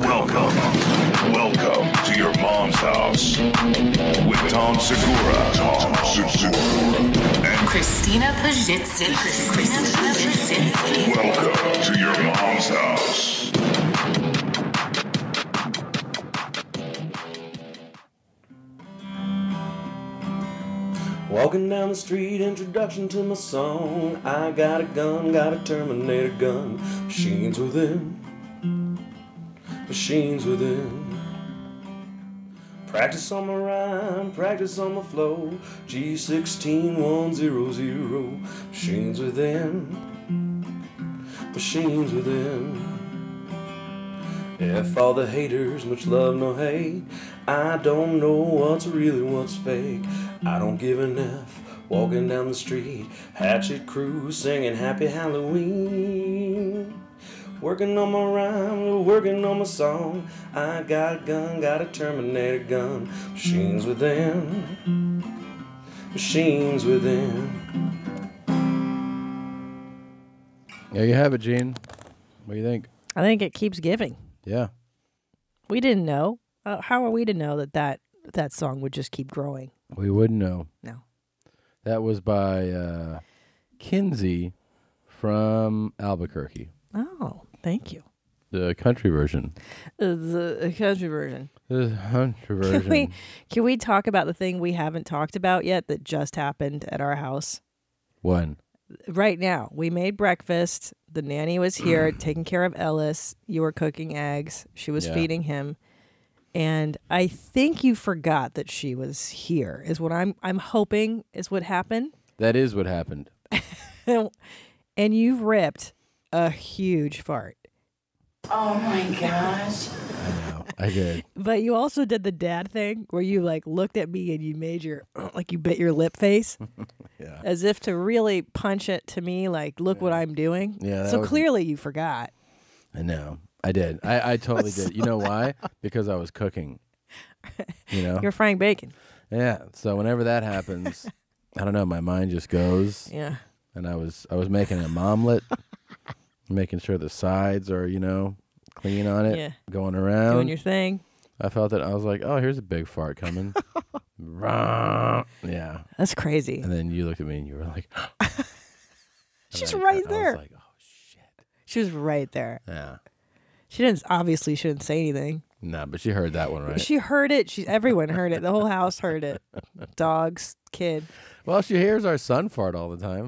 Welcome to Your Mom's House with Tom Segura, and Christina Pazsitzky. Welcome to Your Mom's House. Walking down the street, introduction to my song. I got a gun, got a Terminator gun. Machines within, machines within. Practice on my rhyme, practice on my flow. G16100. Machines within, machines within. F all the haters, much love, no hate. I don't know what's real and what's fake. I don't give an F, walking down the street. Hatchet crew singing Happy Halloween. Working on my rhyme, working on my song. I got a gun, got a Terminator gun. Machines within, machines within. There you have it, Gene. What do you think? I think it keeps giving. Yeah. We didn't know. How are we to know that that song would just keep growing? We wouldn't know. No. That was by Kinsey from Albuquerque. Oh, thank you. The country version. The country version. The country version. Can we talk about the thing we haven't talked about yet that just happened at our house? When? Right now. We made breakfast. The nanny was here taking care of Ellis. You were cooking eggs. She was feeding him. And I think you forgot that she was here is what I'm hoping is what happened. That is what happened. And you've ripped a huge fart. Oh my gosh. I know. I did. But you also did the dad thing where you like looked at me and you made your like you bit your lip face. Yeah. As if to really punch it to me like look what I'm doing. Yeah. So clearly you forgot. I know. I did. I totally did. You know why? Because I was cooking. You know? You're frying bacon. Yeah. So whenever that happens, I don't know, my mind just goes. Yeah. And I was making an omelet. Making sure the sides are, you know, clean on it, going around. Doing your thing. I felt that. I was like, oh, here's a big fart coming. Yeah. That's crazy. And then you looked at me and you were like. She's right there. I was like, oh, shit. She was right there. Yeah. She didn't, obviously, she didn't say anything. No, but she heard that one, right? She heard it. Everyone heard it. The whole house heard it. Dogs, kid. Well, she hears our son fart all the time.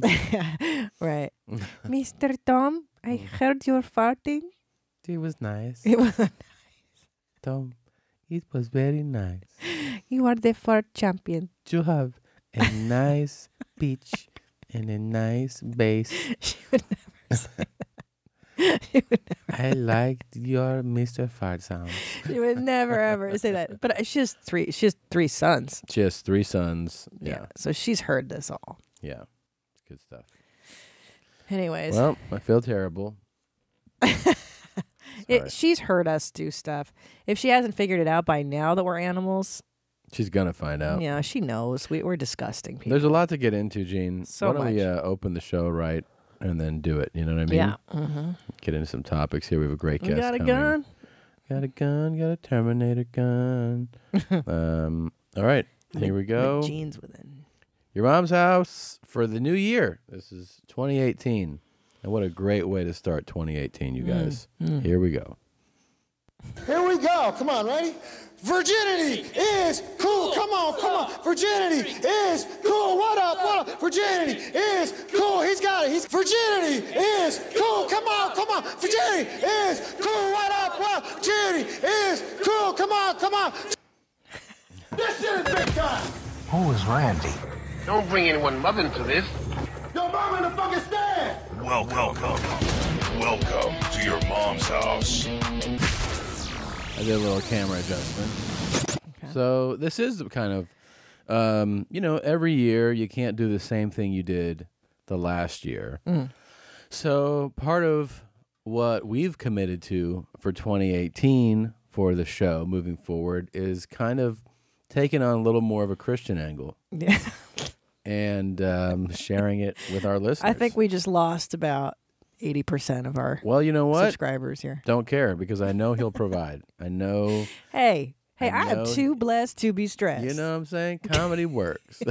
Right. Mr. Tom. I heard your farting. It was nice. It was nice. Tom, it was very nice. You are the fart champion. You have a nice pitch and a nice bass. She would never say that. She would never. I liked your Mr. Fart sound. She would never ever say that. But she has three sons. She has three sons. Yeah. So she's heard this all. Yeah. Good stuff. Anyways. Well, I feel terrible. She's heard us do stuff. If she hasn't figured it out by now that we're animals. She's going to find out. Yeah, she knows. We're disgusting people. There's a lot to get into, Gene. So why don't we open the show right and then do it? You know what I mean? Yeah. Mm-hmm. Get into some topics here. We have a great guest coming. Got a gun. Got a Terminator gun. All right. Here we go. Gene's within. Your Mom's House for the new year. This is 2018. And what a great way to start 2018, you guys. Here we go. Here we go. Come on, ready? Virginity is cool. Come on. Virginity is cool. What up? Virginity is cool. He's got it. Virginity is cool. Come on. Virginity is cool. What up? Virginity is cool. Come on. This shit is big time. Who is Randy? Don't bring anyone mother into this. Your mom in the fucking stand! Welcome to Your Mom's House. I did a little camera adjustment. Okay. So this is kind of, you know, every year you can't do the same thing you did the last year. So part of what we've committed to for 2018 for the show moving forward is kind of taking on a little more of a Christian angle. Yeah. And sharing it with our listeners. I think we just lost about 80% of our subscribers here. Don't care, because I know he'll provide. I know. Hey, I am too blessed to be stressed. You know what I'm saying? Comedy works.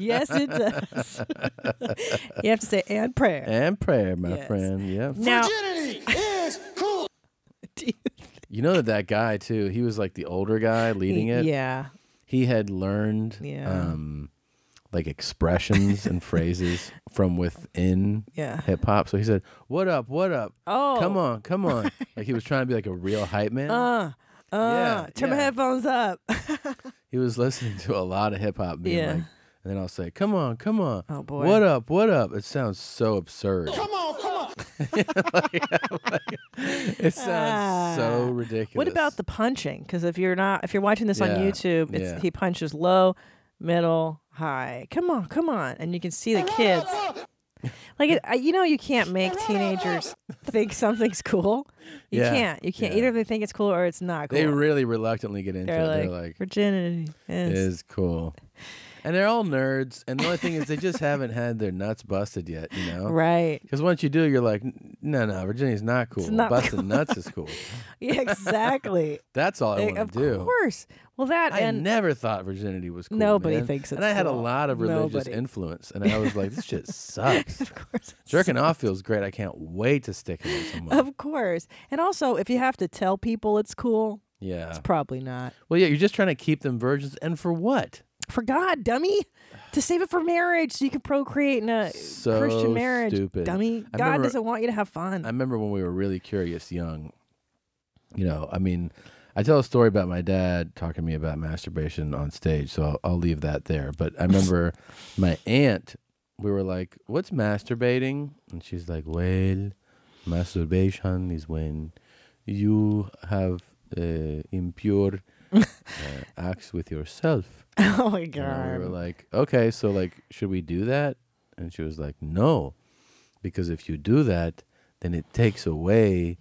Yes, it does. You have to say, and prayer. And prayer, my friend. Yeah. Virginity is cool. You know that guy, too, he was like the older guy leading it. Yeah. He had learned like expressions and phrases from within hip hop. So he said, "What up? What up? Oh, come on, come on!" Like he was trying to be like a real hype man. Turn my headphones up. He was listening to a lot of hip hop, being like, and then I'll say, "Come on, come on! Oh boy, what up? What up?" It sounds so absurd. Come on, come on! It sounds so ridiculous. What about the punching? Because if you're watching this on YouTube, it's, he punches low, middle, high. Come on, come on. And you can see the kids. Like, you know, you can't make teenagers think something's cool. You can't. You can't. Either they think it's cool or it's not cool. They really reluctantly get into it. They're like, virginity is cool. And they're all nerds. And the only thing is they just haven't had their nuts busted yet, you know? Right. Because once you do, you're like, no, no, virginity's not cool. Not busting cool. Nuts is cool. Yeah, exactly. That's all I want to do. Of course. Well, I never thought virginity was cool. Nobody thinks it's cool. And I had a lot of religious influence. And I was like, this shit sucks. Of course. Jerking off feels great. I can't wait to stick it in someone. Of course. And also, if you have to tell people it's cool, it's probably not. Well, yeah, you're just trying to keep them virgins. And for what? For God, dummy, to save it for marriage so you can procreate in a Christian marriage. Stupid. Dummy, God doesn't want you to have fun. I remember when we were really curious young, you know, I mean, I tell a story about my dad talking to me about masturbation on stage, so I'll leave that there. But I remember my aunt, we were like, what's masturbating? And she's like, well, masturbation is when you have impure acts with yourself. Oh my God. And we were like, okay, so like, should we do that? And she was like, no, because if you do that, then it takes away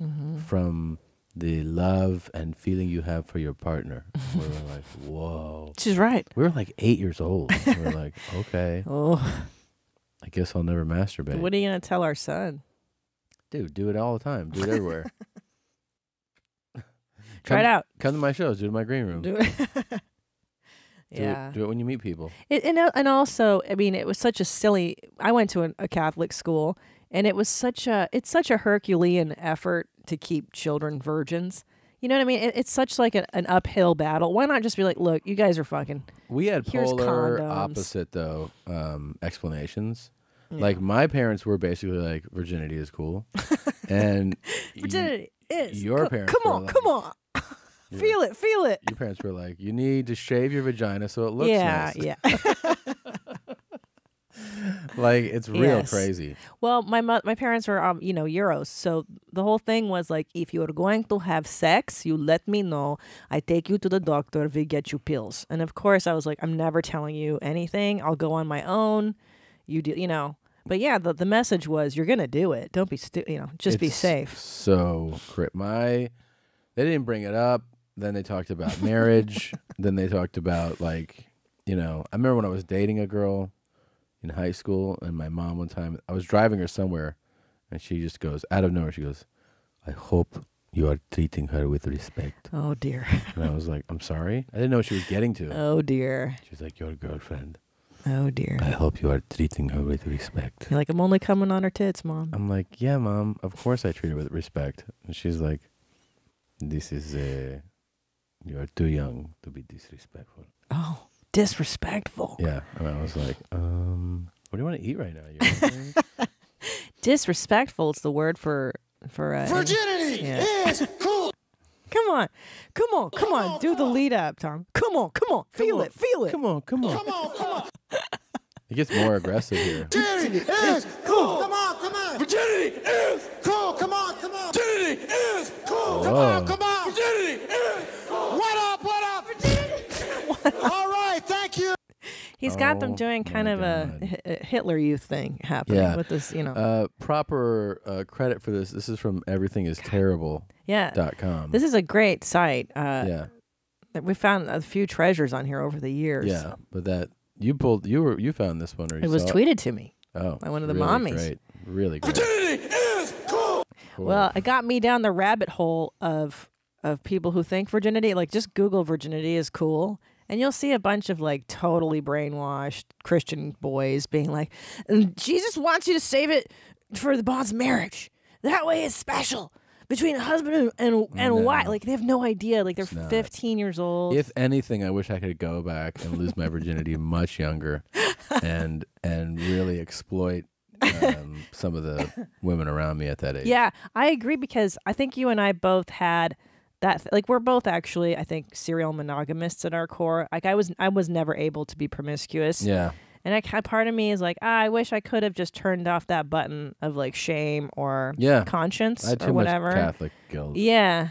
from the love and feeling you have for your partner. We were like, whoa. She's right. We were like 8 years old. We were like, okay, I guess I'll never masturbate. What are you going to tell our son? Dude, do it all the time. Do it everywhere. Try it out. Come to my shows. Do it in my green room. Do it. Do it when you meet people. And also, I mean, it was such a silly. I went to a Catholic school, and it was such a. It's such a Herculean effort to keep children virgins. You know what I mean? It's such like an uphill battle. Why not just be like, look, you guys are fucking. We had polar opposite though explanations. Yeah. Like my parents were basically like, virginity is cool, and virginity is. Your parents. Come on, like, come on. Feel it, feel it. Your parents were like, you need to shave your vagina so it looks nice. Yeah, like, it's real crazy. Well, my parents were, you know, Euros. So the whole thing was like, if you're going to have sex, you let me know. I take you to the doctor. We get you pills. And of course, I was like, I'm never telling you anything. I'll go on my own. You do, you know. But yeah, the message was, you're going to do it. Don't be stupid, you know, just be safe. So, they didn't bring it up. Then they talked about marriage. Then they talked about, like, you know, I remember when I was dating a girl in high school, and my mom one time, I was driving her somewhere, and she just goes, out of nowhere, she goes, I hope you are treating her with respect. Oh, dear. And I was like, I'm sorry? I didn't know what she was getting to. Oh, dear. She was like, your girlfriend. Oh, dear. I hope you are treating her with respect. You're like, I'm only coming on her tits, Mom. I'm like, yeah, Mom, of course I treat her with respect. And she's like, this is a... You are too young to be disrespectful. Oh, disrespectful. Yeah. And I was like, what do you want to eat right now? Disrespectful is the word for virginity is cool. Come on. Come on. Come on. Do the lead up, Tom. Come on. Come on. Feel it. Feel it. Come on. Come on. Come on. Come on. It gets more aggressive here. Virginity is cool. Come on. Come on. Virginity is cool. Come on. Come on. Virginity is cool. Come on. Come on. Virginity is cool. What up? What up? Virginity. All right. Thank you. He's got them doing kind of a Hitler Youth thing happening with this, you know. Proper credit for this. This is from everythingisterrible.com. Yeah. This is a great site. We found a few treasures on here over the years. Yeah, but that. You found this one, or you saw it? It was tweeted to me. Oh, by one of the mommies. Great. Really great. Virginity is cool. Well, it got me down the rabbit hole of people who think virginity, like, just Google virginity is cool. And you'll see a bunch of, like, totally brainwashed Christian boys being like, Jesus wants you to save it for the bond's marriage. That way it's special between a husband and wife. Like, they have no idea. Like, they're 15 years old. If anything, I wish I could go back and lose my virginity much younger and really exploit some of the women around me at that age. Yeah, I agree, because I think you and I both had... like, we're both actually, I think, serial monogamists at our core. Like, I was never able to be promiscuous. Yeah. And part of me is like, I wish I could have just turned off that button of, like, shame or conscience or whatever. Much Catholic guilt. Yeah.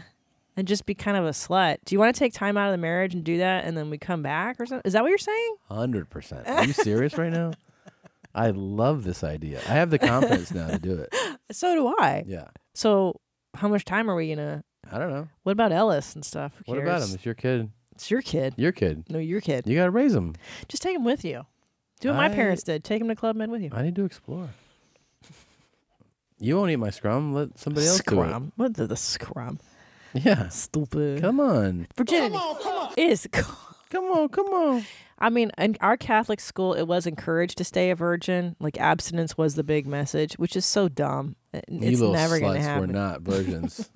And just be kind of a slut. Do you want to take time out of the marriage and do that, and then we come back or something? Is that what you're saying? 100%. Are you serious right now? I love this idea. I have the confidence now to do it. So do I. Yeah. So how much time are we gonna... I don't know. What about Ellis and stuff? Who cares? What about him? It's your kid. It's your kid. Your kid. No, your kid. You got to raise him. Just take him with you. Do what my parents did. Take him to Club Med with you. I need to explore. You won't eat my scrum. Let somebody else do it. Scrum? What the scrum? Yeah. Stupid. Come on. Virginity. Come on. Is cool. Come on. I mean, in our Catholic school, it was encouraged to stay a virgin. Like, abstinence was the big message, which is so dumb. It's never going to happen. You little sluts were not virgins.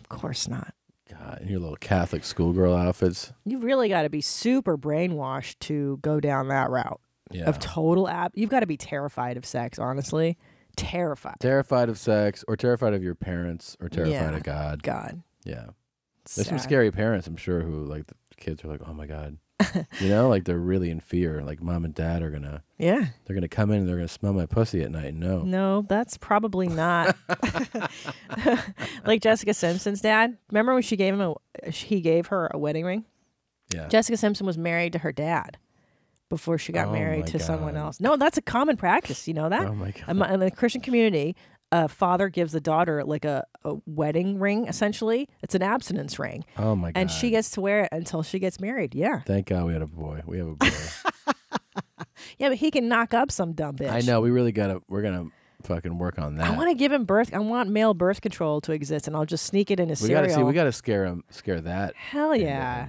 Of course not. God, in your little Catholic schoolgirl outfits. You really got to be super brainwashed to go down that route of total You've got to be terrified of sex, honestly. Terrified. Terrified of sex, or terrified of your parents, or terrified of God. God. Yeah. There's some scary parents, I'm sure, who, like, the kids are like, oh my God. You know, like, they're really in fear. Like, mom and dad are going to, they're going to come in and they're going to smell my pussy at night. No. No, that's probably not. Like Jessica Simpson's dad. Remember when she gave him he gave her a wedding ring? Yeah. Jessica Simpson was married to her dad before she got married to someone else. No, that's a common practice. You know that? Oh, my God. In the Christian community, a father gives the daughter, like, a wedding ring, essentially. It's an abstinence ring. Oh, my God. And she gets to wear it until she gets married. Yeah. Thank God we had a boy. We have a boy. Yeah, but he can knock up some dumb bitch. I know. We really got to, we're going to fucking work on that. I want to give him I want male birth control to exist, and I'll just sneak it into cereal. We got to scare him, scare that. Hell yeah.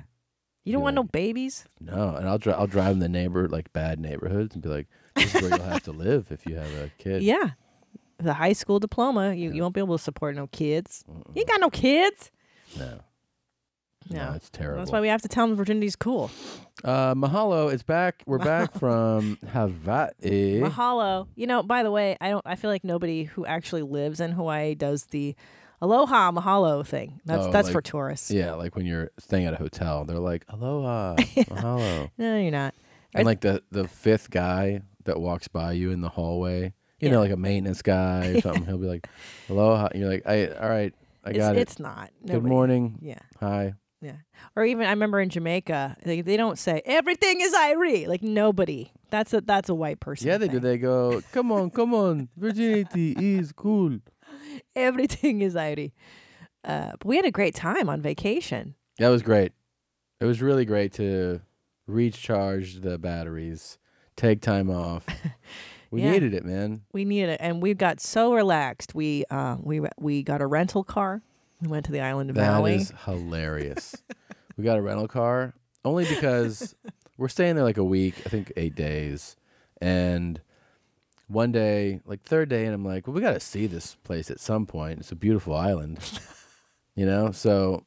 You don't want no babies? No. And I'll drive him to bad neighborhoods and be like, this is where you'll have to live if you have a kid. Yeah. The high school diploma, you won't be able to support no kids. You ain't got no kids. No, that's terrible. That's why we have to tell them virginity's cool. Mahalo, it's back. We're back from Hawaii. Mahalo. You know, by the way, I feel like nobody who actually lives in Hawaii does the aloha mahalo thing. That's like, for tourists. Yeah, like when you're staying at a hotel, they're like, aloha, mahalo. No, you're not. And like the fifth guy that walks by you in the hallway. You know, like a maintenance guy or something. He'll be like, aloha. And you're like, all right, I got it. It's not. Nobody. Good morning. Yeah. Hi. Yeah. Or even, I remember in Jamaica, they don't say, everything is Irie. Like, nobody. That's a white person. Yeah, they do. They go, come on. Virginity is cool. Everything is Irie. But we had a great time on vacation. That was great. It was really great to recharge the batteries, take time off. We needed it, man. We needed it, and we got so relaxed. We got a rental car. We went to the island of Maui. That is hilarious. We got a rental car only because we're staying there like a week, I think 8 days, and one day, like third day, and I'm like, well, we got to see this place at some point. It's a beautiful island, you know. So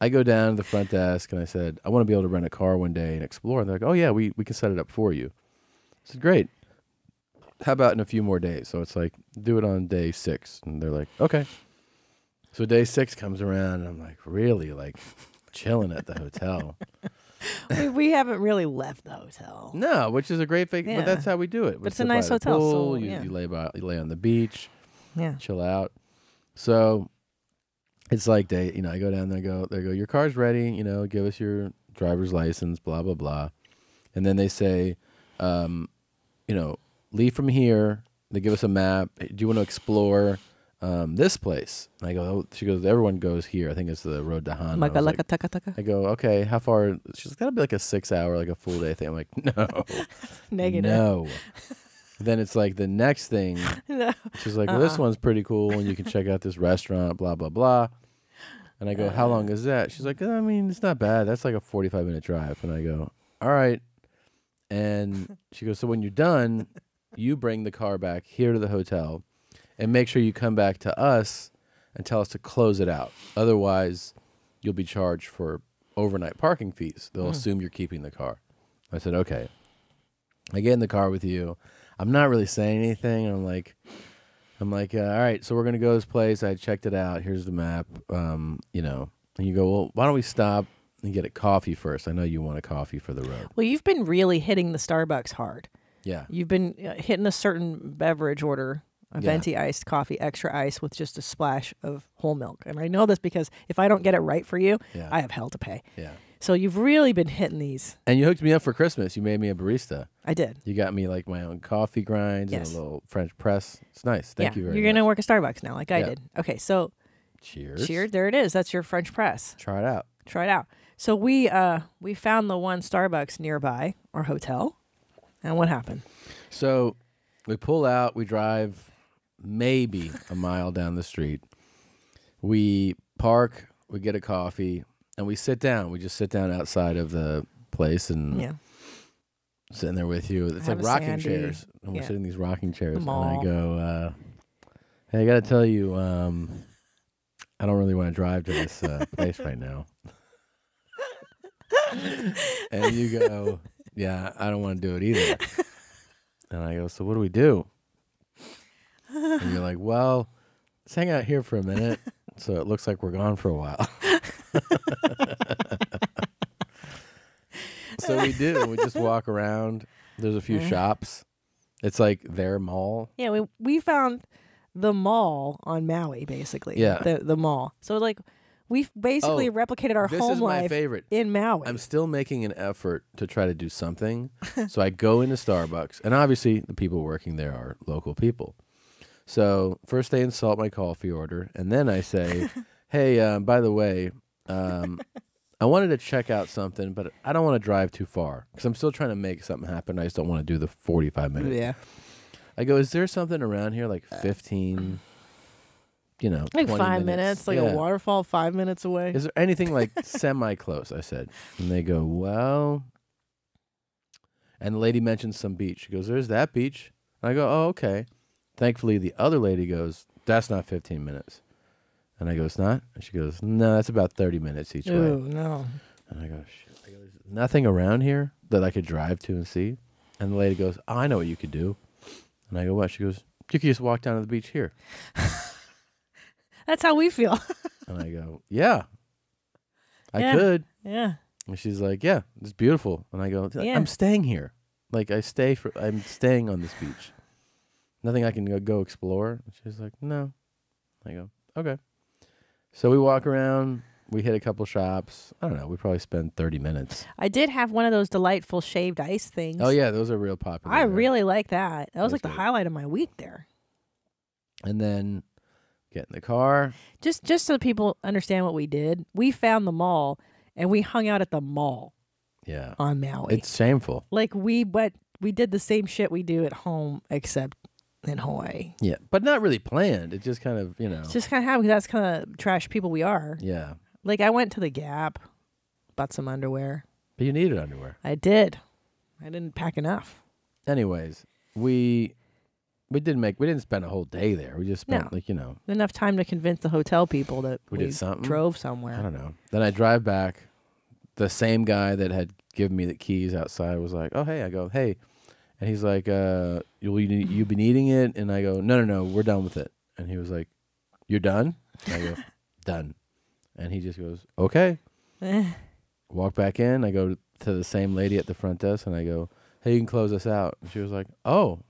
I go down to the front desk and I said, I want to be able to rent a car one day and explore. And they're like, oh yeah, we can set it up for you. I said, great. How about in a few more days? So it's like, do it on day 6. And they're like, okay. So day 6 comes around, and I'm like, really? Like, chilling at the hotel. we haven't really left the hotel. No, which is a great thing, but that's how we do it. But it's a nice hotel. Pool, so, you lay on the beach, chill out. So it's like day, you know, I go down there, they go, your car's ready, you know, give us your driver's license, blah, blah, blah. And then they say, you know, leave from here. They give us a map. Do you want to explore this place? And I go, she goes, everyone goes here. I think it's the Road to Hana. I go, okay, how far? She's got to be like a 6-hour, like a full day thing. I'm like, no. Negative. No. Then it's like the next thing. She's like, well, this one's pretty cool, and you can check out this restaurant, blah, blah, blah. And I go, how long is that? She's like, I mean, it's not bad. That's like a 45-minute drive. And I go, all right. And she goes, so when you're done, you bring the car back here to the hotel and make sure you come back to us and tell us to close it out. Otherwise, you'll be charged for overnight parking fees. They'll assume you're keeping the car. I said, okay. I get in the car with you. I'm not really saying anything. I'm like, all right, so we're going to go to this place. I checked it out. Here's the map, you know. And you go, well, why don't we stop and get a coffee first? I know you want a coffee for the road. Well, you've been really hitting the Starbucks hard. Yeah. You've been hitting a certain beverage order, a venti iced coffee, extra ice with just a splash of whole milk. And I know this because if I don't get it right for you, I have hell to pay. Yeah. So you've really been hitting these. And you hooked me up for Christmas. You made me a barista. I did. You got me like my own coffee grinds and a little French press. It's nice. Thank you very much. You're going to work at Starbucks now like I did. Okay, so. Cheers. Cheers. There it is. That's your French press. Try it out. Try it out. So we found the one Starbucks nearby our hotel. And what happened? So we pull out. We drive maybe a mile down the street. We park. We get a coffee. And we sit down. We just sit down outside of the place and sitting there with you. It's like rocking chairs. And we're sitting in these rocking chairs. And I go, hey, I got to tell you, I don't really want to drive to this place right now. And you go, yeah, I don't want to do it either. And I go, so what do we do? And you're like, well, let's hang out here for a minute. So it looks like we're gone for a while. So we do. We just walk around. There's a few shops. It's like their mall. Yeah, we found the mall on Maui, basically. Yeah. The mall. So like we've basically replicated our home life in Maui. I'm still making an effort to try to do something. So I go into Starbucks, and obviously the people working there are local people. So first they insult my coffee order, and then I say, hey, by the way, I wanted to check out something, but I don't want to drive too far because I'm still trying to make something happen. I just don't want to do the 45 minutes. Yeah. I go, is there something around here like 15, you know, like 20 5 minutes, like a waterfall 5 minutes away? Is there anything like semi-close, I said. And they go, well, and the lady mentions some beach. She goes, there's that beach. And I go, oh, okay. Thankfully, the other lady goes, that's not 15 minutes. And I go, it's not? And she goes, no, that's about 30 minutes each way. Oh, no. And I go, shit. I go, there's nothing around here that I could drive to and see. And the lady goes, oh, I know what you could do. And I go, what? She goes, you could just walk down to the beach here. That's how we feel. And I go, yeah, I could. Yeah. And she's like, yeah, it's beautiful. And I go, I'm staying here. Like, I'm staying on this beach. Nothing I can go explore. And she's like, no. I go, okay. So we walk around. We hit a couple shops. I don't know. We probably spend 30 minutes. I did have one of those delightful shaved ice things. Oh, yeah. Those are real popular. I really like that. That was like the highlight of my week there. And then get in the car. Just so people understand what we did, we found the mall, and we hung out at the mall on Maui. It's shameful. Like, we did the same shit we do at home, except in Hawaii. Yeah, but not really planned. It just kind of, you know. It's just kind of happened because that's kind of trash people we are. Yeah. Like, I went to the Gap, bought some underwear. But you needed underwear. I did. I didn't pack enough. Anyways, we didn't spend a whole day there. We just spent, like, you know. Enough time to convince the hotel people that we did something. Drove somewhere. I don't know. Then I drive back. The same guy that had given me the keys outside was like, oh, hey. I go, hey. And he's like, you've been eating it? And I go, no, we're done with it. And he was like, you're done? And I go, done. And he just goes, okay. Walk back in. I go to the same lady at the front desk, and I go, hey, you can close us out. And she was like, oh,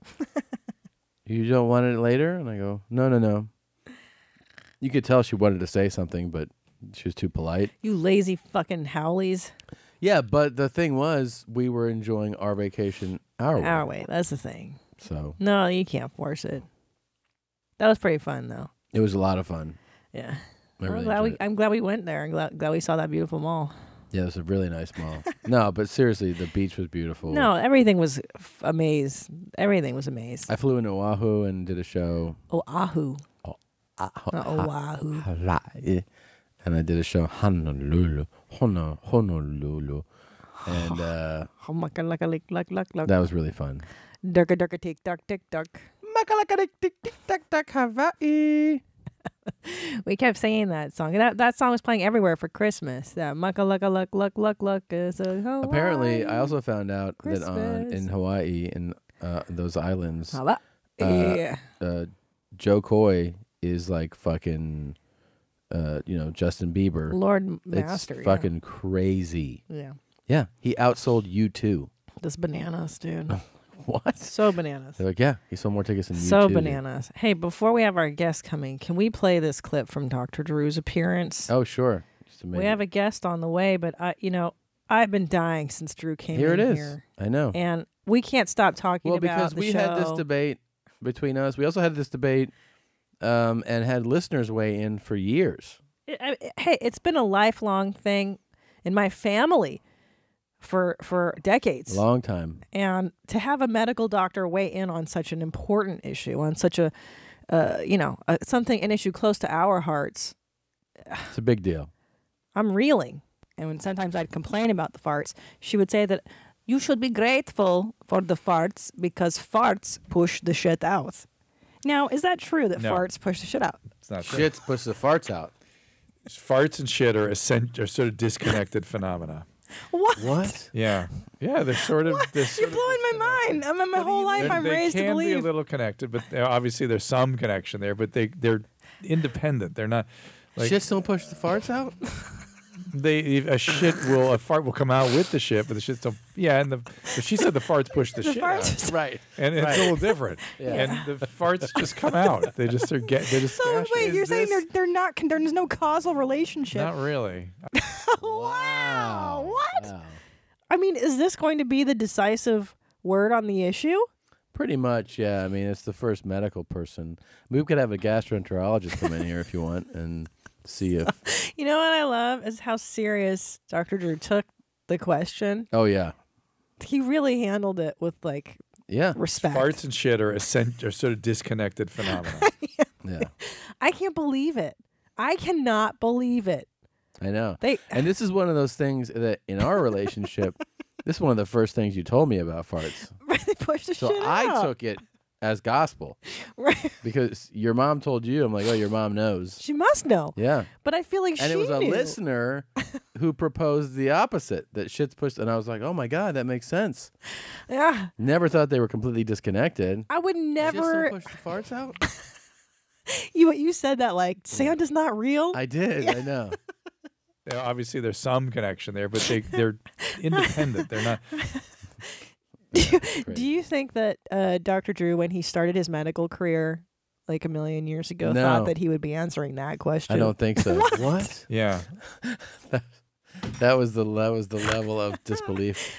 you don't want it later? And I go, no. You could tell she wanted to say something, but she was too polite. You lazy fucking howlies. Yeah, but the thing was, we were enjoying our vacation our way. That's the thing. So no, you can't force it. That was pretty fun, though. It was a lot of fun. Yeah, I'm really glad we went there, and glad we saw that beautiful mall. Yeah, it was a really nice mall. No, but seriously, the beach was beautiful. No, everything was amazing. Everything was amazing. I flew into Oahu and did a show. Oahu. Oahu. And I did a show Honolulu. Honolulu. And that was really fun. Durka durka tick duck tick duck. Makalaka tick tick duck duck Hawaii. We kept singing that song. That song was playing everywhere for Christmas. That muckalaka luck luck luck luck is a Hawaii. Apparently, I also found out Christmas. That in Hawaii, in those islands, Joe Coy is like fucking, you know, Justin Bieber. Lord Master. It's fucking crazy. Yeah. Yeah. He outsold U2. This bananas, dude. What? So bananas. They're like, yeah, he sold more tickets than you. So bananas. Hey, before we have our guest coming, can we play this clip from Dr. Drew's appearance? Oh, sure. Just a minute. We have a guest on the way, but you know, I've been dying since Drew came in here. Here it is. I know. And we can't stop talking about the show. Well, because we had this debate between us. We also had this debate and had listeners weigh in for years. Hey, it's been a lifelong thing in my family. For decades. Long time. And to have a medical doctor weigh in on such an important issue, on such a, you know, an issue close to our hearts. It's a big deal. I'm reeling. And when sometimes I'd complain about the farts, she would say that you should be grateful for the farts because farts push the shit out. Now, is that true that farts push the shit out? It's not true. Shits push the farts out. Farts and shit are sort of disconnected phenomena. What? Yeah. Yeah, they're sort of... They're sort You're blowing my mind. I'm in my whole life I'm raised to believe. They can be a little connected, but obviously there's some connection there, but they're independent. They're not... Like, shits don't push the farts out? A fart will come out with the shit, but the shits don't... Yeah, and but she said the farts push the shit out. Right. And it's a little different. Yeah. And the farts just come out. They just... So wait, you're saying they're not... There's no causal relationship. Not really. Wow. What? Wow. I mean, is this going to be the decisive word on the issue? Pretty much, yeah. I mean, it's the first medical person. We could have a gastroenterologist come in here if you want and see if... You know what I love is how serious Dr. Drew took the question. Oh, yeah. He really handled it with, like, respect. Farts and shit are sort of disconnected phenomena. Yeah. I can't believe it. I cannot believe it. I know. And this is one of those things that in our relationship, this is one of the first things you told me about farts. They push the shit out. I took it as gospel. Right. Because your mom told you. I'm like, oh, your mom knows. She must know. Yeah. But I feel like she knew. And it was a listener who proposed the opposite, that shit's pushed. And I was like, oh, my God, that makes sense. Yeah. Never thought they were completely disconnected. I would never. Just push the farts out? You said that like, Santa's not real. I did. Yeah. I know. Now, obviously, there's some connection there, but they're independent. They're not. Do you think that Dr. Drew, when he started his medical career like a million years ago, thought that he would be answering that question? I don't think so. What? Yeah. That was the level of disbelief.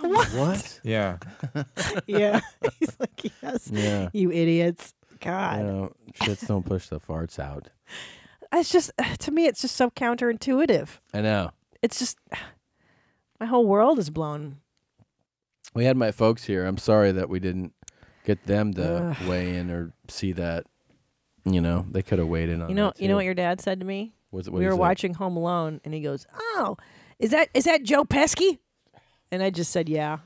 What? Yeah. Yeah. He's like, yes. Yeah. You idiots. God. You know, shits don't push the farts out. It's just, to me, it's just so counterintuitive. I know. It's just, my whole world is blown. We had my folks here. I'm sorry that we didn't get them to weigh in or see that. You know, they could have weighed in on that too. You know what your dad said to me? We were watching Home Alone, and he goes, oh, is that Joe Pesci? And I just said, yeah.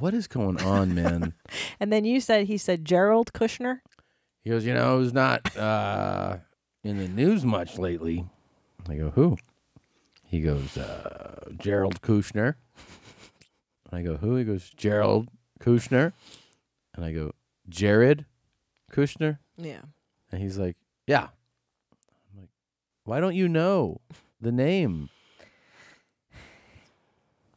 What is going on, man? And then you said, he said, Gerald Kushner? He goes, you know, it was not... in the news much lately. I go, who? He goes, Gerald Kushner. And I go, who? He goes, Gerald Kushner. And I go, Jared Kushner? Yeah. And he's like, yeah. I'm like, why don't you know the name?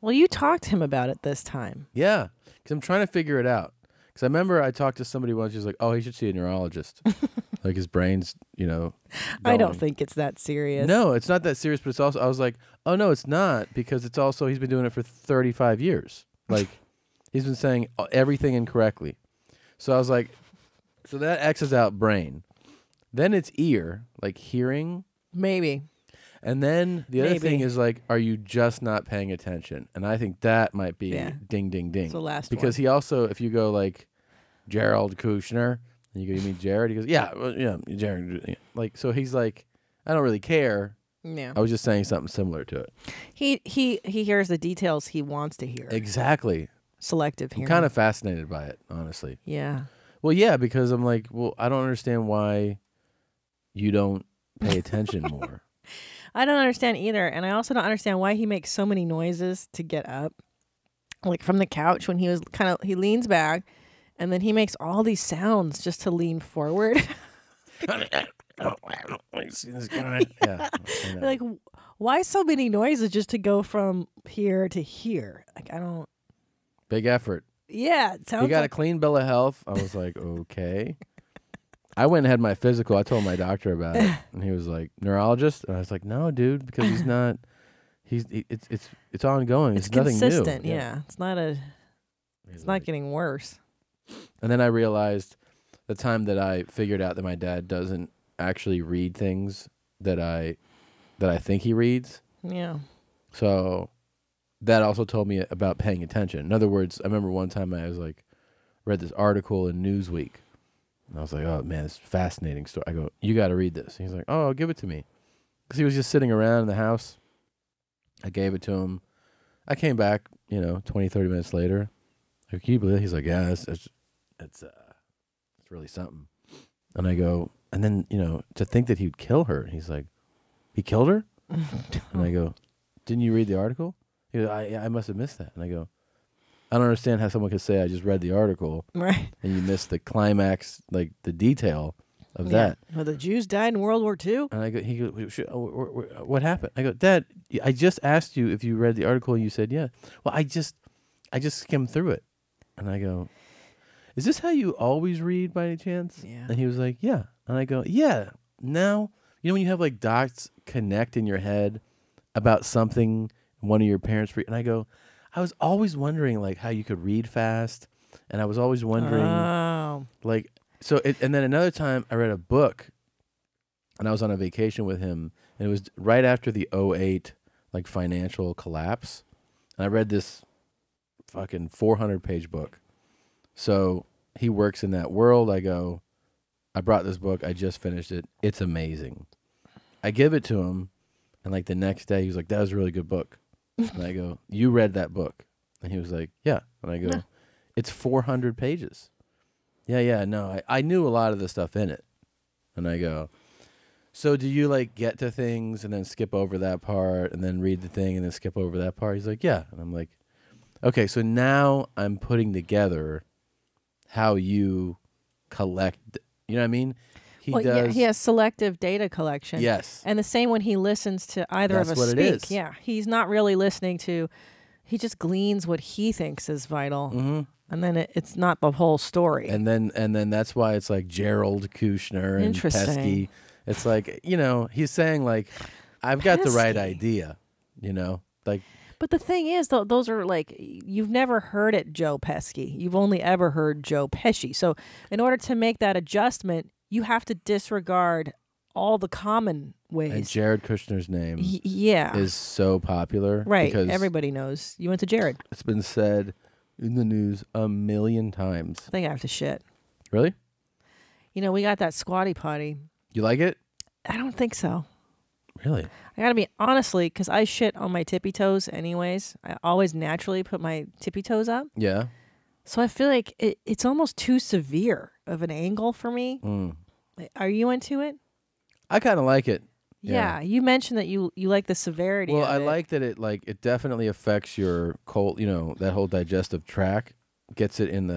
Well, you talked to him about it this time. Yeah, because I'm trying to figure it out. Because I remember I talked to somebody once, she's like, oh, he should see a neurologist. Like his brain's, you know. Going. I don't think it's that serious. No, it's not that serious, but it's also, I was like, oh, no, it's not, because it's also, he's been doing it for 35 years. Like, he's been saying everything incorrectly. So I was like, so that X's out brain. Then it's ear, like hearing. Maybe. And then the other thing is like, are you just not paying attention? And I think that might be ding, ding, ding. It's the last one. Because he also, if you go like Gerald Kushner, and you go, you mean Jared? He goes, yeah, well, yeah, Jared. Like, so he's like, I don't really care. Yeah. I was just saying something similar to it. He hears the details he wants to hear. Exactly. Selective hearing. I'm kind of fascinated by it, honestly. Yeah. Well, yeah, because I'm like, well, I don't understand why you don't pay attention more. I don't understand either. And I also don't understand why he makes so many noises to get up. Like from the couch when he was kind of, he leans back and then he makes all these sounds just to lean forward. Oh, I don't like seeing this guy. Yeah. Yeah. Like, why so many noises just to go from here to here? Like, I don't. Big effort. Yeah. It sounds. You got like a clean bill of health. I was like, okay. I went and had my physical. I told my doctor about it, and he was like, neurologist. And I was like, no, dude, because he's not. It's ongoing. It's nothing new. Consistent. Yeah. Yeah. It's not a. It's not getting worse. And then I realized, the time that I figured out that my dad doesn't actually read things that I think he reads. Yeah. So that also told me about paying attention. In other words, I remember one time I was like, read this article in Newsweek. And I was like, oh man, it's a fascinating story. I go, you got to read this. And he's like, oh, give it to me. Because he was just sitting around in the house. I gave it to him. I came back, you know, 20, 30 minutes later. Like, can you believe it? He's like, yeah, it's really something. And I go, and then, you know, to think that he'd kill her. He's like, he killed her? And I go, didn't you read the article? He goes, I must have missed that. And I go, I don't understand how someone could say I just read the article. Right. And you missed the climax, like the detail of that. Well, the Jews died in World War II? And I go, he goes, what happened? I go, Dad, I just asked you if you read the article and you said, yeah. Well, I just skimmed through it. And I go, is this how you always read by any chance? Yeah. And he was like, yeah. And I go, yeah. Now, you know when you have like dots connect in your head about something one of your parents read? And I go, I was always wondering like how you could read fast. And I was always wondering like, so and then another time I read a book and I was on a vacation with him and it was right after the 2008 like financial collapse. And I read this fucking 400-page book. So he works in that world. I go, I brought this book. I just finished it. It's amazing. I give it to him. And like the next day, he was like, that was a really good book. And I go, you read that book? And he was like, yeah. And I go, it's 400 pages. Yeah, yeah, no. I knew a lot of the stuff in it. And I go, so do you like get to things and then skip over that part and then read the thing and then skip over that part? He's like, yeah. And I'm like, okay, so now I'm putting together how you collect, you know what I mean? Well, he has selective data collection. Yes. And the same when he listens to either of us speak. That's what it is. Yeah, he's not really listening to, he just gleans what he thinks is vital. Mm-hmm. And then it's not the whole story. And then that's why it's like Gerald Kushner and Pesky. It's like, you know, he's saying like, I've got the right idea, you know, like. But the thing is, though, those are like, you've never heard it Joe Pesky. You've only ever heard Joe Pesci. So in order to make that adjustment, you have to disregard all the common ways. And Jared Kushner's name is so popular. Right. Because everybody knows. You went to Jared. It's been said in the news a million times. I think I have to shit. Really? You know, we got that squatty potty. You like it? I don't think so. Really? I gotta be honestly, because I shit on my tippy toes anyways. I always naturally put my tippy toes up. Yeah. So I feel like it's almost too severe of an angle for me. Mm. Are you into it? I kind of like it. Yeah. You mentioned that you like the severity. Well, I like that it like it definitely affects your cold. You know, that whole digestive tract gets it in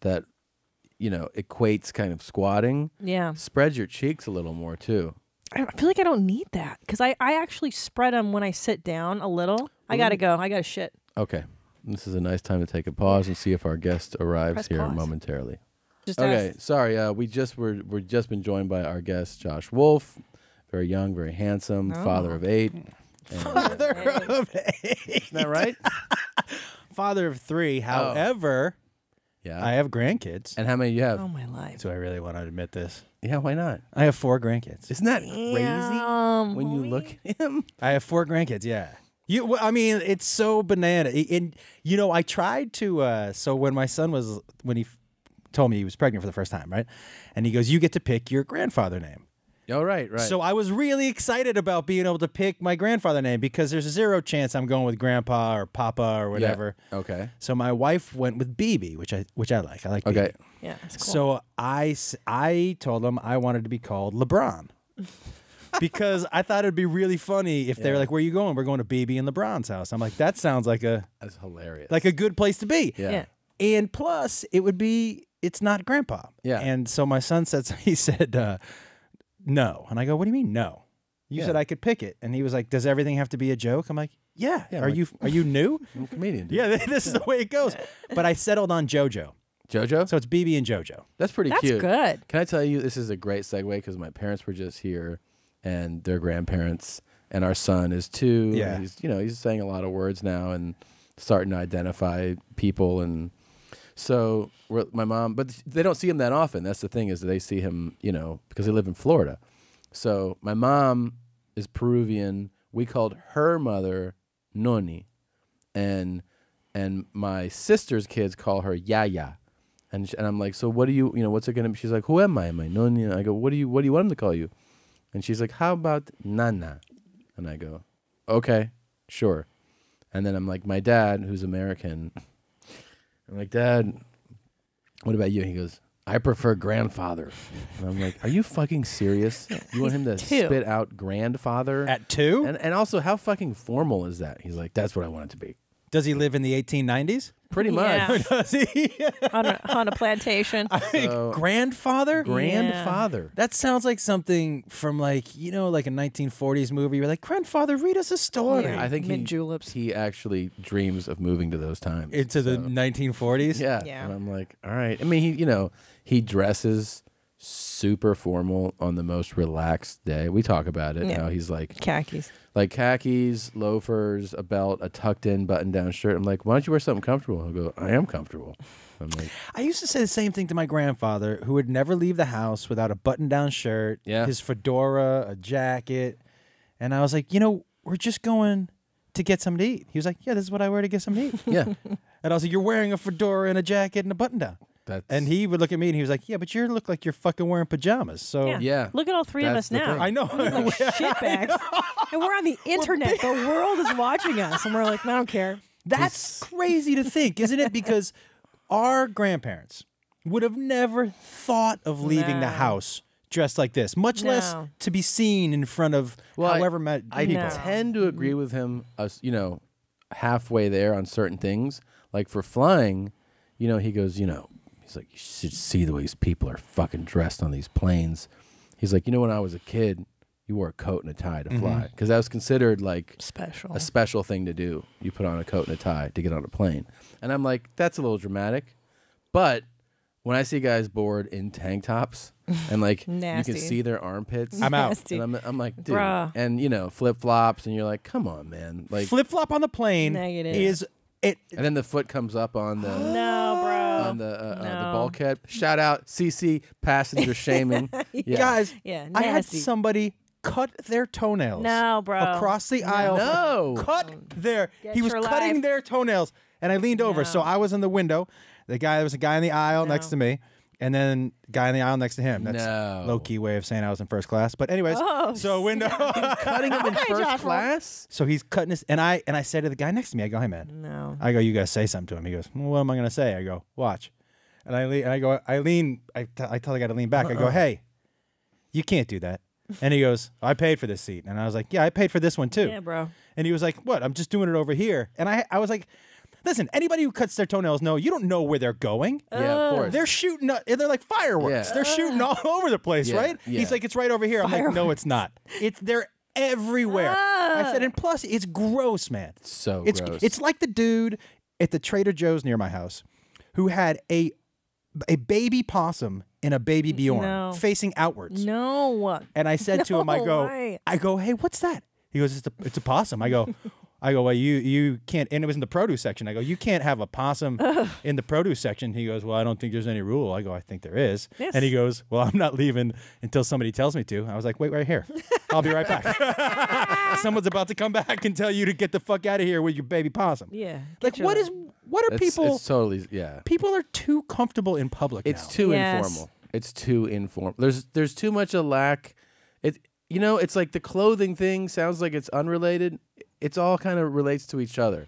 that you know equates kind of squatting. Yeah. Spreads your cheeks a little more too. I feel like I don't need that because I actually spread them when I sit down a little. I got to go. I got to shit. Okay. This is a nice time to take a pause and see if our guest arrives momentarily. Okay. Sorry. We've just been joined by our guest, Josh Wolf. Very young, very handsome, father of 8. Father of 8. Isn't that right? Father of 3. However, I have grandkids. And how many do you have? Oh, my life. So I really want to admit this. Yeah, why not? I have 4 grandkids. Isn't that crazy when you look at him? I have 4 grandkids, yeah. You, I mean, it's so banana. And, you know, I tried to, so when my son was, when he told me he was pregnant for the first time, right? And he goes, you get to pick your grandfather name. Oh, right, right. So I was really excited about being able to pick my grandfather name because there's a 0 chance I'm going with grandpa or papa or whatever. Yeah. Okay. So my wife went with BB, which I like. I like BB. Okay. Yeah, that's cool. So I told him I wanted to be called LeBron because I thought it'd be really funny if they were like, where are you going? We're going to BB and LeBron's house. I'm like, that sounds like a... That's hilarious. Like a good place to be. Yeah. And plus, it would be... It's not grandpa. Yeah. And so my son said, he said... No. And I go, what do you mean no? You said I could pick it. And he was like, does everything have to be a joke? I'm like, yeah. I'm like, are you new? I'm a comedian. Dude. Yeah, this is the way it goes. But I settled on JoJo. JoJo? So it's BB and JoJo. That's pretty cute. That's good. Can I tell you, this is a great segue because my parents were just here and their grandparents and our son is 2. Yeah. He's, you know, he's saying a lot of words now and starting to identify people and... So my mom, but they don't see him that often. That's the thing is that they see him, you know, because they live in Florida. So my mom is Peruvian. We called her mother Noni, and my sister's kids call her Yaya, and I'm like, so what do you know? What's it gonna be? She's like, who am I? Am I Noni? And I go, what do you want him to call you? And she's like, how about Nana? And I go, okay, sure. And then I'm like, my dad, who's American. I'm like, Dad, what about you? He goes, I prefer grandfather. And I'm like, are you fucking serious? You want him to spit out grandfather? At 2? And also, how fucking formal is that? He's like, that's what I want it to be. Does he live in the 1890s? Pretty much. Does he? On a plantation. So, grandfather? Grandfather. Yeah. That sounds like something from like, you know, like a 1940s movie. You're like, grandfather, read us a story. Yeah, I think he actually dreams of moving to those times. Into the 1940s? Yeah. And I'm like, all right. I mean, he, you know, he dresses super formal on the most relaxed day. We talk about it now. He's like. Khakis. Like khakis, loafers, a belt, a tucked-in button-down shirt. I'm like, why don't you wear something comfortable? He'll go, I am comfortable. I'm like, I used to say the same thing to my grandfather, who would never leave the house without a button-down shirt, his fedora, a jacket. And I was like, you know, we're just going to get something to eat. He was like, yeah, this is what I wear to get something to eat. And I was like, you're wearing a fedora and a jacket and a button-down. That's... And he would look at me and he was like, yeah, but you look like you're fucking wearing pajamas. So yeah. Look at all 3 of us now. I know. We're like shitbags. And we're on the internet. The world is watching us. And we're like, I don't care. That's crazy to think, isn't it? Because our grandparents would have never thought of leaving the house dressed like this, much less to be seen in front of however many people. I tend to agree with him, you know, halfway there on certain things. Like for flying, you know, he goes, you know, he's like, you should see the way these people are fucking dressed on these planes. He's like, you know, when I was a kid, you wore a coat and a tie to fly. Because that was considered like special. A special thing to do. You put on a coat and a tie to get on a plane. And I'm like, that's a little dramatic. But when I see guys bored in tank tops and like you can see their armpits. I'm out. And I'm like, dude. Bruh. And you know, flip-flops. And you're like, come on, man. Like flip-flop on the plane is... And then the foot comes up on the... No, bro. On the bulkhead. Shout out CC passenger shaming. Guys, I had somebody cut their toenails. No, bro. Across the aisle. No. Cut their... He was cutting their toenails. And I leaned over. So I was in the window. There was a guy in the aisle next to me. And then guy in the aisle next to him. That's low-key way of saying I was in first class. But anyways, so window. He's cutting him in first class? So he's cutting his... And I said to the guy next to me, I go, hey, man. No. I go, you guys say something to him. He goes, well, what am I going to say? I go, watch. And I tell the guy to lean back. I go, hey, you can't do that. And he goes, I paid for this seat. And I was like, yeah, I paid for this one too. Yeah, bro. And he was like, what? I'm just doing it over here. And I was like... Listen, anybody who cuts their toenails, you don't know where they're going. Yeah, of course. They're shooting, they're like fireworks. Yeah. They're shooting all over the place, right? Yeah. He's like, it's right over here. Fireworks. I'm like, no, it's not. They're everywhere. I said, and plus, it's gross, man. It's so gross. It's like the dude at the Trader Joe's near my house who had a baby possum in a baby Bjorn facing outwards. No. And I said to him, I go, hey, what's that? He goes, it's a possum. I go, I go, well, you can't, and it was in the produce section. I go, you can't have a possum in the produce section. He goes, well, I don't think there's any rule. I go, I think there is. Yes. And he goes, well, I'm not leaving until somebody tells me to. I was like, wait right here. I'll be right back. Someone's about to come back and tell you to get the fuck out of here with your baby possum. Yeah. Like, what are people? It's totally, yeah. People are too comfortable in public. It's now. too informal. It's too informal. There's too much a lack. You know, it's like the clothing thing sounds like it's unrelated. It's all kind of relates to each other.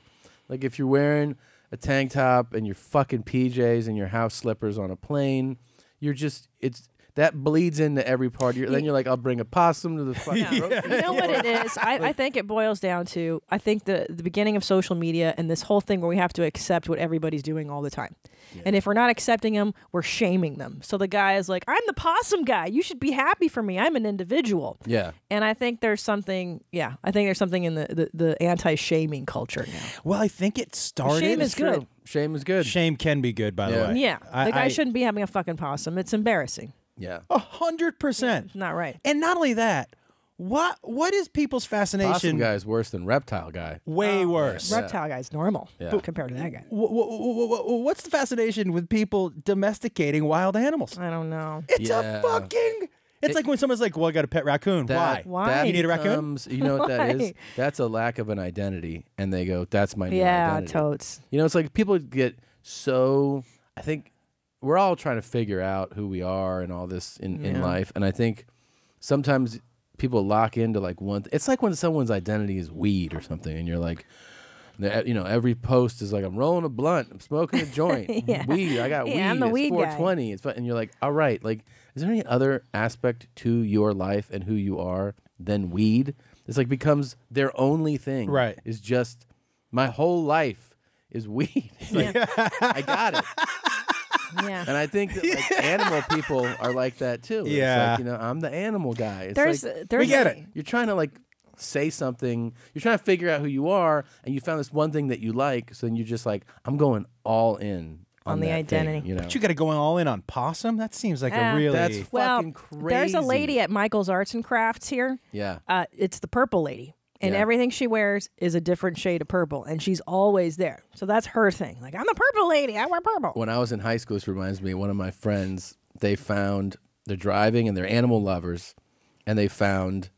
Like if you're wearing a tank top and your fucking PJs and your house slippers on a plane, you're just, it's, that bleeds into every part of your, then you're like, I'll bring a possum to the fucking road. You know what it is? I think it boils down to, I think the beginning of social media and this whole thing where we have to accept what everybody's doing all the time. Yeah. And if we're not accepting them, we're shaming them. So the guy is like, I'm the possum guy. You should be happy for me. I'm an individual. Yeah. And I think there's something, yeah, I think there's something in the anti-shaming culture now. Well, I think it started. Shame is good. Shame is good. Shame can be good, by the way. Yeah. The guy shouldn't be having a fucking possum. It's embarrassing. Yeah. 100%. Not right. And not only that, what is people's fascination? Possum guy is worse than reptile guy. Way worse. Yeah. Reptile guy is normal compared to that guy. What's the fascination with people domesticating wild animals? I don't know. It's a fucking... It's like when someone's like, well, I got a pet raccoon. Why? You need a raccoon? You know what that is? That's a lack of an identity. And they go, that's my new identity. Yeah, totes. You know, it's like people get so... I think... We're all trying to figure out who we are and all this in life. And I think sometimes people lock into like one. It's like when someone's identity is weed or something. And you're like, you know, every post is like, I'm rolling a blunt. I'm smoking a joint. Weed. I got weed. I'm the weed guy. It's 420. It's fun. And you're like, all right. Like, is there any other aspect to your life and who you are than weed? It's like becomes their only thing. Right. It's just my whole life is weed. It's like, I got it. Yeah. And I think that like, animal people are like that too. Yeah. It's like, you know, I'm the animal guy. It's like, we get it. You're trying to like say something. You're trying to figure out who you are, and you found this one thing that you like. So then you're just like, I'm going all in on the identity. Thing, you know? But you got to go all in on possum. That seems like a really fucking crazy. There's a lady at Michael's Arts and Crafts here. Yeah. It's the purple lady. And everything she wears is a different shade of purple, and she's always there. So that's her thing. Like, I'm the purple lady. I wear purple. When I was in high school, this reminds me, one of my friends, they found, they're driving, and they're animal lovers, and they found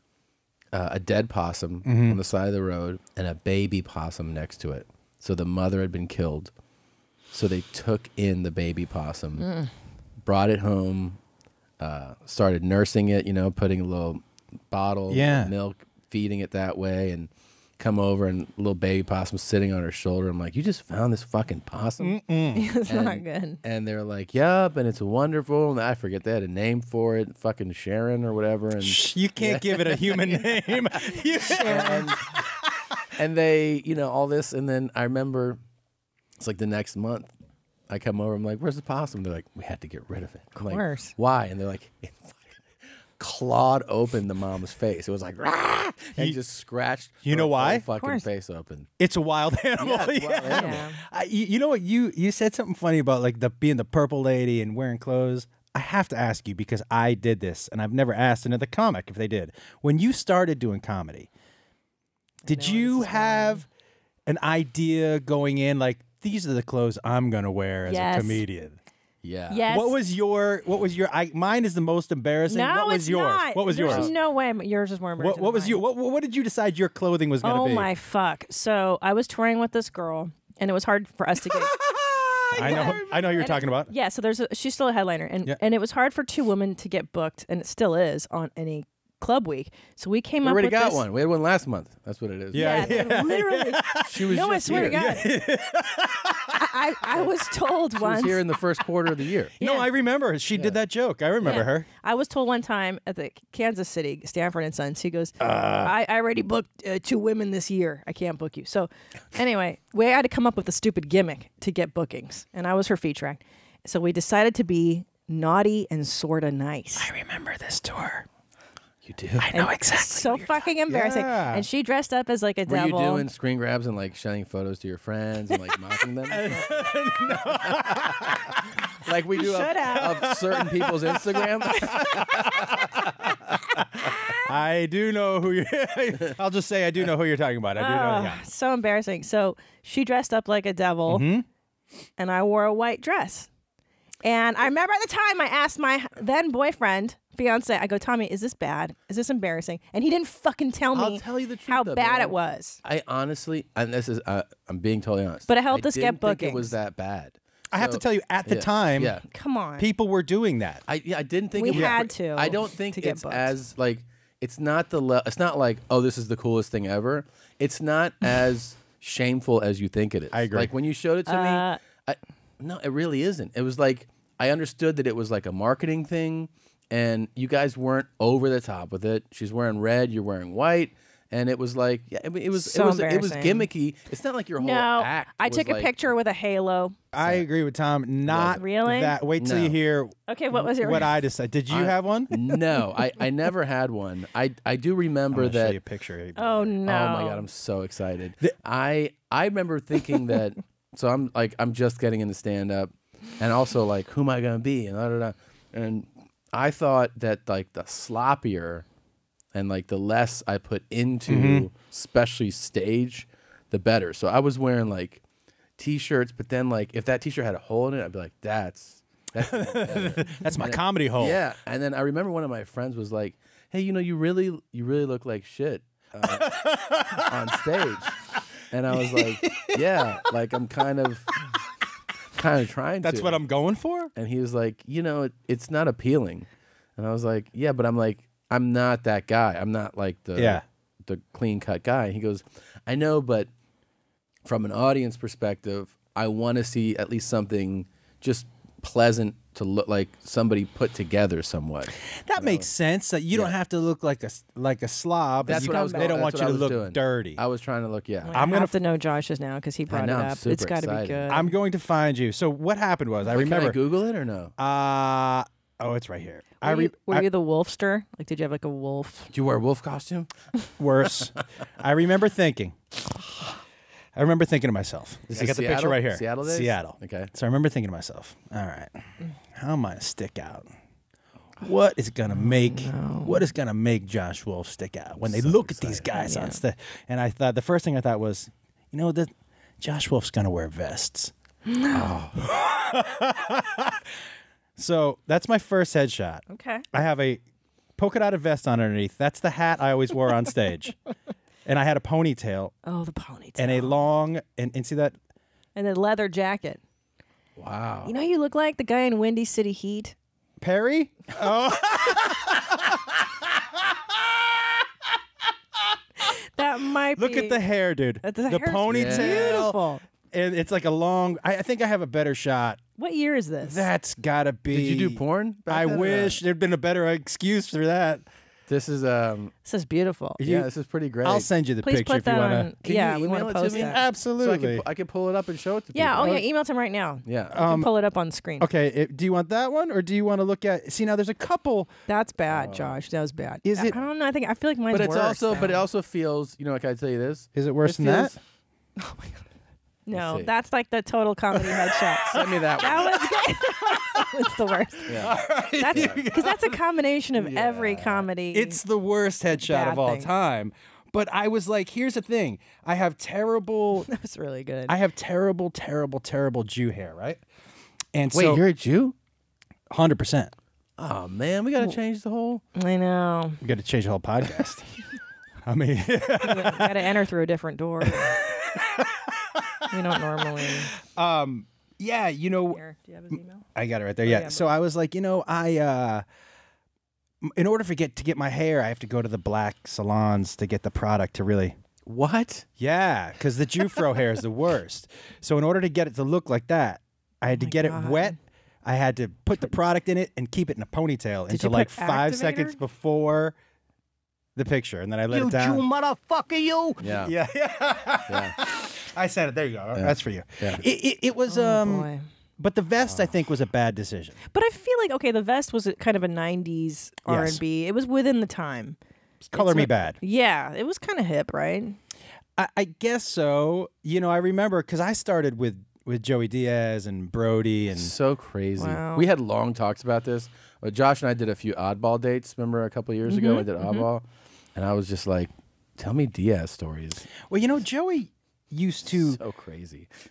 a dead possum on the side of the road and a baby possum next to it. So the mother had been killed. So they took in the baby possum, brought it home, started nursing it, you know, putting a little bottle of milk, feeding it that way, and come over and little baby possum sitting on her shoulder. I'm like, you just found this fucking possum? It's not good. And they're like, yup, and it's wonderful. And I forget, they had a name for it, fucking Sharon or whatever. And you can't give it a human name. And they, you know, all this. And then I remember it's like the next month I come over, I'm like, where's the possum? They're like, we had to get rid of it. Of course. Like, why? And they're like, it's clawed open the mom's face. It was like, rah! And just scratched you know why? Fucking face open. It's a wild animal. Yeah, it's a wild animal. Yeah. You know what? You said something funny about like being the purple lady and wearing clothes. I have to ask you because I did this, and I've never asked another comic if they did. When you started doing comedy, did you have an idea going in like, these are the clothes I'm going to wear as a comedian? Yeah. Yes. What was your? Mine is the most embarrassing. No, what was yours? Not. What was yours? There's no way yours is more embarrassing. What was you? What did you decide your clothing was going to be? Oh my fuck! So I was touring with this girl, and it was hard for us to get. I know who you're talking about. Yeah. So she's still a headliner, and it was hard for two women to get booked, and it still is on any club week. So we came up with this. We already got one. We had one last month. That's what it is. Yeah. Literally. She was I swear to God. I was told once. She was here in the first quarter of the year. No, I remember. She did that joke. I remember her. I was told one time at the Kansas City, Stanford and Sons, he goes, I already booked two women this year. I can't book you. So anyway, we had to come up with a stupid gimmick to get bookings. And I was her feature act. So we decided to be naughty and sort of nice. I remember this tour. You do. I know exactly. So fucking embarrassing. Yeah. And she dressed up as like a devil. Were you doing screen grabs and like showing photos to your friends and like mocking them? Like we do of certain people's Instagram. I do know who you're... I'll just say I do know who you're talking about. I do know. Yeah. So embarrassing. So she dressed up like a devil, and I wore a white dress. And I remember at the time I asked my then boyfriend, fiance, I go, Tommy, is this bad? Is this embarrassing? And he didn't fucking tell me how bad it was. I honestly, and this is, I'm being totally honest. But it helped us get bookings. I didn't think it was that bad. I have to tell you, at the time, come on, people were doing that. I didn't think we had to. I don't think it's as like it's not like, oh, this is the coolest thing ever. It's not as shameful as you think it is. I agree. Like when you showed it to me, no, it really isn't. It was like I understood that it was like a marketing thing, and you guys weren't over the top with it. She's wearing red, you're wearing white. And it was like, yeah, it was gimmicky. It's not like your whole act. I took a picture with a halo. I agree with Tom. Not really. Wait till you hear. Okay, what was it? What I decided. Did you have one? No, I never had one. I do remember that. Show you a picture. Oh no! Oh my god, I'm so excited. I remember thinking that. So I'm like, I'm just getting into stand up, and also like, who am I gonna be? And da, da, da. And I thought that like the sloppier and like the less I put into especially stage, the better. So I was wearing like t-shirts, but then like if that t-shirt had a hole in it, I'd be like, that's my comedy hole. Yeah. And then I remember one of my friends was like, hey, you know, you really look like shit on stage. And I was like, yeah, like I'm kind of trying to. That's what I'm going for? And he was like, you know, it's not appealing. And I was like, yeah, but I'm like, I'm not that guy. I'm not like the clean cut guy. And he goes, I know, but from an audience perspective, I want to see at least something just pleasant to look like somebody put together somewhat. That makes sense. That you don't have to look like a slob. That's what I was. They don't want you to look dirty. I was trying to look. Yeah, I'm gonna have to know Josh's now because he brought it up. It's got to be good. I'm going to find you. So what happened was I remember. Can I Google it or no? Oh, it's right here. Were you the wolfster? Like, did you have like a wolf? Did you wear a wolf costume? Worse. I remember thinking to myself. I got the picture right here. Seattle days? Seattle. Okay. So I remember thinking to myself, all right, how am I gonna stick out? What is gonna make Josh Wolf stick out when they look at these guys on stage? And I thought the first thing I thought was, you know, that Josh Wolf's gonna wear vests. Oh. So that's my first headshot. Okay. I have a polka dotted vest on underneath. That's the hat I always wore on stage. And I had a ponytail. Oh, the ponytail. And a long, and see that? And a leather jacket. Wow. You know you look like the guy in Windy City Heat? Perry? Oh. That might Look at the hair, dude. The ponytail. Beautiful. And it's like a long, I think I have a better shot. What year is this? That's gotta be. Did you do porn? I wish there'd been a better excuse for that. This is beautiful. Yeah, this is pretty great. I'll send you the picture if you wanna. Yeah, we want to post it. Absolutely. So I can pull it up and show it to people. Yeah. Oh yeah. Email it to him right now. Yeah. I can pull it up on screen. Okay. Do you want that one or do you want to look at? See now, there's a couple. That's bad, Josh. That was bad. Is it? I don't know. I feel like mine's worse. But it's also. But it also feels. You know, like I tell you this. Is it worse than that? Oh my god. No, that's like the total comedy headshot. Send me that one. That was good. It's the worst. Yeah. Because that's a combination of every comedy. It's the worst headshot of all time. But I was like, here's the thing. I have terrible. That was really good. I have terrible, terrible, terrible Jew hair, right? And wait, you're a Jew? 100%. Oh man, we got to change the whole. I know. We got to change the whole podcast. I mean, we got to enter through a different door. We don't normally. Yeah, you know. Here, do you have his email? I got it right there. Yeah. So I was like, you know, in order for to get my hair, I have to go to the black salons to get the product to really. What? Yeah, because the Jufro hair is the worst. So in order to get it to look like that, I had to get it wet. I had to put the product in it and keep it in a ponytail until like 5 seconds before the picture, and then I let it down. You motherfucker, you. Yeah. Yeah. Yeah. I said it. There you go. Yeah. That's for you. Yeah. It was, boy. But the vest, I think, was a bad decision. But I feel like, okay, the vest was kind of a 90s R&B. It was within the time. Color Me Bad. Yeah. It was kind of hip, right? I guess so. You know, I remember, because I started with Joey Diaz and Brody. And so crazy. Wow. We had long talks about this. Josh and I did a few oddball dates. Remember a couple of years ago, I did oddball, and I was just like, "Tell me Diaz stories." Well, you know, Joey used to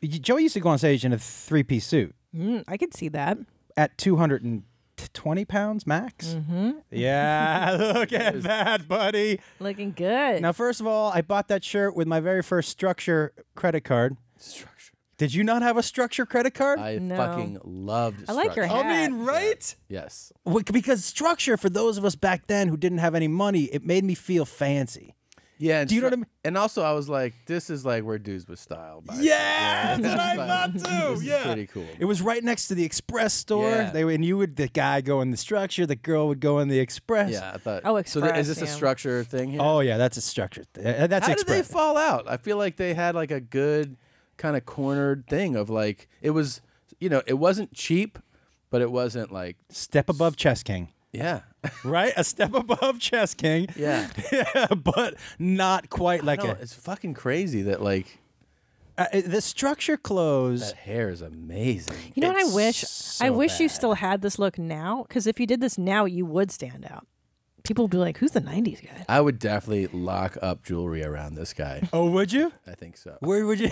Joey used to go on stage in a three-piece suit. I could see that at 220 pounds max. Yeah, look at that, buddy. Looking good. Now, first of all, I bought that shirt with my very first Structure credit card. Did you not have a Structure credit card? No. Fucking loved Structure. I like your hat. I mean, right? Yeah. Yes. Because Structure, for those of us back then who didn't have any money, it made me feel fancy. Yeah. Do you know what I mean? And also, I was like, this is like where dudes with style buy. Yeah, that's what I thought too. This is pretty cool. It was right next to the Express store. Yeah. And you would, the guy go in the Structure, the girl would go in the Express. Yeah, I thought. Oh, Express. So is this a Structure thing here? Oh yeah, that's a Structure. That's How Express. How did they fall out? I feel like they had like a good kind of cornered thing of like, it was, you know, it wasn't cheap, but it wasn't like step above Chess King. Yeah. Right? A step above Chess King. Yeah. But not quite like it. It's fucking crazy that like the Structure clothes. That hair is amazing. You know what I wish? So I wish you still had this look now, because if you did this now, you would stand out. People would be like, who's the 90s guy? I would definitely lock up jewelry around this guy. Oh, would you? I think so. Where would you?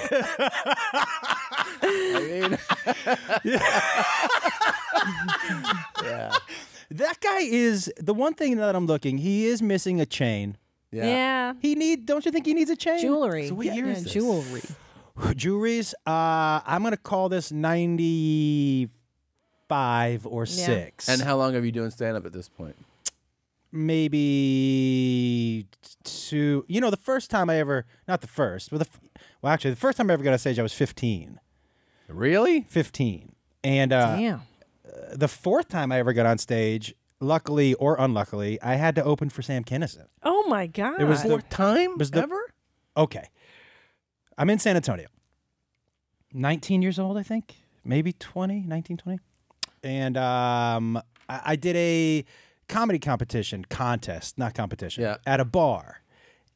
Yeah. That guy is, the one thing that I'm looking, he is missing a chain. Yeah. He don't you think he needs a chain? Jewelry. So what year is this? Jewelry. Jewelries, I'm going to call this 95 or 6. And how long have you doing stand-up at this point? Maybe 2. You know, the first time I ever, not the first, but well, actually, the first time I ever got on stage, I was 15. Really? 15. And, damn. The fourth time I ever got on stage, luckily or unluckily, I had to open for Sam Kinison. Oh my god! It was the fourth time ever. Okay, I'm in San Antonio. 19 years old, I think, maybe 20, 19, 20, and I did a comedy contest, not competition, at a bar,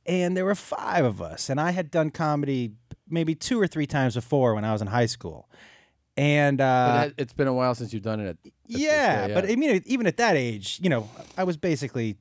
and there were 5 of us, and I had done comedy maybe 2 or 3 times before when I was in high school. And it's been a while since you've done it. Yeah, but I mean, even at that age, you know, I was basically,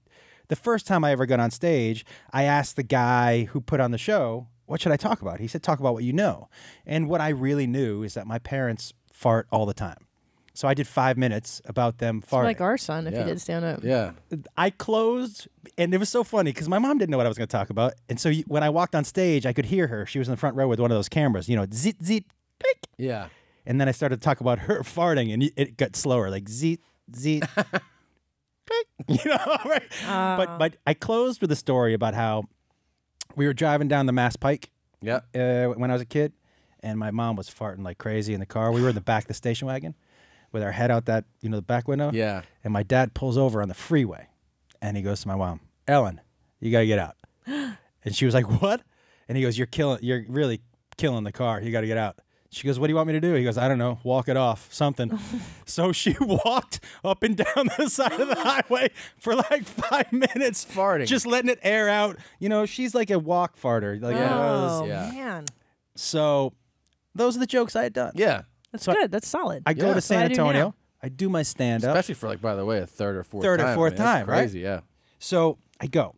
the first time I ever got on stage, I asked the guy who put on the show, what should I talk about? He said, talk about what you know. And what I really knew is that my parents fart all the time. So I did 5 minutes about them farting. Like our son, if he did stand up. Yeah. I closed, and it was so funny because my mom didn't know what I was going to talk about. And so when I walked on stage, I could hear her. She was in the front row with one of those cameras, you know, zit, zit, click. Yeah. And then I started to talk about her farting, and it got slower, like zeet, zeet, you know, right? But I closed with a story about how we were driving down the Mass Pike when I was a kid, and my mom was farting like crazy in the car. We were in the back of the station wagon with our head out that, you know, the back window. Yeah. And my dad pulls over on the freeway, and he goes to my mom, Ellen, you got to get out. And she was like, what? And he goes, you're really killing the car. You got to get out. She goes, what do you want me to do? He goes, I don't know, walk it off, something. So she walked up and down the side of the highway for like 5 minutes. Farting. Just letting it air out. You know, she's like a walk farter. Like, oh, man. So those are the jokes I had done. Yeah. That's so good. That's solid. I go to San Antonio. I do my stand-up. Especially for like, by the way, a third or fourth time, right? Crazy, yeah. So I go.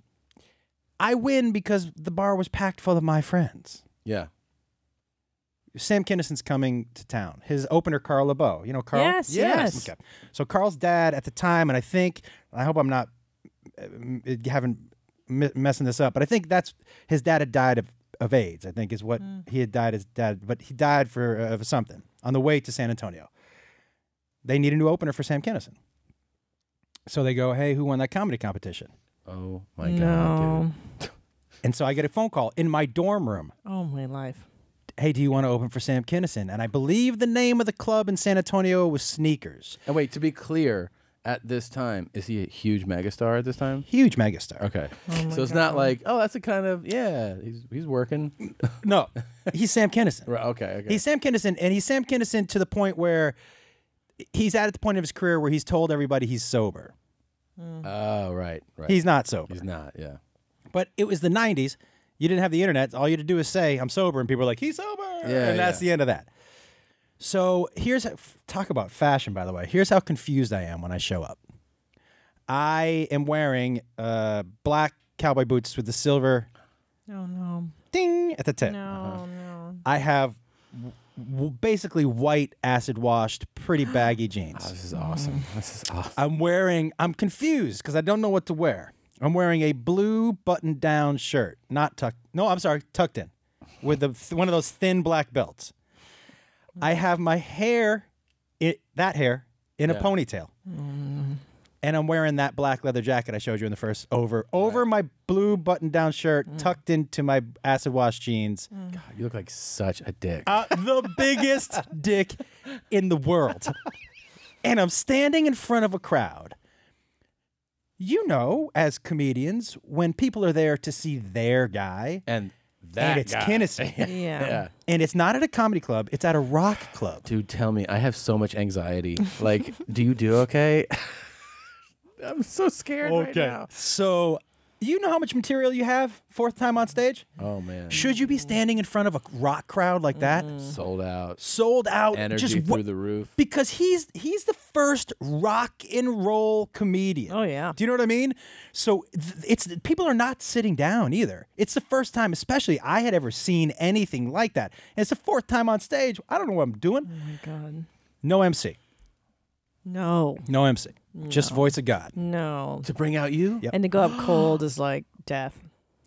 I win because the bar was packed full of my friends. Yeah. Sam Kinison's coming to town. His opener, Carl LeBeau. You know Carl? Yes. Okay. So Carl's dad at the time, and I think, I hope I'm not messing this up, but I think that's, his dad had died of AIDS, I think is what he had died as dad, but he died of something on the way to San Antonio. They need a new opener for Sam Kinison. So they go, hey, who won that comedy competition? Oh my God, dude. And so I get a phone call in my dorm room. Oh my life. Hey, do you want to open for Sam Kinison? And I believe the name of the club in San Antonio was Sneakers. And wait, to be clear, at this time, is he a huge megastar at this time? Huge megastar. Okay. Oh so it's not like, oh, that's a kind of, yeah, he's working. No, he's Sam Kinison. Right, okay. He's Sam Kinison, and he's Sam Kinison to the point where he's at the point of his career where he's told everybody he's sober. Oh, right. He's not sober. He's not, yeah. But it was the 90s. You didn't have the internet. All you had to do is say, I'm sober. And people are like, he's sober. Yeah, and that's the end of that. So here's, talk about fashion, by the way. Here's how confused I am when I show up. I am wearing black cowboy boots with the silver ding at the tip. No. I have basically white acid washed, pretty baggy jeans. Oh, this is awesome. This is awesome. I'm confused because I don't know what to wear. I'm wearing a blue button down shirt, not tucked. No, I'm sorry, tucked in, with one of those thin black belts. I have my hair, that hair in a ponytail. Mm. And I'm wearing that black leather jacket I showed you in the first over my blue button-down shirt, tucked into my acid-washed jeans. Mm. God, you look like such a dick. The biggest dick in the world. And I'm standing in front of a crowd. You know, as comedians, when people are there to see their guy. And it's Kinison. Yeah. And it's not at a comedy club. It's at a rock club. Dude, tell me. I have so much anxiety. Like, do you do okay? I'm so scared right now. So, you know how much material you have? Fourth time on stage? Oh, man. Should you be standing in front of a rock crowd like that? Sold out. Sold out. Energy just through the roof. Because he's the first rock and roll comedian. Oh, yeah. Do you know what I mean? So, people are not sitting down either. It's the first time, especially, I had ever seen anything like that. And it's the fourth time on stage. I don't know what I'm doing. Oh, my God. No MC. No. No MC. No. Just voice of God. No. To bring out you? Yep. And to go up cold is like death.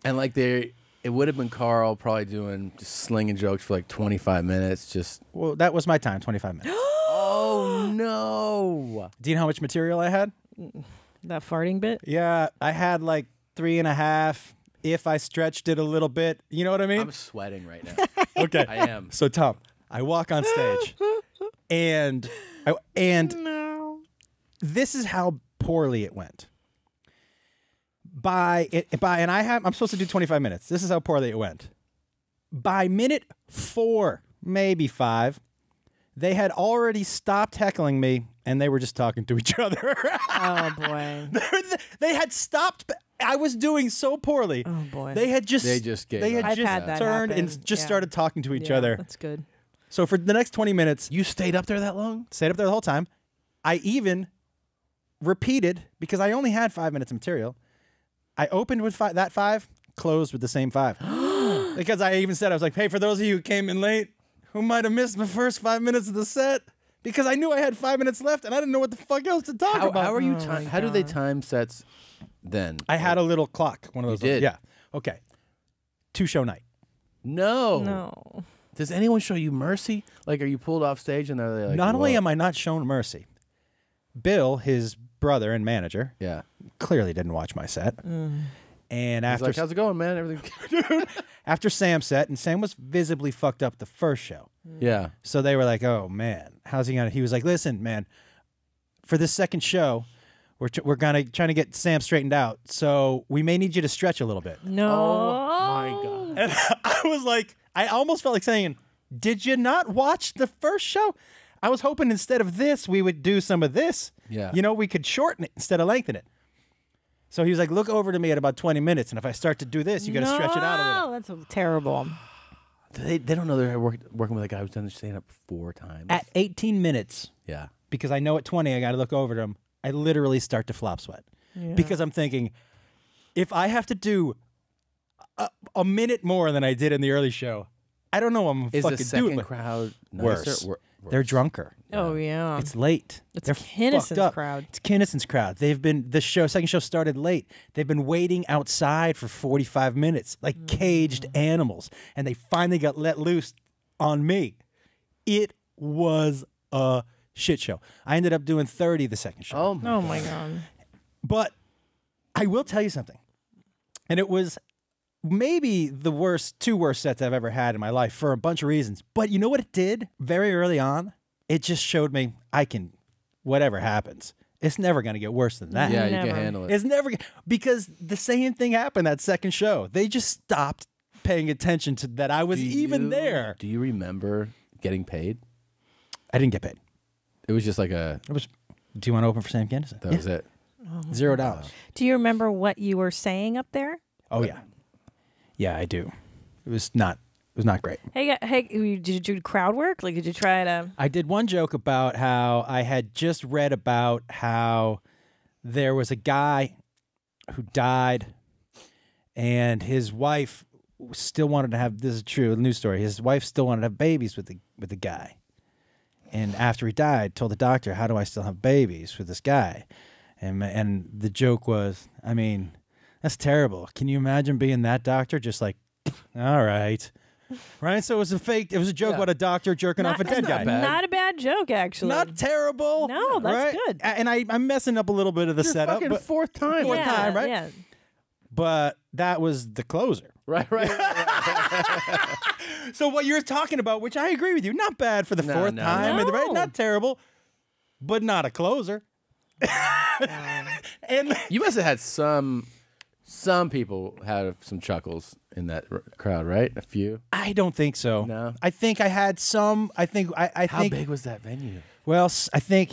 And like it would have been Carl probably doing just slinging jokes for like 25 minutes. Just well, that was my time, 25 minutes. Oh no. Do you know how much material I had? That farting bit? Yeah, I had like 3.5 if I stretched it a little bit. You know what I mean? I'm sweating right now. Okay. I am. So Tom, I walk on stage and this is how poorly it went. I'm supposed to do 25 minutes. This is how poorly it went. By minute 4, maybe 5, they had already stopped heckling me and they were just talking to each other. Oh boy. They had stopped. I was doing so poorly. Oh boy. They had just started talking to each other. That's good. So for the next 20 minutes, you stayed up there that long? Stayed up there the whole time. I even repeated, because I only had 5 minutes of material, I opened with that 5, closed with the same 5. Because I even said, I was like, hey, for those of you who came in late, who might have missed the first 5 minutes of the set, because I knew I had 5 minutes left and I didn't know what the fuck else to talk about. How do they time sets then? I had a little clock, one of those. You did? Yeah. Okay. 2-show night. No. No. Does anyone show you mercy? Like, are you pulled off stage and are they like, not only am I not shown mercy, Bill, his brother and manager, yeah, clearly didn't watch my set. Mm. And after, he's like, how's it going, man? Everything. After Sam's set, and Sam was visibly fucked up the first show. Yeah. So they were like, oh man, how's he gonna? He was like, listen, man, for this second show, we're gonna trying to get Sam straightened out, so we may need you to stretch a little bit. No. Oh my God. And I was like, I almost felt like saying, did you not watch the first show? I was hoping instead of this, we would do some of this. Yeah. You know, we could shorten it instead of lengthen it. So he was like, look over to me at about 20 minutes, and if I start to do this, you got to stretch it out a little. That's terrible. They don't know they're working with a guy who's done stand up 4 times. At 18 minutes. Yeah. Because I know at 20, I got to look over to him. I literally start to flop sweat. Yeah. Because I'm thinking, if I have to do a minute more than I did in the early show, I don't know I'm fucking doing. Is the second crowd worse? They're drunker. Oh yeah. It's late. It's Kinison's crowd. It's Kinison's crowd. They've been the second show started late. They've been waiting outside for 45 minutes like caged animals, and they finally got let loose on me. It was a shit show. I ended up doing 30 the second show. Oh my God. But I will tell you something. And it was maybe the two worst sets I've ever had in my life for a bunch of reasons. But you know what it did very early on? It just showed me whatever happens, it's never going to get worse than that. Yeah, you can handle it. It's never, because the same thing happened that second show. They just stopped paying attention to that I was even there. Do you remember getting paid? I didn't get paid. It was just like do you want to open for Sam Kinison? That was it. Oh, $0. Do you remember what you were saying up there? Oh, yeah. Yeah, I do. It was not great. Hey, did you do crowd work? Like, did you try to? I did one joke about how I had just read about how there was a guy who died, and his wife still wanted to have, this is true, a news story, his wife still wanted to have babies with the guy. And after he died, told the doctor, how do I still have babies with this guy? And the joke was, I mean, that's terrible. Can you imagine being that doctor? Just like, all right. Right? So it was a fake, it was a joke about a doctor jerking off a dead guy. Not a bad joke, actually. Not terrible. No, that's good. And I'm messing up a little bit of the setup. Fucking fourth time. Fourth time, right? Yeah. But that was the closer. Right, right. So what you're talking about, which I agree with you, not bad for the fourth time. No. Right? Not terrible, but not a closer. And you must have had some people had some chuckles in that crowd, right? A few? I don't think so. No. I think I had some. I think. How big was that venue? Well, I think,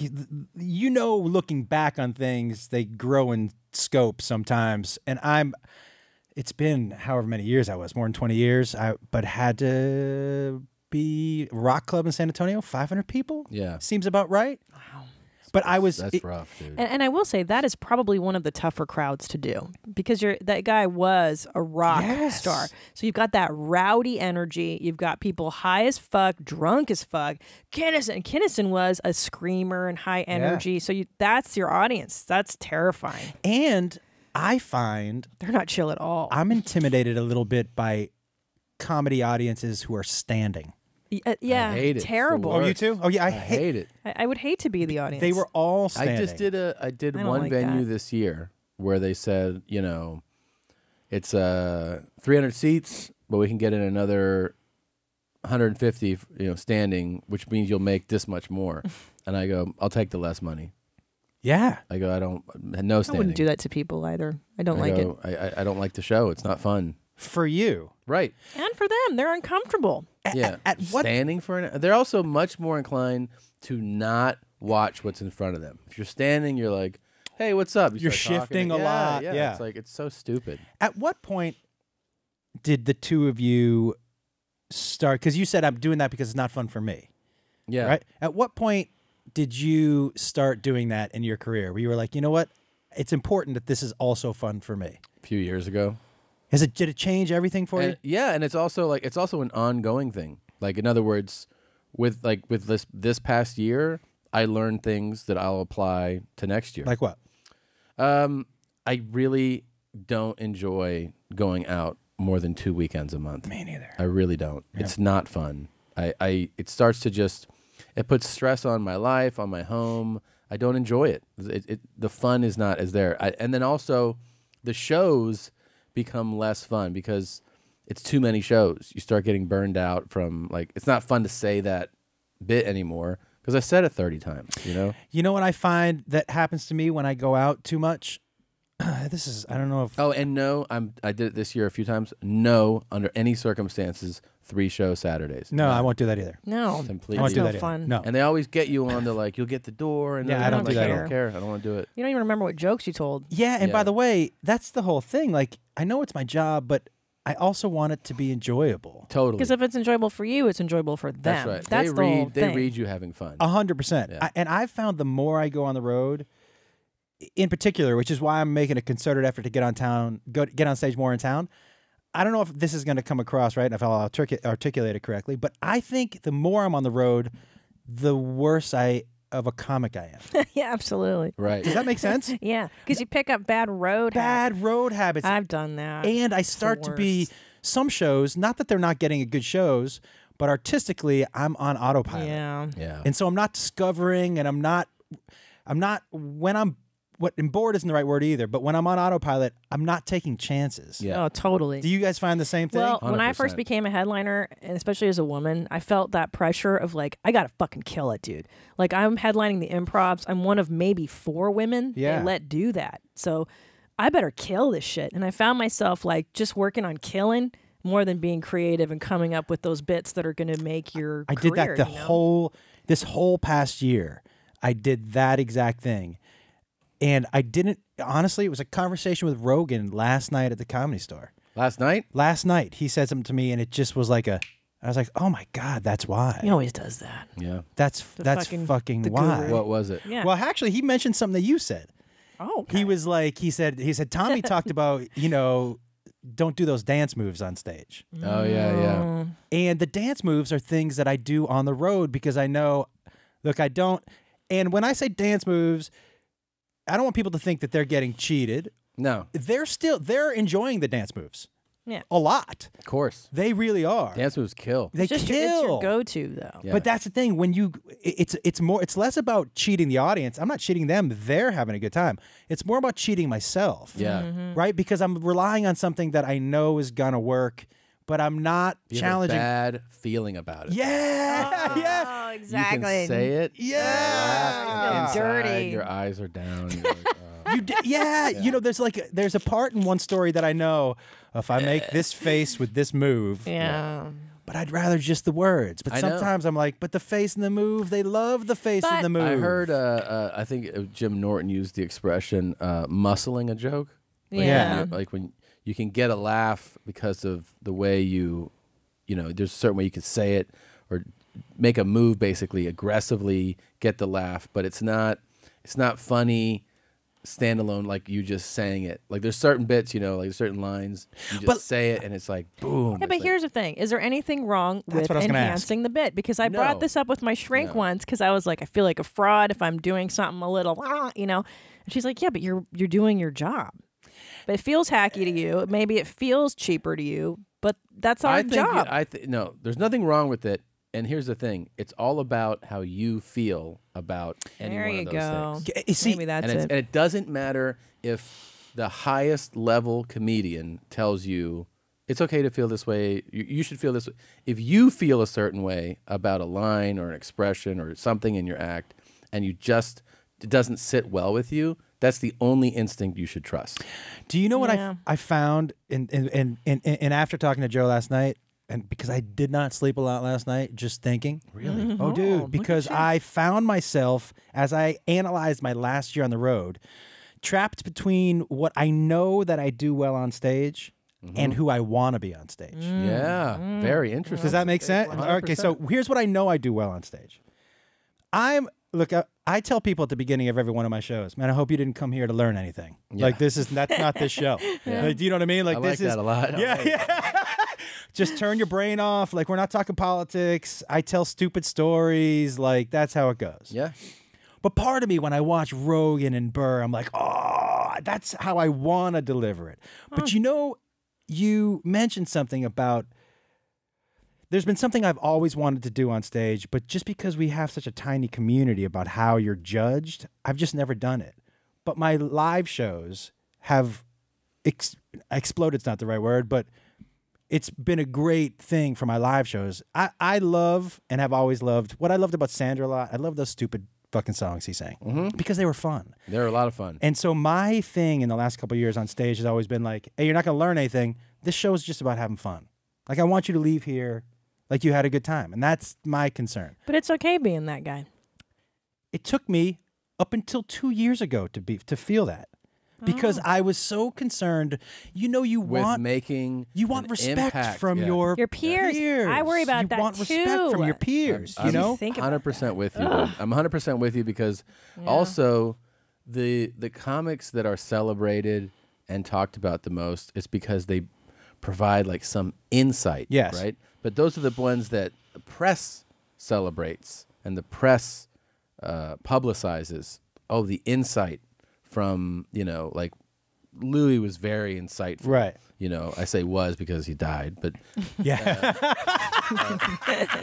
you know, looking back on things, they grow in scope sometimes. And it's been however many years I was, more than 20 years, but had to be rock club in San Antonio, 500 people. Yeah. Seems about right. Wow. But I was... That's rough, dude. And I will say, that is probably one of the tougher crowds to do. Because that guy was a rock star. So you've got that rowdy energy. You've got people high as fuck, drunk as fuck. Kinison was a screamer and high energy. Yeah. So that's your audience. That's terrifying. And I find... They're not chill at all. I'm intimidated a little bit by comedy audiences who are standing. Yeah, I hate it. Terrible. Oh, you too? Oh, yeah, I hate it. I would hate to be the audience. They were all standing. I did one venue this year where they said, you know, it's 300 seats, but we can get in another 150, you know, standing, which means you'll make this much more. And I go, I'll take the less money. Yeah. I go, no standing. I wouldn't do that to people either. I don't like the show. It's not fun. For you. Right. And for them. They're uncomfortable. Yeah. Standing for an hour. They're also much more inclined to not watch what's in front of them. If you're standing, you're like, hey, what's up? You're shifting a lot. Yeah, yeah. It's like, it's so stupid. At what point did the two of you start? Because you said, I'm doing that because it's not fun for me. Yeah. Right? At what point did you start doing that in your career where you were like, you know what? It's important that this is also fun for me? A few years ago. Did it change everything for you? Yeah, and it's also like an ongoing thing. Like, in other words, with this past year, I learned things that I'll apply to next year. Like what? I really don't enjoy going out more than 2 weekends a month. Me neither. I really don't. Yeah. It's not fun. It starts to just, it puts stress on my life, on my home. I don't enjoy it. The fun is not as there. And then also the shows become less fun because it's too many shows. You start getting burned out from, like, it's not fun to say that bit anymore because I said it 30 times, you know? You know what I find that happens to me when I go out too much? This is, I don't know if... Oh, and no, I did it this year a few times. No, under any circumstances, 3-show Saturdays. No, I won't do that either. No. Completely. I won't do that fun. No. And they always get you on the, like, you'll get the door. And yeah, I don't care. I don't want to do it. You don't even remember what jokes you told. Yeah, and by the way, that's the whole thing. Like, I know it's my job, but I also want it to be enjoyable. Totally. Because if it's enjoyable for you, it's enjoyable for them. That's right. That's the whole thing. They read you having fun. 100%. Yeah. And I've found the more I go on the road... in particular, which is why I'm making a concerted effort to get on stage more in town. I don't know if this is going to come across right, and if I'll articulate it correctly, but I think the more I'm on the road, the worse of a comic I am. Yeah, absolutely. Right. Does that make sense? Yeah, because you pick up bad road habits. I've done that, and I start to be some shows. Not that they're not getting good shows, but artistically, I'm on autopilot. Yeah, yeah. And so I'm not discovering, and I'm not when I'm. What, and bored isn't the right word either, but when I'm on autopilot, I'm not taking chances. Yeah. Oh, totally. Do you guys find the same thing? Well, 100%. When I first became a headliner, and especially as a woman, I felt that pressure of like, I gotta fucking kill it, dude. Like, I'm headlining the improvs. I'm one of maybe 4 women they let do that. So I better kill this shit. And I found myself like just working on killing more than being creative and coming up with those bits that are gonna make your career, did that this whole past year. I did that exact thing. And I didn't, honestly, it was a conversation with Rogan last night at the Comedy Store. Last night? Last night. He said something to me, and it just was like I was like, oh my God, that's why. He always does that. Yeah. That's fucking why. Guru. What was it? Yeah. Well, actually, he mentioned something that you said. Oh, okay. He was like, he said Tommy talked about, you know, don't do those dance moves on stage. Oh, yeah, yeah. And the dance moves are things that I do on the road because I know, look, I don't. And when I say dance moves, I don't want people to think that they're getting cheated. No. They're enjoying the dance moves. Yeah. A lot. Of course. They really are. Dance moves kill. They just kill. It's your go-to, though. Yeah. But that's the thing. When you, it's less about cheating the audience. I'm not cheating them. They're having a good time. It's more about cheating myself. Yeah. Mm-hmm. Right? Because I'm relying on something that I know is going to work, but I'm not challenging. You have a bad feeling about it. Yeah. Oh, yeah. Exactly. You can say it. Yeah. It's dirty. Your eyes are down. You're like, oh. You know, there's a part in one story that I know. If I make this face with this move, yeah. But I'd rather just the words. But sometimes I'm like, but the face and the move, they love the face and the move. I heard, I think Jim Norton used the expression "muscling a joke." Like, yeah, like when you can get a laugh because of the way you know, there's a certain way you can say it or make a move, basically aggressively get the laugh, but it's not funny. Standalone, like you just saying it. Like there's certain bits, you know, like certain lines. You just say it, and it's like boom. Yeah, but like, here's the thing: is there anything wrong with enhancing the bit? Because I brought this up with my shrink once, because I was like, I feel like a fraud if I'm doing something a little, you know. And she's like, yeah, but you're doing your job. But it feels hacky to you. Maybe it feels cheaper to you, but that's our job. No, there's nothing wrong with it. And here's the thing: it's all about how you feel about any one of those things. You see, maybe that's it. And it doesn't matter if the highest level comedian tells you it's okay to feel this way. You should feel this way. If you feel a certain way about a line or an expression or something in your act, and it doesn't sit well with you, that's the only instinct you should trust. Do you know what I found? And after talking to Joe last night. And because I did not sleep a lot last night, just thinking. Really? Mm-hmm. Oh, dude. Because I found myself, as I analyzed my last year on the road, trapped between what I know that I do well on stage and who I want to be on stage. Mm. Yeah. Mm. Very interesting. Does that make sense? 100%. Okay, so here's what I know I do well on stage. Look, I tell people at the beginning of every one of my shows, man, I hope you didn't come here to learn anything. Yeah. Like, that's not this show. Yeah. Like, do you know what I mean? Like, I like that a lot. Yeah, yeah. Just turn your brain off. Like, we're not talking politics. I tell stupid stories. Like, that's how it goes. Yeah. But part of me, when I watch Rogan and Burr, I'm like, oh, that's how I want to deliver it. Huh. But you know, you mentioned something about there's been something I've always wanted to do on stage, but just because we have such a tiny community about how you're judged, I've just never done it. But my live shows have exploded's not the right word, but it's been a great thing for my live shows. I love and have always loved what I loved about Sandra a lot. I love those stupid fucking songs he sang because they were fun. They were a lot of fun. And so my thing in the last couple of years on stage has always been like, hey, you're not going to learn anything. This show is just about having fun. Like, I want you to leave here like you had a good time. And that's my concern. But it's okay being that guy. It took me up until 2 years ago to feel that. Because I was so concerned, you know, you want respect from your peers. I worry about that too. You want respect from your peers. You know, 100% with you. I'm 100% with you because also the comics that are celebrated and talked about the most is because they provide like some insight. Yes, right. But those are the ones that the press celebrates and the press publicizes. Oh, the insight. From, you know, like Louis was very insightful. Right. You know, I say was because he died, but yeah.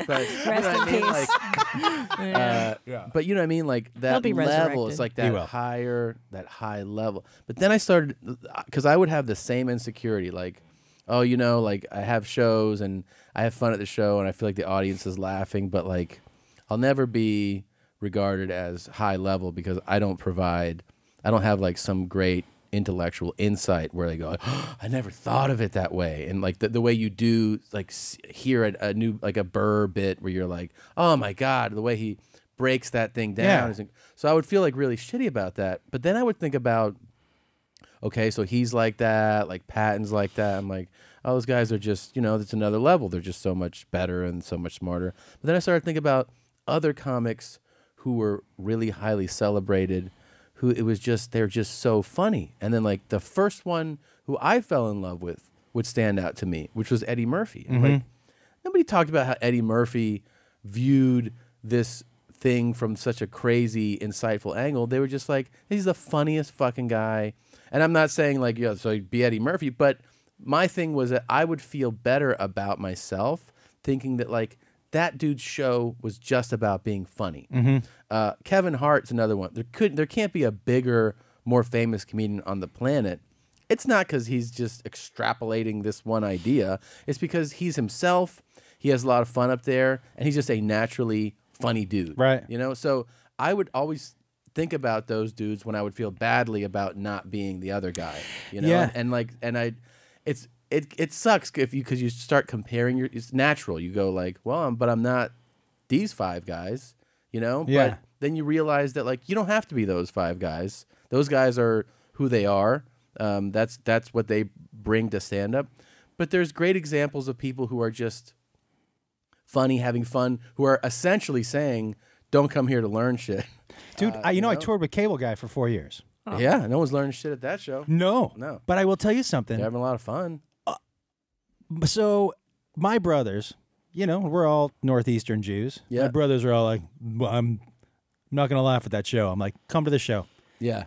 But, rest in peace. Like, but you know what I mean? Like that level is like that high level. But then I started, because I would have the same insecurity, like, oh, you know, like I have shows and I have fun at the show and I feel like the audience is laughing, but like I'll never be regarded as high level because I don't provide. I don't have like some great intellectual insight where they go, oh, I never thought of it that way. And like the way you do, like hear a new, like a Burr bit where you're like, oh my God, the way he breaks that thing down. Yeah. So I would feel like really shitty about that. But then I would think about, okay, so he's like that, like Patton's like that. I'm like, oh, those guys are just, you know, that's another level. They're just so much better and so much smarter. But then I started thinking about other comics who were really highly celebrated who it was just, they're just so funny. And then like the first one who I fell in love with would stand out to me, which was Eddie Murphy. Mm-hmm. Like nobody talked about how Eddie Murphy viewed this thing from such a crazy, insightful angle. They were just like, he's the funniest fucking guy. And I'm not saying like, yeah, so be Eddie Murphy, but my thing was that I would feel better about myself thinking that like that dude's show was just about being funny. Mm-hmm. Kevin Hart's another one. There can't be a bigger, more famous comedian on the planet. It's not because he's just extrapolating this one idea. It's because he's himself. He has a lot of fun up there, and he's just a naturally funny dude. Right. You know. So I would always think about those dudes when I would feel badly about not being the other guy. You know. Yeah. And it sucks if you, because you start comparing your, it's natural. You go like, well, but I'm not these five guys, you know? Yeah. But then you realize that like, you don't have to be those five guys. Those guys are who they are. That's what they bring to stand up. But there's great examples of people who are just funny, having fun, who are essentially saying, don't come here to learn shit. Dude, you know, I toured with Cable Guy for 4 years. Oh. Yeah. No one's learning shit at that show. No. No. But I will tell you something. They're having a lot of fun. So my brothers, you know, we're all Northeastern Jews. Yeah. My brothers are all like, well, I'm not going to laugh at that show. I'm like, come to the show. Yeah.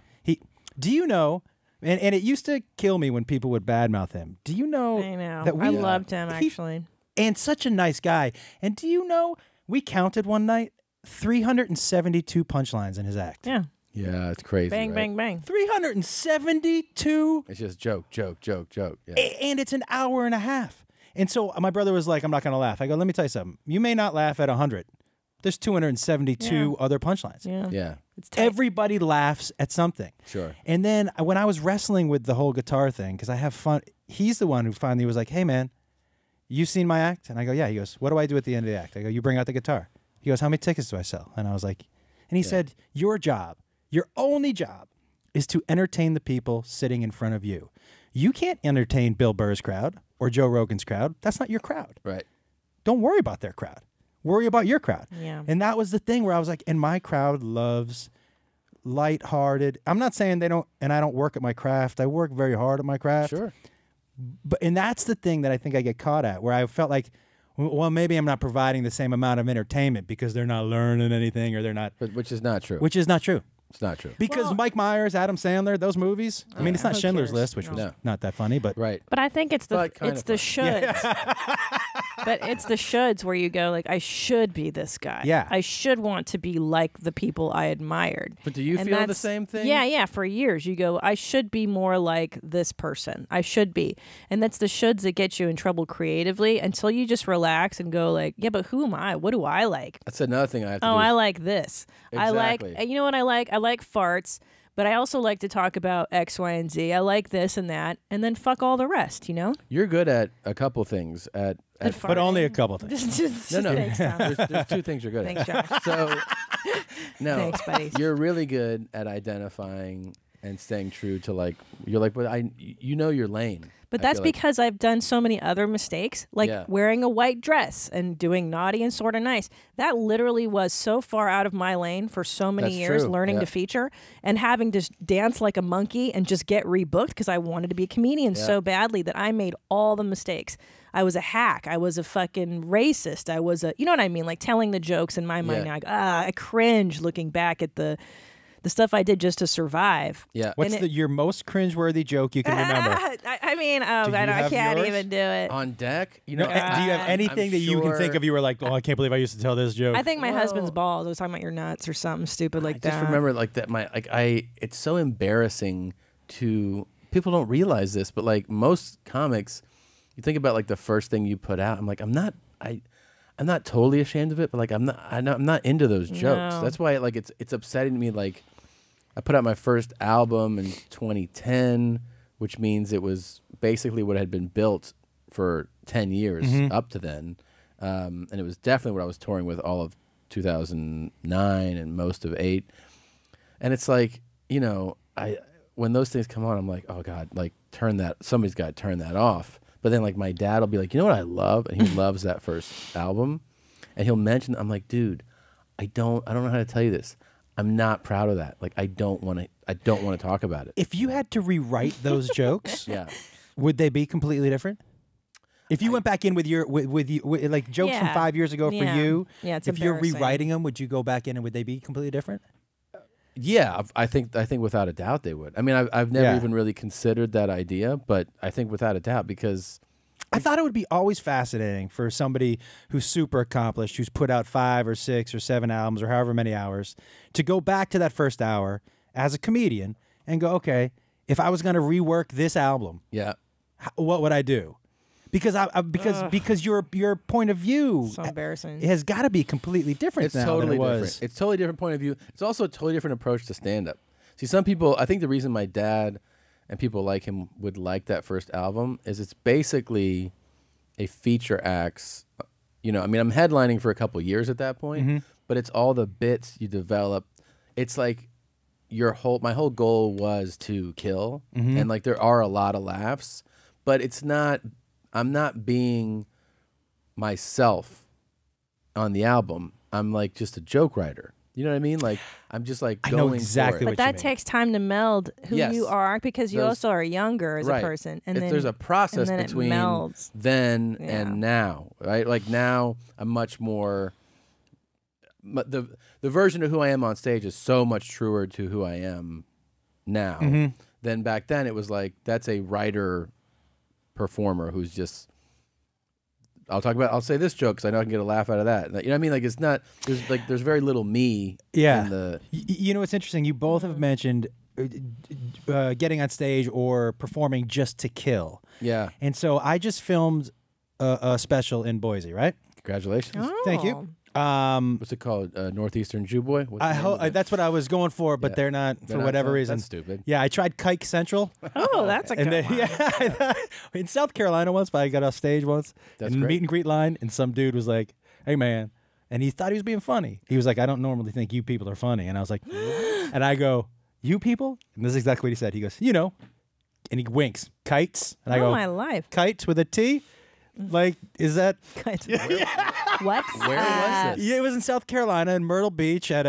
Do you know, and it used to kill me when people would badmouth him. Do you know? I know. That we, I loved him, actually. And such a nice guy. And do you know, we counted one night 372 punchlines in his act. Yeah. Yeah, it's crazy. Bang, right? Bang, bang. 372. It's just joke, joke, joke, joke. Yeah. And it's an hour and a half. And so my brother was like, I'm not going to laugh. I go, let me tell you something. You may not laugh at 100. There's 272 other punchlines. Yeah. Yeah. It's everybody laughs at something. Sure. And then when I was wrestling with the whole guitar thing, because I have fun, he's the one who finally was like, hey, man, you seen my act? And I go, yeah. He goes, what do I do at the end of the act? I go, you bring out the guitar. He goes, how many tickets do I sell? And I was like, and he said, your job. Your only job is to entertain the people sitting in front of you. You can't entertain Bill Burr's crowd or Joe Rogan's crowd. That's not your crowd. Right. Don't worry about their crowd. Worry about your crowd. Yeah. And that was the thing where I was like, and my crowd loves lighthearted. I'm not saying they don't, and I don't work at my craft. I work very hard at my craft. Sure. And that's the thing that I think I get caught at, where I felt like, well, maybe I'm not providing the same amount of entertainment because they're not learning anything, or they're not. But, which is not true. Which is not true. It's not true. Because well, Mike Myers, Adam Sandler, those movies. I mean, it's not Schindler's List, which was not that funny, but right. But I think it's the shoulds. Yeah. But it's the shoulds where you go like, I should be this guy. Yeah. I should want to be like the people I admired. But do you feel the same thing? Yeah, yeah. For years, you go, I should be more like this person. I should be, and that's the shoulds that get you in trouble creatively until you just relax and go like, yeah, but who am I? What do I like? That's another thing I have to do. Oh, I like this. Exactly. I like. You know what I like? I like farts, but I also like to talk about X, Y, and Z. I like this and that, and then fuck all the rest, you know? You're good at a couple things. But only a couple things. No, no. Thanks, there's two things you're good at. Thanks, Josh. So, no. Thanks, buddies. You're really good at identifying and staying true to, like, you're like, but you know your lane. But that's because I've done so many other mistakes, like wearing a white dress and doing naughty and sort of nice. That literally was so far out of my lane for so many years, learning to feature and having to dance like a monkey and just get rebooked because I wanted to be a comedian so badly that I made all the mistakes. I was a hack. I was a fucking racist. I was a, you know what I mean? Like telling the jokes in my mind. Now I go, I cringe looking back at the stuff I did just to survive. Yeah. What's your most cringeworthy joke you can remember? I mean, I can't even do it. On deck? You know, do you have anything that you can think of you were like, oh, I can't believe I used to tell this joke? I think my husband's balls. I was talking about your nuts or something stupid like that. I just remember like that. It's so embarrassing to, people don't realize this, but like most comics, you think about like the first thing you put out. I'm like, I'm not totally ashamed of it, but like I'm not into those jokes. That's why like it's upsetting to me. Like, I put out my first album in 2010, which means it was basically what had been built for 10 years up to then. And it was definitely what I was touring with all of 2009 and most of 2008. And it's like, you know, when those things come on, I'm like, oh God, like somebody's got to turn that off. But then like my dad will be like, you know what I love? And he loves that first album. And he'll mention, I'm like, dude, I don't know how to tell you this. I'm not proud of that. Like, I don't want to talk about it. If you had to rewrite those jokes, yeah, would they be completely different? If you went back in with your like jokes from 5 years ago for you, if you're rewriting them, would you go back in and would they be completely different? Yeah, I think without a doubt they would. I mean, I've never even really considered that idea, but I think without a doubt, because I thought it would be always fascinating for somebody who's super accomplished, who's put out 5 or 6 or 7 albums or however many hours, to go back to that first hour as a comedian and go, okay, if I was going to rework this album, what would I do? Because because your point of view, so embarrassing, it has got to be completely different. It's now totally than it was. Different. It's totally different point of view. It's also a totally different approach to stand up. See, some people, I think the reason my dad and people like him would like that first album is it's basically a feature acts. You know, I mean, I'm headlining for a couple of years at that point, but it's all the bits you develop. It's like your whole my whole goal was to kill, and like there are a lot of laughs, but it's not. I'm not being myself on the album. I'm like just a joke writer. You know what I mean? Like I'm just like going for it. But that takes time to meld who you are, because you also are younger as a person. And then there's a process between then and now, right? Like now I'm much more the version of who I am on stage is so much truer to who I am now than back then. It was like that's a writer performer who's just I'll say this joke because I know I can get a laugh out of that. You know what I mean? Like it's not there's very little me. Yeah. In the you know what's interesting? You both have mentioned getting on stage or performing just to kill. Yeah. And so I just filmed a special in Boise, right? Congratulations. Oh. Thank you. What's it called? Northeastern Jew Boy? I hope that's what I was going for, but they're not for whatever reason. That's stupid. Yeah, I tried Kike Central. Oh, that's a good one. Yeah, in South Carolina once, but I got off stage once in the meet and greet line, and some dude was like, "Hey, man," and he thought he was being funny. He was like, "I don't normally think you people are funny," and I was like, and I go, "You people?" And this is exactly what he said. He goes, "You know," and he winks, kites, and I go, "Oh my life, kites with a T." Like, is that what? Where was this? Yeah, it was in South Carolina in Myrtle Beach at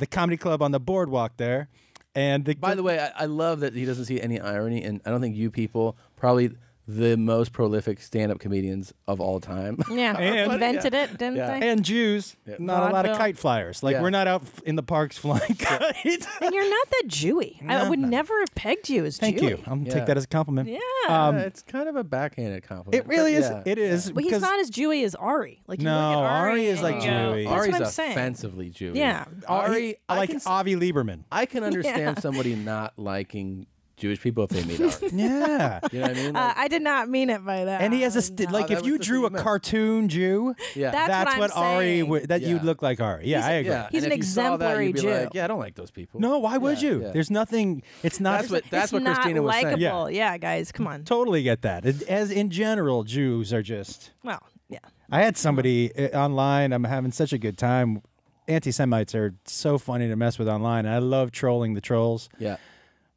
the comedy club on the boardwalk there. And the by the way, I love that he doesn't see any irony, and I don't think you people probably the most prolific stand-up comedians of all time. Yeah, and invented it, didn't they? And Jews, not a lot of kite flyers. Like we're not out in the parks flying kites. And you're not that Jewy. No, I would never have pegged you as Jewy. Thank you. I'm take that as a compliment. Yeah, it's kind of a backhanded compliment. It really is. Yeah. It is. But he's not as Jewy as Ari. Like Ari is like Jewy. Ari's offensively Jewy. Yeah, Ari. Like Avi Lieberman. I can understand somebody not liking Jewish people if they meet Ari. Yeah. You know what I mean? Like, I did not mean it by that. And he has a, like, if you drew a cartoon Jew, that's what Ari would, you'd look like Ari. Yeah, I agree. Yeah. He's an exemplary Jew. Like, yeah, I don't like those people. No, why would you? Yeah. There's nothing, it's not. That's what Christina was saying. Yeah. Yeah, guys, come on. Totally get that. As in general, Jews are just. Well, yeah. I had somebody online, I'm having such a good time. Anti-Semites are so funny to mess with online. I love trolling the trolls. Yeah.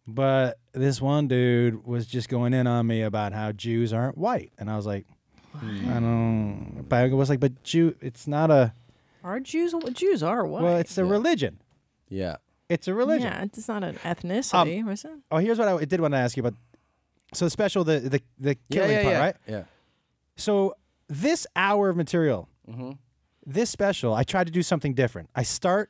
But this one dude was just going in on me about how Jews aren't white, and I was like, I don't. But I was like, but Jew, it's not a. Are Jews? Jews are white. Well, it's a religion. Yeah, it's a religion. Yeah, it's not an ethnicity, is it? Oh, here's what I did want to ask you about. So the special, the killing part, right? Yeah. So this hour of material, this special, I tried to do something different. I start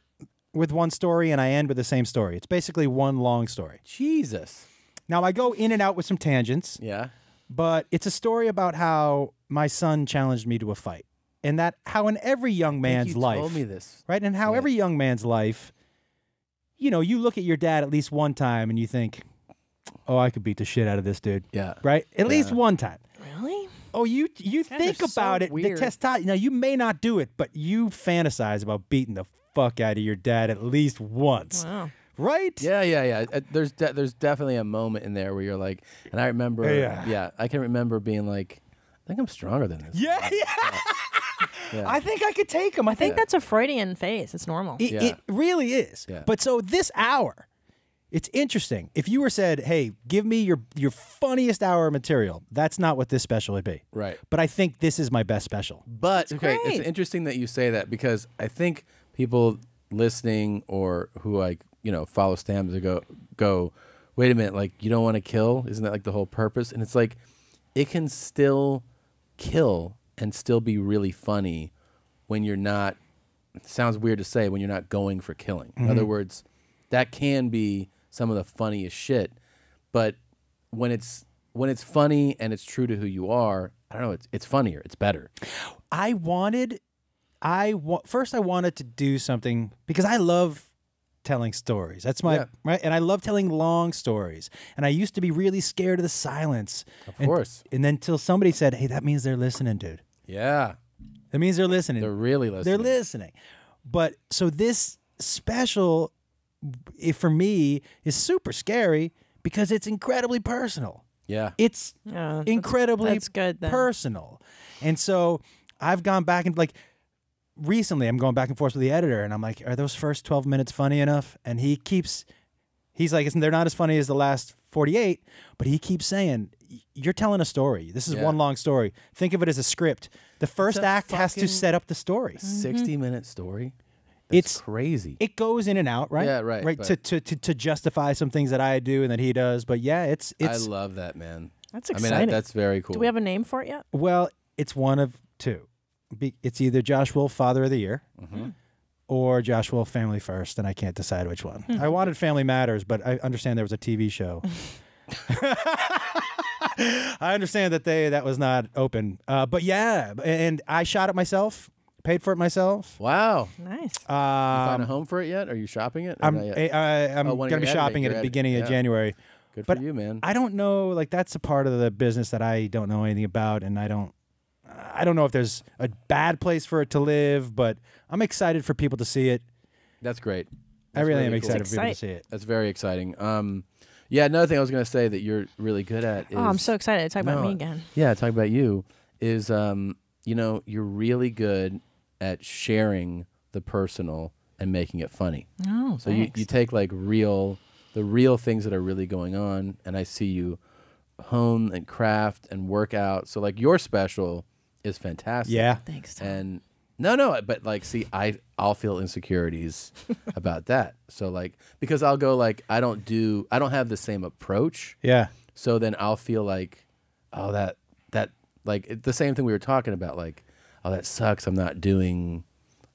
with one story and I end with the same story. It's basically one long story. Jesus. Now I go in and out with some tangents. Yeah. But it's a story about how my son challenged me to a fight. And that how in every young man's life. You told me this. Right? And how every young man's life, you know, you look at your dad at least one time and you think, "Oh, I could beat the shit out of this dude." Yeah. Right? At least one time. Really? Oh, you think about it. Weird. The testosterone. Now you may not do it, but you fantasize about beating the fuck out of your dad at least once. Wow. Right? Yeah, yeah, yeah. There's definitely a moment in there where you're like, and I remember, I can remember being like, I think I'm stronger than this. Yeah, yeah. I think I could take him. I think that's a Freudian phase. It's normal. It really is. Yeah. But so this hour, it's interesting. If you were said, "Hey, give me your funniest hour of material," that's not what this special would be. Right. But I think this is my best special. But okay, it's interesting that you say that because I think people listening or who like, you know, follow stands and go, wait a minute, like, you don't want to kill? Isn't that like the whole purpose? And it's like, it can still kill and still be really funny when you're not, it sounds weird to say, when you're not going for killing. Mm-hmm. In other words, that can be some of the funniest shit, but when it's funny and it's true to who you are, I don't know, it's funnier, it's better. First I wanted to do something because I love telling stories. That's my right, and I love telling long stories. And I used to be really scared of the silence. Of course. And then till somebody said, "Hey, that means they're listening, dude." Yeah. That means they're listening. They're really listening. They're listening. But so this special, for me, is super scary because it's incredibly personal. Yeah. It's incredibly personal. And so I've gone back and, like, recently I'm going back and forth with the editor, and I'm like, are those first 12 minutes funny enough? And he keeps, he's like, they're not as funny as the last 48, but he keeps saying, you're telling a story. This is one long story. Think of it as a script. The first act has to set up the story. 60-minute story? That's crazy. It goes in and out, right? Yeah, right. Right, to justify some things that I do and that he does. But yeah, it's I love that, man. That's exciting. I mean, that's very cool. Do we have a name for it yet? Well, it's one of two. It's either Josh Wolf Father of the Year or Josh Wolf Family First, and I can't decide which one. I wanted Family Matters, but I understand there was a TV show. I understand that that was not open. But yeah, and I shot it myself. Paid for it myself. Wow, nice. You found a home for it yet? Are you shopping it? I'm gonna be shopping it at the beginning of January. Good for you, man. I don't know. Like, that's a part of the business that I don't know anything about, and I don't know if there's a bad place for it to live. But I'm excited for people to see it. That's great. I really am excited for people to see it. That's very exciting. Yeah. Another thing I was gonna say that you're really good at is, oh, I'm so excited to talk about me again. Yeah, talk about you. Is you know, you're really good at sharing the personal and making it funny. Oh, so you take like the real things that are really going on, and I see you hone and craft and work out. So like your special is fantastic. Yeah, thanks, Tom. And no, but like, see, I'll feel insecurities about that. So like, because I'll go like, I don't have the same approach. Yeah. So then I'll feel like, oh, that like the same thing we were talking about, like, oh, that sucks, I'm not doing,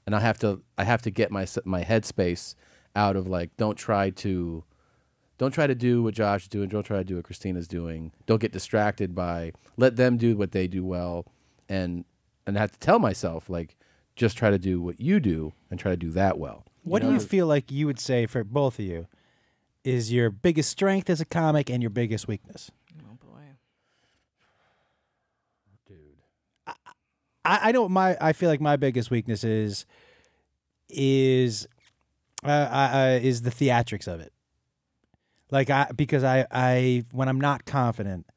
and I have to get my headspace out of like, don't try to do what Josh is doing, don't try to do what Christina's doing, don't get distracted by, let them do what they do well, and I have to tell myself, like, just try to do what you do and try to do that well. What do you feel like you would say for both of you is your biggest strength as a comic and your biggest weakness? I know I feel like my biggest weakness is the theatrics of it. Like, because when I'm not confident,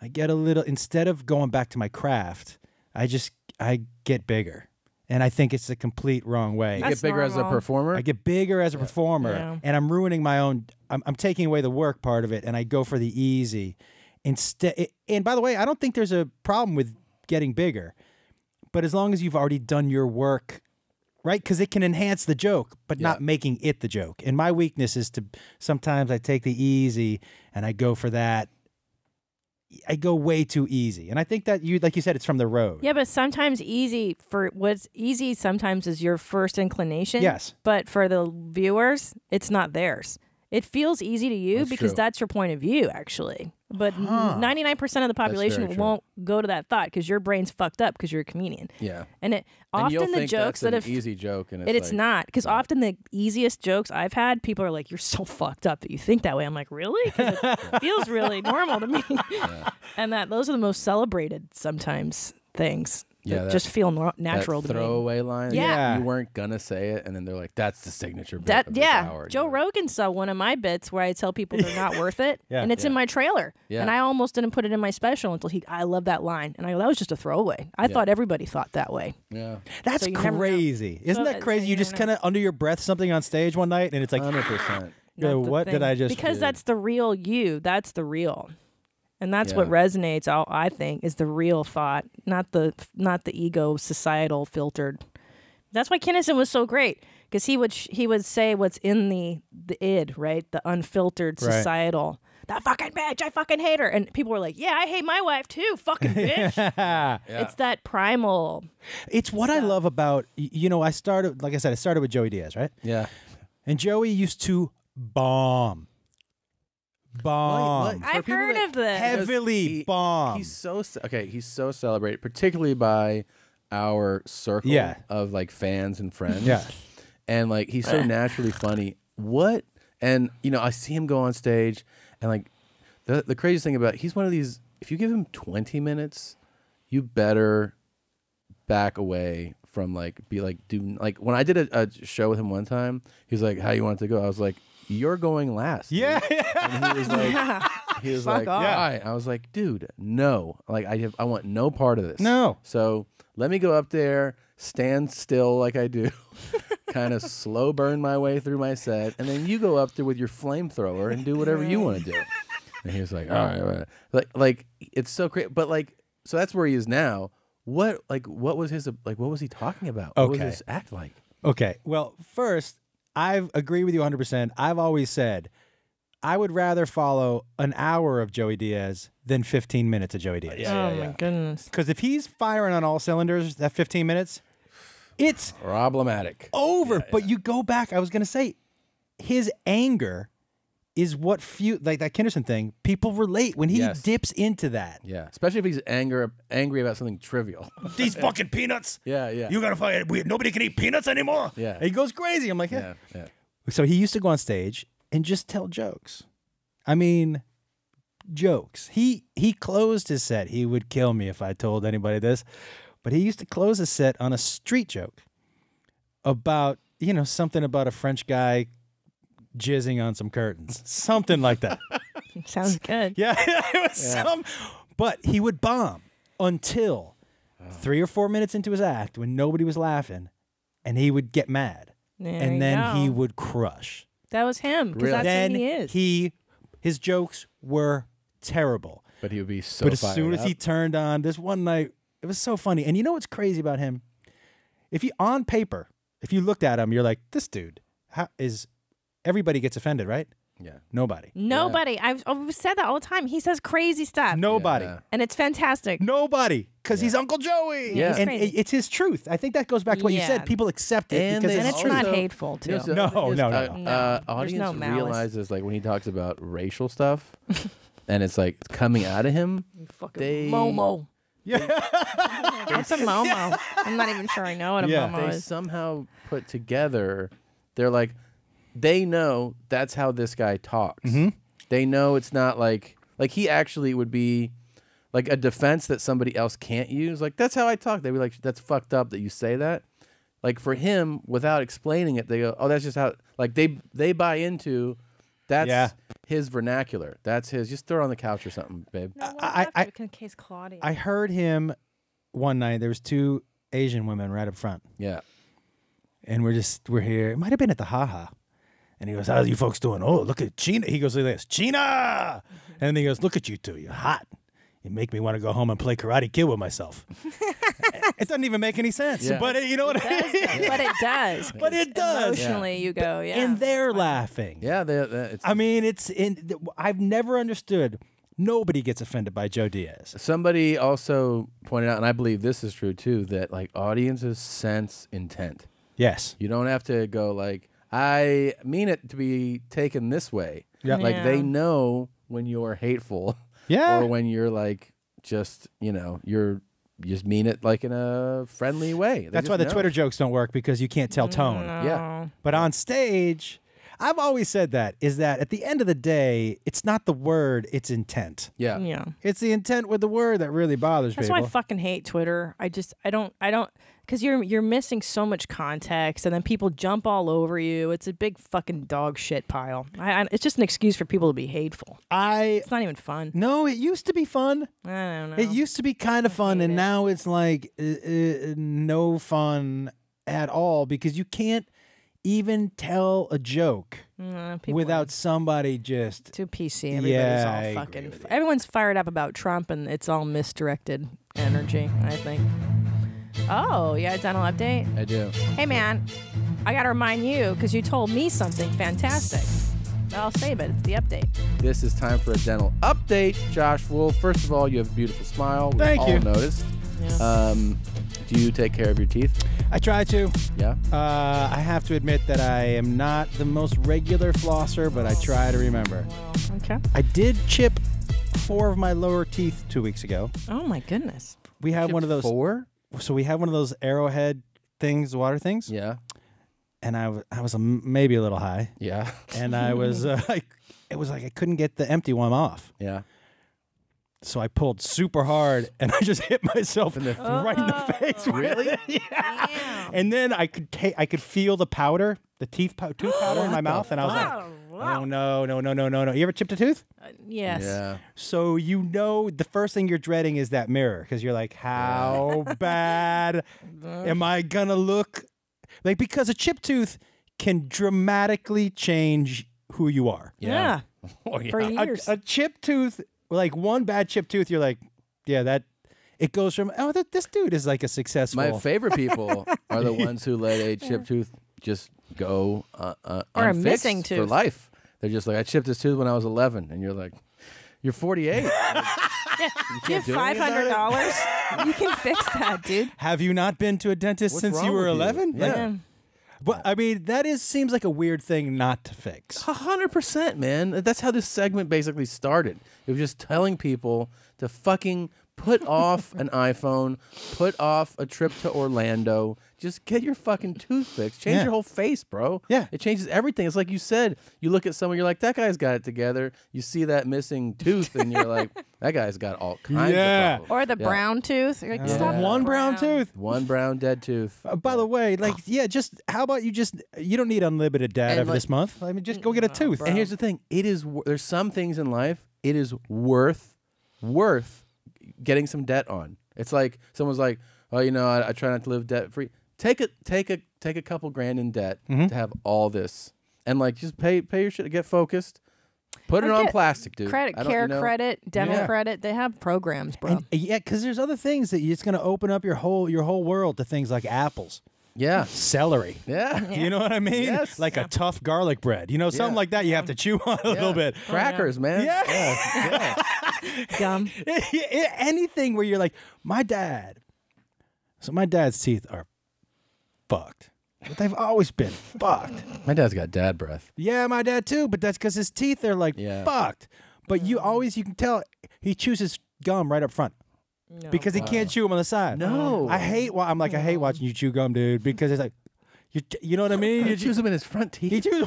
I get a little, instead of going back to my craft, I get bigger, and I think it's the complete wrong way. You get bigger as a performer. I get bigger as a performer, and I'm ruining my own. I'm taking away the work part of it, and I go for the easy instead. And by the way, I don't think there's a problem with getting bigger, but as long as you've already done your work, right? Because it can enhance the joke, but not making it the joke. And my weakness is to, sometimes I take the easy and I go for that. I go way too easy. And I think that, you, like you said, it's from the road. Yeah, but sometimes easy, for what's easy sometimes is your first inclination. Yes. But for the viewers, it's not theirs. It feels easy to you because that's your point of view, actually. But 99% of the population won't go to that thought because your brain's fucked up because you're a comedian. Yeah. And often the jokes that have easy joke, and it's like, not because often the easiest jokes I've had, people are like, "You're so fucked up that you think that way." I'm like, "Really?" Because it feels really normal to me. Yeah. And those are the most celebrated sometimes things. Yeah, just feel natural to me. Throwaway line. Yeah, you weren't gonna say it, and then they're like, "That's the signature bit." That, yeah, Joe Rogan saw one of my bits where I tell people they're not worth it, and it's in my trailer, and I almost didn't put it in my special until he. I love that line, and I go, "That was just a throwaway." I thought everybody thought that way. Yeah, that's crazy. Isn't that crazy? You just kind of under your breath something on stage one night, and it's like 100%. What did I just? Because that's the real you. That's the real. And that's what resonates, I think, is the real thought, not the ego, societal filtered That's why Kinison was so great, because he would say what's in the id, right? The unfiltered societal. That fucking bitch, I fucking hate her. And people were like, yeah, I hate my wife too, fucking bitch. Yeah. It's that primal. It's what stuff. I love about, you know, I started with Joey Diaz, right? Yeah. And Joey used to bomb. Like, I've heard of this. Heavily bomb. He's so celebrated, particularly by our circle of like fans and friends. Yeah. And like, he's so naturally funny. What? And, you know, I see him go on stage, and like the craziest thing about it, he's one of these, if you give him 20 minutes, you better back away from when I did a show with him one time, he's like, how you want it to go? I was like, you're going last. Yeah. And he was like, why? I was like, dude, no. Like I want no part of this. No. So let me go up there, stand still like I do. Kind of slow burn my way through my set, and then you go up there with your flamethrower and do whatever you want to do. And he was like, all right, all right. Like it's so crazy, but like, so that's where he is now. What was he talking about? Okay. What was his act like? Okay, well, first, I agree with you 100%. I've always said I would rather follow an hour of Joey Diaz than 15 minutes of Joey Diaz. Oh, my goodness. Because if he's firing on all cylinders, that 15 minutes, it's problematic. Over. Yeah. But you go back, I was going to say, his anger is what like that Kinison thing, people relate when he dips into that. Yeah. Especially if he's angry about something trivial. These fucking peanuts. Yeah, yeah. You got to fucking, nobody can eat peanuts anymore. Yeah. And he goes crazy. I'm like, yeah. So he used to go on stage and just tell jokes. I mean, jokes. He closed his set. He would kill me if I told anybody this. But he used to close a set on a street joke about, you know, something about a French guy jizzing on some curtains. Something like that. Sounds good. Yeah, it was some. But he would bomb until 3 or 4 minutes into his act when nobody was laughing, and he would get mad. And then he would crush. That was him, because that's who he is. His jokes were terrible. But he would be so fired up. But as soon as he turned on, this one night, it was so funny. And you know what's crazy about him? On paper, if you looked at him, you're like, this dude, everybody gets offended, right? Yeah. Nobody. Yeah. I've said that all the time. He says crazy stuff. Nobody. Yeah. And it's fantastic. Nobody. Because he's Uncle Joey. Yeah. And it's his truth. I think that goes back to what you said. People accept it. And it's not hateful, too. No. Audience realizes, like, when he talks about racial stuff, and it's, like, coming out of him. Fucking Momo. Yeah, that's a Momo. Yeah. I'm not even sure I know what a Momo is. They somehow put together. They're like, they know that's how this guy talks. Mm-hmm. They know it's not like he actually would be like a defense that somebody else can't use. Like, that's how I talk. They'd be like, that's fucked up that you say that. Like, for him, without explaining it, they go, oh, that's just how. Like, they buy into. That's his vernacular. That's his. Just throw it on the couch or something, babe. No, I heard him one night. There was two Asian women right up front. Yeah, and we're here. It might have been at the HaHa, and he goes, "How are you folks doing? Oh, look at Gina." He goes like this, "Gina," and then he goes, "Look at you two. You're hot. You make me want to go home and play Karate Kid with myself." It doesn't even make any sense, but you know what I mean. But it does. But it does. Emotionally, you go, and they're laughing. Yeah, I mean, I've never understood. Nobody gets offended by Joe Diaz. Somebody also pointed out, and I believe this is true too, that like audiences sense intent. Yes, you don't have to go like, I mean it to be taken this way. Yeah, like they know when you are hateful. Yeah, or when you're like just you just mean it like in a friendly way. That's why the Twitter jokes don't work, because you can't tell tone. No. Yeah. But on stage, I've always said that, is that at the end of the day, it's not the word, it's intent. Yeah. Yeah. It's the intent with the word that really bothers people. That's why I fucking hate Twitter. I don't because you're missing so much context, and then people jump all over you. It's a big fucking dog shit pile. It's just an excuse for people to be hateful. It's not even fun. No, it used to be fun. I don't know. It used to be kind of fun, and now it's like no fun at all, because you can't even tell a joke without somebody just too PC. Everybody's all fucking. Everyone's fired up about Trump, and it's all misdirected energy. I think. Oh, you had a dental update? I do. Hey, man, I got to remind you because you told me something fantastic. I'll save it. It's the update. This is time for a dental update, Josh Wolf. First of all, you have a beautiful smile. Thank you. All noticed. Yeah. Do you take care of your teeth? I try to. Yeah? I have to admit that I am not the most regular flosser, but I try to remember. Okay. I did chip 4 of my lower teeth 2 weeks ago. Oh, my goodness. We had one of those. 4? So we had one of those arrowhead things, water things. Yeah. And I was maybe a little high. Yeah. And I was, it was like I couldn't get the empty one off. Yeah. So I pulled super hard, and I just hit myself in the right in the face. Really? Yeah. Damn. And then I could feel the powder, the tooth powder in my mouth, and I was like, "Oh no, no, no, no, no, no!" You ever chipped a tooth? Yes. Yeah. So you know the first thing you're dreading is that mirror because you're like, "How bad am I gonna look?" Like because a chipped tooth can dramatically change who you are. Yeah. Yeah. Oh, yeah. For years, a chipped tooth. Like one bad chipped tooth, you're like, yeah, that. It goes from this dude is like a successful. My favorite people are the ones who let a chipped tooth just go or a missing tooth for life. They're just like, I chipped this tooth when I was 11, and you're like, you're 48. You have $500. You can fix that, dude. Have you not been to a dentist since you were 11? Yeah. Like, but I mean, that seems like a weird thing not to fix. 100%, man. That's how this segment basically started. It was just telling people to fucking put off an iPhone, put off a trip to Orlando. Just get your fucking tooth fixed. Change your whole face, bro. Yeah. It changes everything. It's like you said, you look at someone, you're like, that guy's got it together. You see that missing tooth, and you're like, that guy's got all kinds of problems. Or the brown tooth. You're like, stop one brown tooth. One brown dead tooth. By the way, like, just how about you you don't need unlimited data for this month. I mean, just go get a tooth. Bro. And here's the thing. There's some things in life, it is worth getting some debt on. It's like someone's like, oh, you know, I try not to live debt free. Take a couple grand in debt to have all this, and like just pay your shit. Get focused. Put it on plastic, dude. Credit care, credit, dental credit. They have programs, bro. And, because there's other things that it's going to open up your whole world to things like apples. Yeah. Celery. Yeah. You know what I mean? Yes. Like a tough garlic bread. You know, something like that you have to chew on a little bit. Crackers, man. Yeah. Gum. Anything where you're like, my dad's teeth are fucked. But they've always been fucked. My dad's got dad breath. Yeah, my dad too, but that's because his teeth are like fucked. But you can tell he chews his gum right up front. No. Because he can't chew them on the side. No, I hate watching you chew gum, dude. Because it's like, you know what I mean. He chews them in his front teeth. He chews.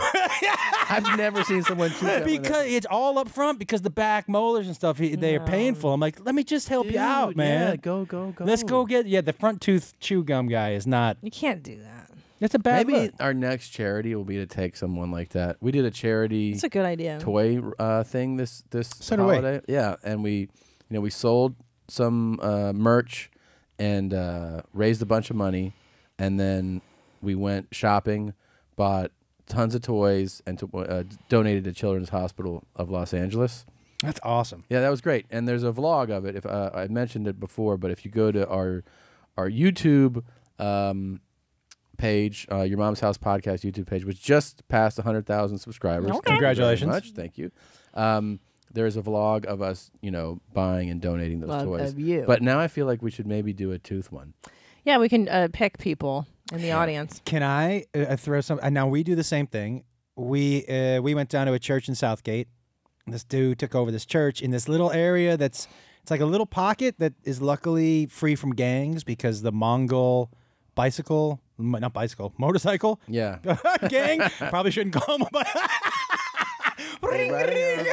I've never seen someone chew gum because it's all up front. Because the back molars and stuff, they are painful. I'm like, let me just help you out, man. Yeah, go. Let's go get the front tooth chew gum guy is not. You can't do that. That's a bad. Maybe our next charity will be to take someone like that. We did a charity. It's a good idea. Toy thing this holiday. Yeah, and we sold some merch and raised a bunch of money, and then we went shopping, bought tons of toys, and donated to Children's Hospital of Los Angeles. That's awesome. Yeah, that was great. And there's a vlog of it. If I mentioned it before, but if you go to our YouTube page, Your Mom's House Podcast YouTube page, which just passed 100,000 subscribers. Okay. Congratulations. Thank you very much. Thank you. There is a vlog of us, you know, buying and donating those toys. Of you. But now I feel like we should maybe do a tooth one. Yeah, we can pick people in the audience. Can I throw some? Now we do the same thing. We went down to a church in Southgate. This dude took over this church in this little area it's like a little pocket that is luckily free from gangs because the Mongol motorcycle. Yeah, gang. Probably shouldn't call them. Ring, ring.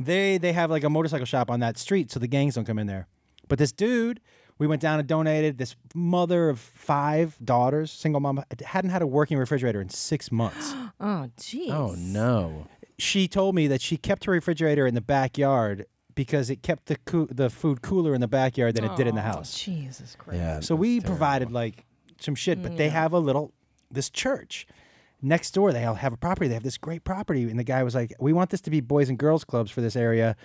They have like a motorcycle shop on that street, so the gangs don't come in there. But this dude, we went down and donated. This mother of 5 daughters, single mom, hadn't had a working refrigerator in 6 months. Oh, jeez. Oh, no. She told me that she kept her refrigerator in the backyard because it kept the food cooler in the backyard than it did in the house. Jesus Christ. Yeah, so we provided like some shit, but they have this church. Next door, they all have a property. They have this great property. And the guy was like, we want this to be boys and girls clubs for this area,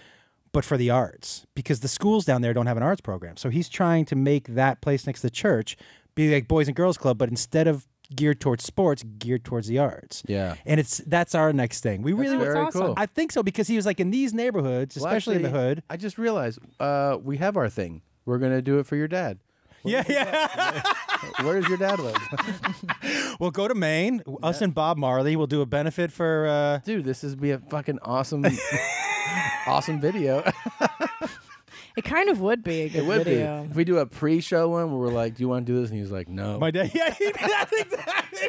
but for the arts, because the schools down there don't have an arts program. So he's trying to make that place next to the church be like Boys and Girls Club, but instead of geared towards sports, geared towards the arts. Yeah. And it's that's our next thing. We really that's awesome. Cool. I think so, because he was like, in these neighborhoods, especially actually, in the hood. I just realized we have our thing. We're going to do it for your dad. Where does your dad live? We'll go to Maine. Us and Bob Marley will do a benefit for... Dude, this is be a fucking awesome, awesome video. It kind of would be a good video. If we do a pre-show one where we're like, do you want to do this? And he's like, no. My dad, yeah, that's exactly.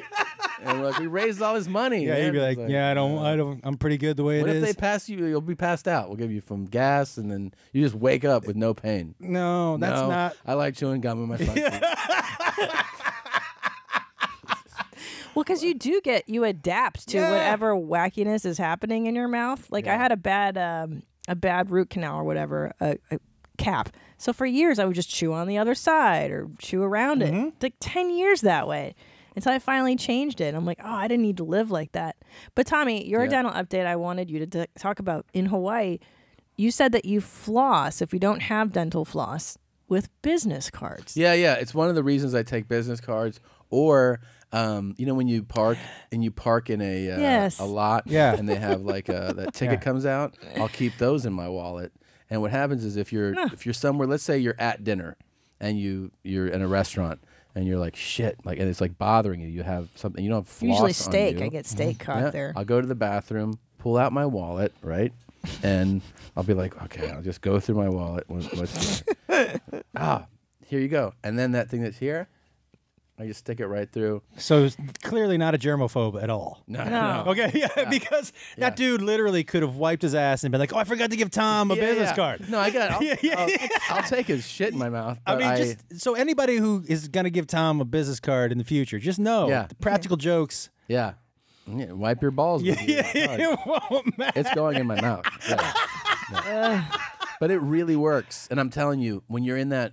And we're like, we raised all his money. Yeah, he'd be like, yeah, I don't, I'm pretty good the way it is. What if they pass you? You'll be passed out. We'll give you some gas, and then you just wake up with no pain. No, that's not. I like chewing gum in my front teeth. Well, because you do get, you adapt to whatever wackiness is happening in your mouth. Like I had a bad root canal or whatever, a cap. So for years, I would just chew on the other side or chew around it. It's like 10 years that way. Until I finally changed it. I'm like, oh, I didn't need to live like that. But Tommy, your dental update I wanted you to talk about in Hawaii. You said that you floss, if you don't have dental floss, with business cards. Yeah, yeah. It's one of the reasons I take business cards. Or, you know, when you park and you park in a lot and they have like that ticket comes out, I'll keep those in my wallet. And what happens is if you're somewhere, let's say you're at dinner and you're in a restaurant. And you're like, shit, like, and it's like bothering you. You have something, you don't have floss. Usually steak. I get steak caught there. I'll go to the bathroom, pull out my wallet, right? And I'll be like, okay, I'll just go through my wallet. What's here? Ah, here you go. And then that thing that's here, I just stick it right through. So it's clearly not a germaphobe at all. No, no. Okay, because that dude literally could have wiped his ass and been like, oh, I forgot to give Tom a business card. No, I got it. I'll take his shit in my mouth. I mean, just so anybody who is going to give Tom a business card in the future, just know the practical jokes. Yeah. Yeah. Wipe your balls with your won't matter. It's going in my mouth. Yeah. But it really works. And I'm telling you, when you're in that,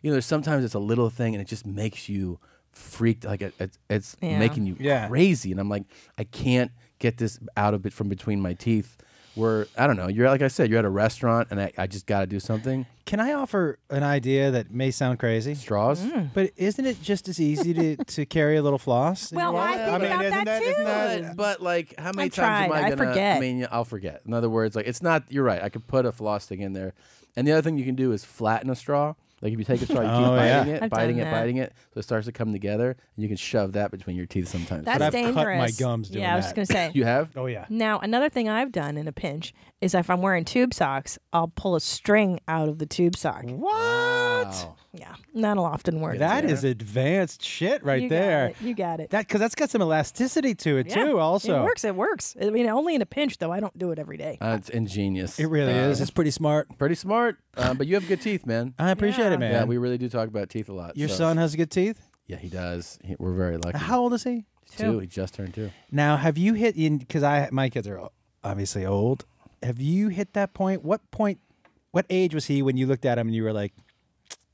you know, sometimes it's a little thing and it just makes you... freaked, like it's making you crazy, and I'm like, I can't get this out of it from between my teeth. Where I don't know, you're like I said, you're at a restaurant, and I just got to do something. Can I offer an idea that may sound crazy? Straws, but isn't it just as easy to carry a little floss? Well, I think about that too. But like, how many times am I gonna? Forget. I mean, I'll forget. In other words, like it's not. You're right. I could put a floss thing in there, and the other thing you can do is flatten a straw. Like if you take a straw, you keep biting it, so it starts to come together, and you can shove that between your teeth sometimes. That's dangerous. I've cut my gums doing that. Yeah, I was just going to say. You have? Oh, yeah. Now, another thing I've done in a pinch is if I'm wearing tube socks, I'll pull a string out of the tube sock. What? Wow. Yeah, that'll often work. That is advanced shit right there. You got it. Because that's got some elasticity to it, too, also. It works. It works. I mean, only in a pinch, though. I don't do it every day. It's ingenious. It really is. It's pretty smart. Pretty smart. But you have good teeth, man. I appreciate it, man. Yeah, we really do talk about teeth a lot. Your son has good teeth? Yeah, he does. We're very lucky. How old is he? 2. He just turned 2. Now, have you hit, because my kids are obviously old, have you hit that point? What age was he when you looked at him and you were like,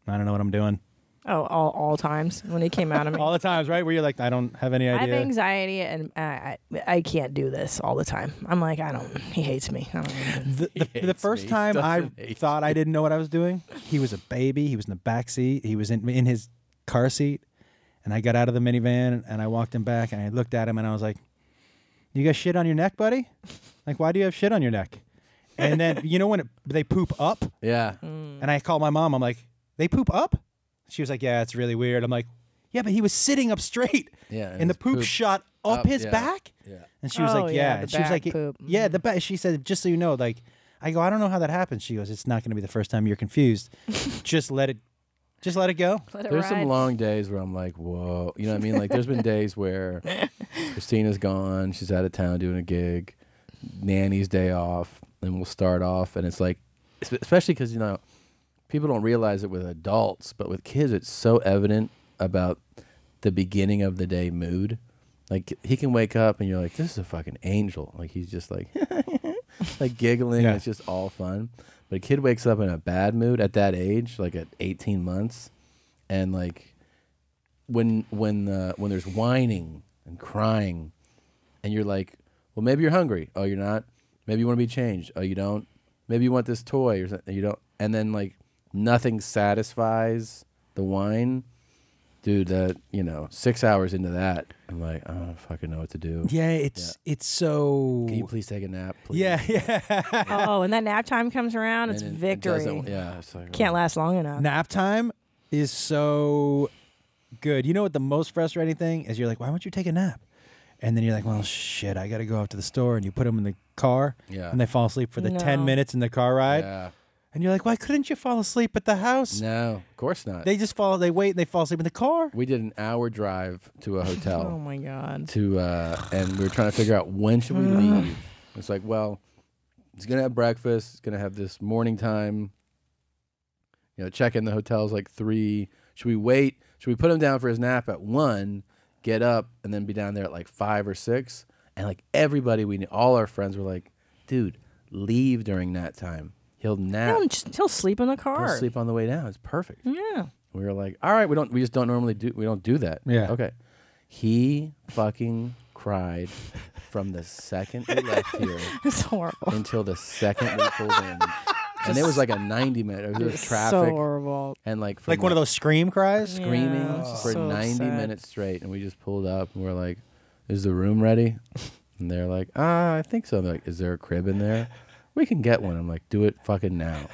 I don't know what I'm doing? Oh, all times when it came out of me. All the times, right? Where you're like, I don't have any idea. I have anxiety, and I can't do this all the time. I'm like, I don't. He hates me. I don't the first time I thought I didn't know what I was doing, he was a baby. He was in the back seat. He was in his car seat, and I got out of the minivan and I walked him back and I looked at him and I was like, "You got shit on your neck, buddy? Like, why do you have shit on your neck?" And then you know when they poop up. Yeah. And I called my mom. I'm like, "They poop up?" She was like, yeah, it's really weird. I'm like, yeah, but he was sitting up straight. Yeah. And the poop shot up his back. Yeah. And she was like, yeah. And she was like, yeah, the back. She said, just so you know, like, I go, I don't know how that happened. She goes, it's not going to be the first time you're confused. Just let it go. Let it ride. Some long days where I'm like, whoa. You know what I mean? Like, there's been days where Christina's gone. She's out of town doing a gig. Nanny's day off. And we'll start off. And it's like, especially because, you know, people don't realize it with adults, but with kids, it's so evident about the beginning of the day mood. Like, he can wake up and you're like, this is a fucking angel. Like, he's just like, like giggling. Yeah. It's just all fun. But a kid wakes up in a bad mood at that age, like at 18 months. And like, when there's whining and crying and you're like, well, maybe you're hungry. Oh, you're not. Maybe you want to be changed. Oh, you don't. maybe you want this toy or something, you don't, and then like nothing satisfies the wine, dude. That, you know, 6 hours into that, I'm like, I don't fucking know what to do. Yeah, it's so. Can you please take a nap? Please? Yeah, yeah. Oh, and that nap time comes around, it's victory. It yeah, it's like, can't last long enough. Nap time is so good. You know what the most frustrating thing is? You're like, why won't you take a nap? And then you're like, well, shit, I got to go out to the store. And you put them in the car, yeah, and they fall asleep for the 10 minutes in the car ride. Yeah. And you're like, why couldn't you fall asleep at the house? No, of course not. They just fall, they wait, and they fall asleep in the car. We did an hour drive to a hotel. Oh, my God. To and we were trying to figure out when should we leave. It's like, well, it's going to have breakfast. It's going to have this morning time. You know, check in the hotel's like 3. Should we wait? Should we put him down for his nap at 1, get up, and then be down there at like 5 or 6? And like everybody we knew, all our friends were like, dude, leave during that time. He'll nap. He'll sleep in the car. He'll sleep on the way down. It's perfect. Yeah. We were like, all right, we just don't normally do. We don't do that. Yeah. Okay. He fucking cried from the second we left here. It's horrible. Until the second we pulled in. And it was like a 90-minute. It was traffic. So horrible. And like one of those scream cries. Screaming for so 90 sad. Minutes straight. And we just pulled up and we're like, is the room ready? And they're like, ah, I think so. They're like, is there a crib in there? We can get one. I'm like, do it fucking now.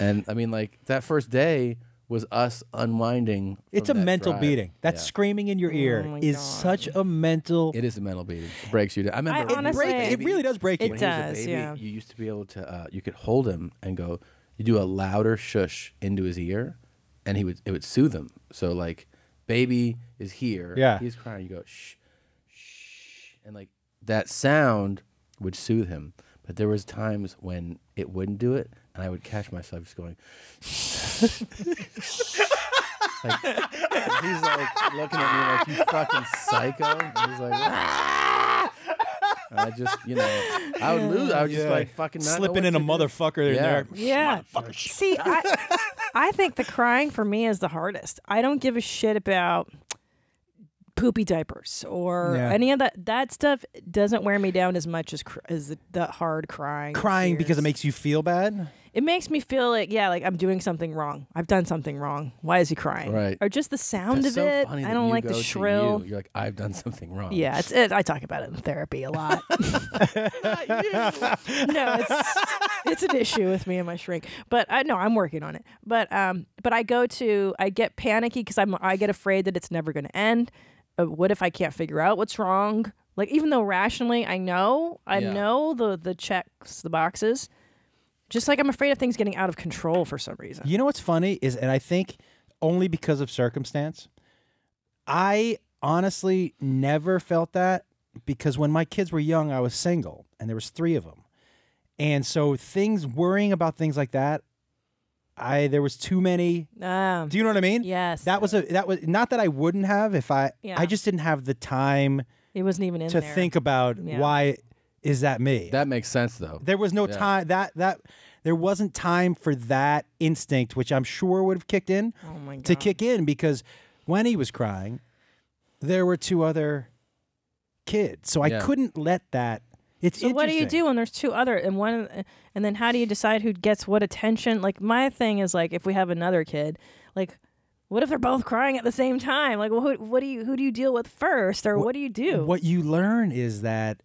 And I mean, like, that first day was us unwinding. It's a mental beating. That screaming in your ear is such a mental. It is a mental beating. It breaks you down. I remember it really does break you. It does. Yeah. You used to be able to. You could hold him and go. You do a louder shush into his ear, and he would. It would soothe him. So like, baby is here. Yeah. He's crying. You go shh, shh, and like that sound would soothe him. But there was times when it wouldn't do it, and I would catch myself just going. Like, he's like looking at me like, you fucking psycho. And he's like, ah! And I just, you know, I would lose. I would just like fucking not slipping in a motherfucker in there. Yeah. See, I think the crying for me is the hardest. I don't give a shit about poopy diapers or any of that stuff doesn't wear me down as much as the hard crying. Crying because it makes you feel bad? It makes me feel like, yeah, like I'm doing something wrong. I've done something wrong. Why is he crying? Right. Or just the sound of it. I don't like the shrill. You're like, I've done something wrong. Yeah, I talk about it in therapy a lot. Not you. No, it's an issue with me and my shrink. But no, I'm working on it. But I get panicky because I get afraid that it's never going to end. What if I can't figure out what's wrong? Like, even though rationally I know the checks, the boxes. Just like I'm afraid of things getting out of control for some reason. You know what's funny is, and I think only because of circumstance, I honestly never felt that because when my kids were young, I was single and there was 3 of them. And so worrying about things like that, there was too many. Do you know what I mean? Yes. That was not that I wouldn't have if I just didn't have the time. It wasn't even in there to think about why is that me. That makes sense though. There was no time that there wasn't time for that instinct, which I'm sure would have kicked in. Oh my God. To kick in because when he was crying, there were 2 other kids, so I couldn't let that. So what do you do when there's 2 other and one, and then how do you decide who gets what attention? Like my thing is like if we have another kid, like what if they're both crying at the same time? Like well, who do you deal with first, or what do you do? What you learn is that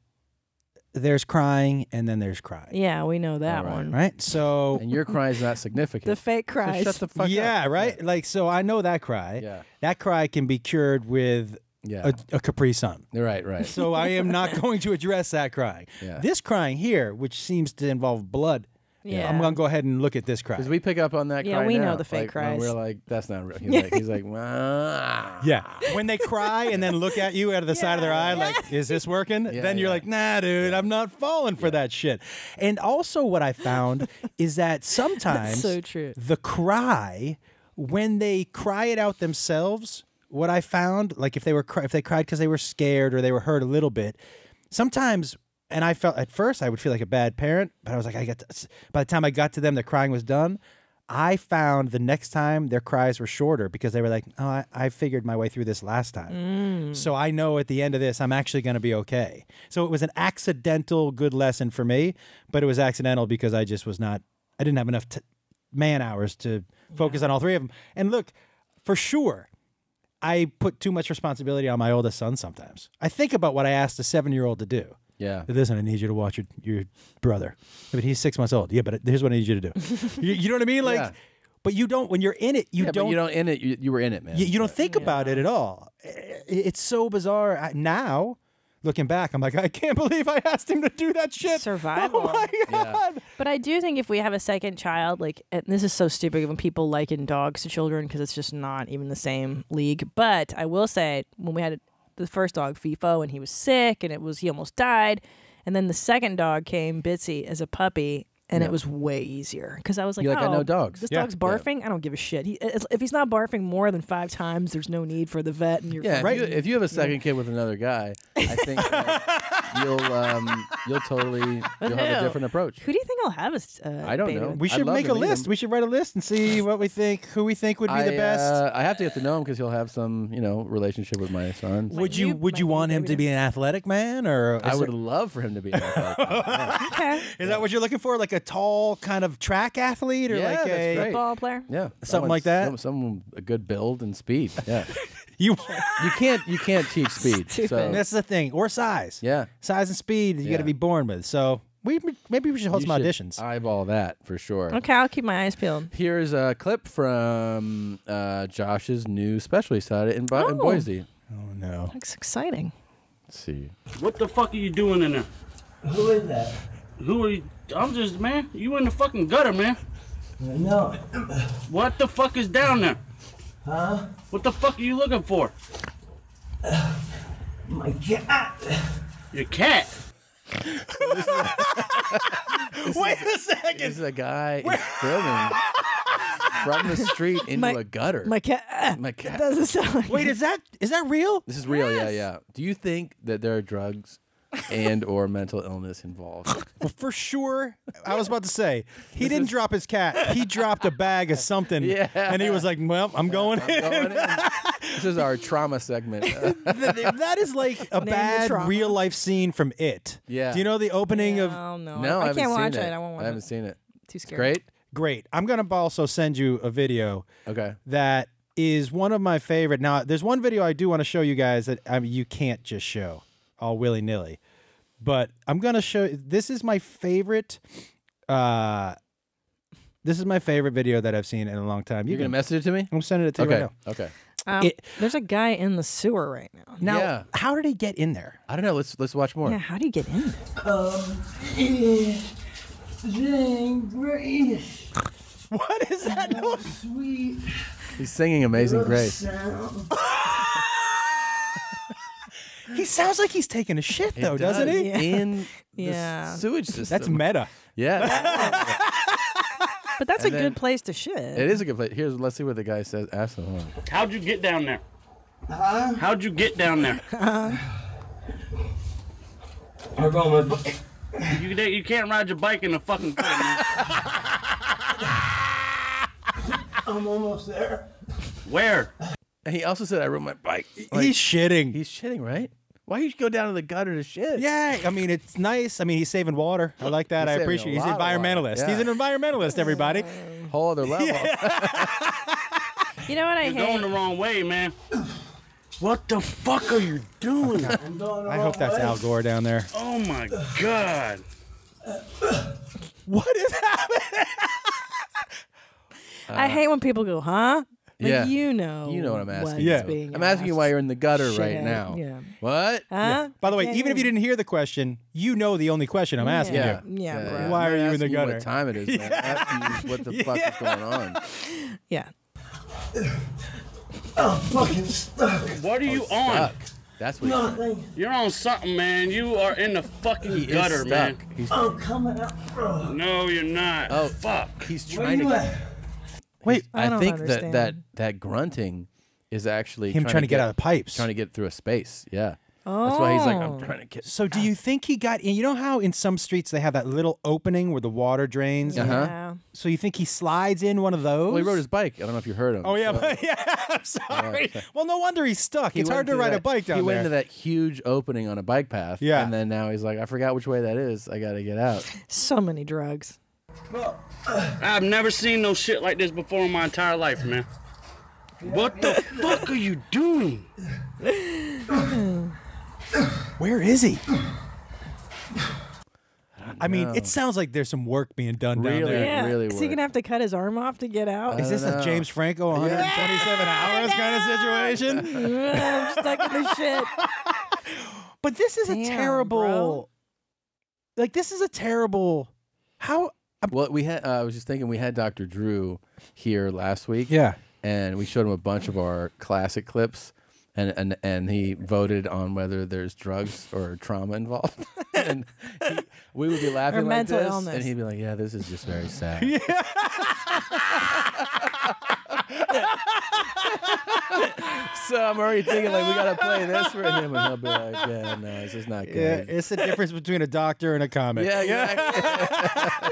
there's crying and then there's crying. Yeah, we know that one, right? So and your cry is not significant. The fake cry. So shut the fuck up. Yeah, right. Yeah. Like so, I know that cry. Yeah, that cry can be cured with. Yeah, a Capri Sun. Right. So I am not going to address that crying. Yeah. This crying here, which seems to involve blood, I'm going to go ahead and look at this cry. Because we pick up on that cry. Yeah, we know the fake cries. We're like, that's not real. He's like, ah. Yeah. When they cry and then look at you out of the side of their eye, like, is this working? Yeah, then you're like, nah, dude, I'm not falling for that shit. And also what I found is that sometimes so true. The cry, when they cry it out themselves... What I found, like if they cried because they were scared or they were hurt a little bit, sometimes, and I felt at first I would feel like a bad parent, but I was like, by the time I got to them, the crying was done. I found the next time their cries were shorter because they were like, oh, I figured my way through this last time. So I know at the end of this, I'm actually going to be okay. So it was an accidental good lesson for me, but it was accidental because I just was not, I didn't have enough man hours to focus on all three of them. And look, for sure, I put too much responsibility on my oldest son sometimes. I think about what I asked a 7-year-old to do. Yeah. Listen, I need you to watch your brother. I mean, he's 6 months old. Yeah, but here's what I need you to do. you know what I mean? Like, but you don't, when you're in it, you don't. But you don't in it. You were in it, man. You don't think about it at all. It's so bizarre. Now, looking back, I'm like, I can't believe I asked him to do that shit. Survival. Oh my God. Yeah. But I do think if we have a second child, like, and this is so stupid when people liken dogs to children because it's just not even the same league. But I will say, when we had the first dog, FIFO, and he was sick, and he almost died. And then the second dog came, Bitsy, as a puppy, and it was way easier because I was like, oh, I know dogs. This dog's barfing. I don't give a shit. If he's not barfing more than 5 times, there's no need for the vet. And right. If you have a second kid with another guy, I think you'll totally have a different approach. Who do you think I'll have? I don't know. We should make a list. We should write a list and see what we think, who we think would be the best. I have to get to know him because he'll have some, relationship with my son. Would you want him to be an athletic man, or I would love for him to be an athletic man. Okay. Is that what you're looking for? Like a tall kind of track athlete, or like a football player? Yeah. Something like that. Someone a good build and speed. Yeah. You can't teach speed. So. That's the thing, or size. Yeah, size and speed you got to be born with. So maybe we should hold some auditions. Eyeball that for sure. Okay, I'll keep my eyes peeled. Here's a clip from Josh's new special he started in Boise. Oh no, that's exciting. Let's see. What the fuck are you doing in there? Who is that? Who are you? I'm just You in the fucking gutter, man. No. What the fuck is down there? Huh? What the fuck are you looking for? My cat. Your cat? Wait a second. This is a guy filming from the street into a gutter. My cat. My cat. It doesn't sound like Wait, is that real? This is real, yeah. Do you think that there are drugs and/or mental illness involved? Well, for sure. I was about to say he didn't drop his cat. He dropped a bag of something, and he was like, "Well, I'm going in." This is our trauma segment. That is like a bad real life scene from It. Yeah. Do you know the opening of? No, I can't watch it. I won't watch it. I haven't seen it. Too scary. Great. I'm gonna also send you a video. Okay. That is one of my favorite. Now, there's one video I do want to show you guys that you can't just show all willy-nilly, but I'm gonna show. This is my favorite. This is my favorite video that I've seen in a long time. You're gonna message it to me. I'm sending it to you right now. Okay. There's a guy in the sewer right now. How did he get in there? I don't know. Let's watch more. Yeah. How do you get in there? What is that noise? Sweet. He's singing "Amazing Grace." He sounds like he's taking a shit, though, doesn't he? Yeah. In the sewage system. That's meta. Yeah. But that's a good place to shit. It is a good place. Let's see what the guy says. Ask him. How'd you get down there? How'd you get down there? I rode my bike. You can't ride your bike in the fucking thing. I'm almost there. Where? And he also said, I rode my bike. Like, he's shitting. He's shitting, right? Why do you go down to the gutter to shit? Yeah, I mean, it's nice. I mean, he's saving water. I like that. I appreciate it. He's an environmentalist. Yeah. He's an environmentalist, everybody. Whole other level. Yeah. You know what I hate? You're going the wrong way, man. What the fuck are you doing? I'm going I hope that's Al Gore down there. Oh, my God. What is happening? I hate when people go, huh? Like, you know what I'm asking. Yeah. I'm asking you why you're in the gutter right now. Yeah. What? Huh? By the way, even if you didn't hear the question, you know the only question I'm asking you. Yeah. Why are you in the gutter? What time it is? Man. Asking you what the fuck is going on? Yeah. I'm fucking stuck. What are you on? That's what you're on something, man. You are in the fucking gutter, man. I'm coming up. No, you're not. Oh fuck. He's trying to. Wait, I think that grunting is actually him trying to get out of pipes, trying to get through a space. Yeah, Oh. That's why he's like, I'm trying to get. So do you think he got in? You know how in some streets they have that little opening where the water drains? Yeah. So you think he slides in one of those? Well, he rode his bike. I don't know if you heard him. Oh, yeah. So. But, yeah, I'm sorry. Yeah. Well, no wonder he's stuck. It's hard to ride a bike down there. He went into that huge opening on a bike path. Yeah. And then now he's like, I forgot which way that is. I got to get out. So many drugs. Well, I've never seen no shit like this before in my entire life, man. What the fuck are you doing? Where is he? I mean, it sounds like there's some work being done down there. Yeah. Really is he going to have to cut his arm off to get out? Is this a James Franco 127 hours kind of situation? I'm stuck in this shit. But this is a terrible... Bro. Like, this is a terrible... How... Well, we had... I was just thinking, we had Dr. Drew here last week. Yeah. And we showed him a bunch of our classic clips. And he voted on whether there's drugs or trauma involved. And we would be laughing like this, illness. And he'd be like, "Yeah, this is just very sad." Yeah. So I'm already thinking like we gotta play this for him, and he'll be like, "Yeah, no, it's just not good." Yeah, it's the difference between a doctor and a comic. Yeah, exactly.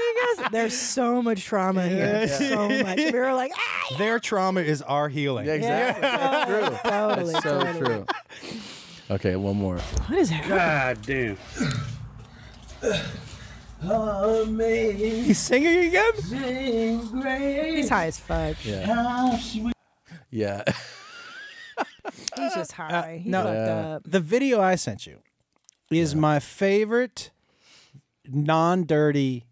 There's so much trauma here. Yeah. So much. We were like, ah, their trauma is our healing. Yeah, exactly. Yeah. That's true. Totally. That's so totally. True. Okay, one more. What is happening? God damn. He's singing again? He's high as fuck. Yeah. Yeah. He's just high. He's fucked up. The video I sent you is my favorite non-dirty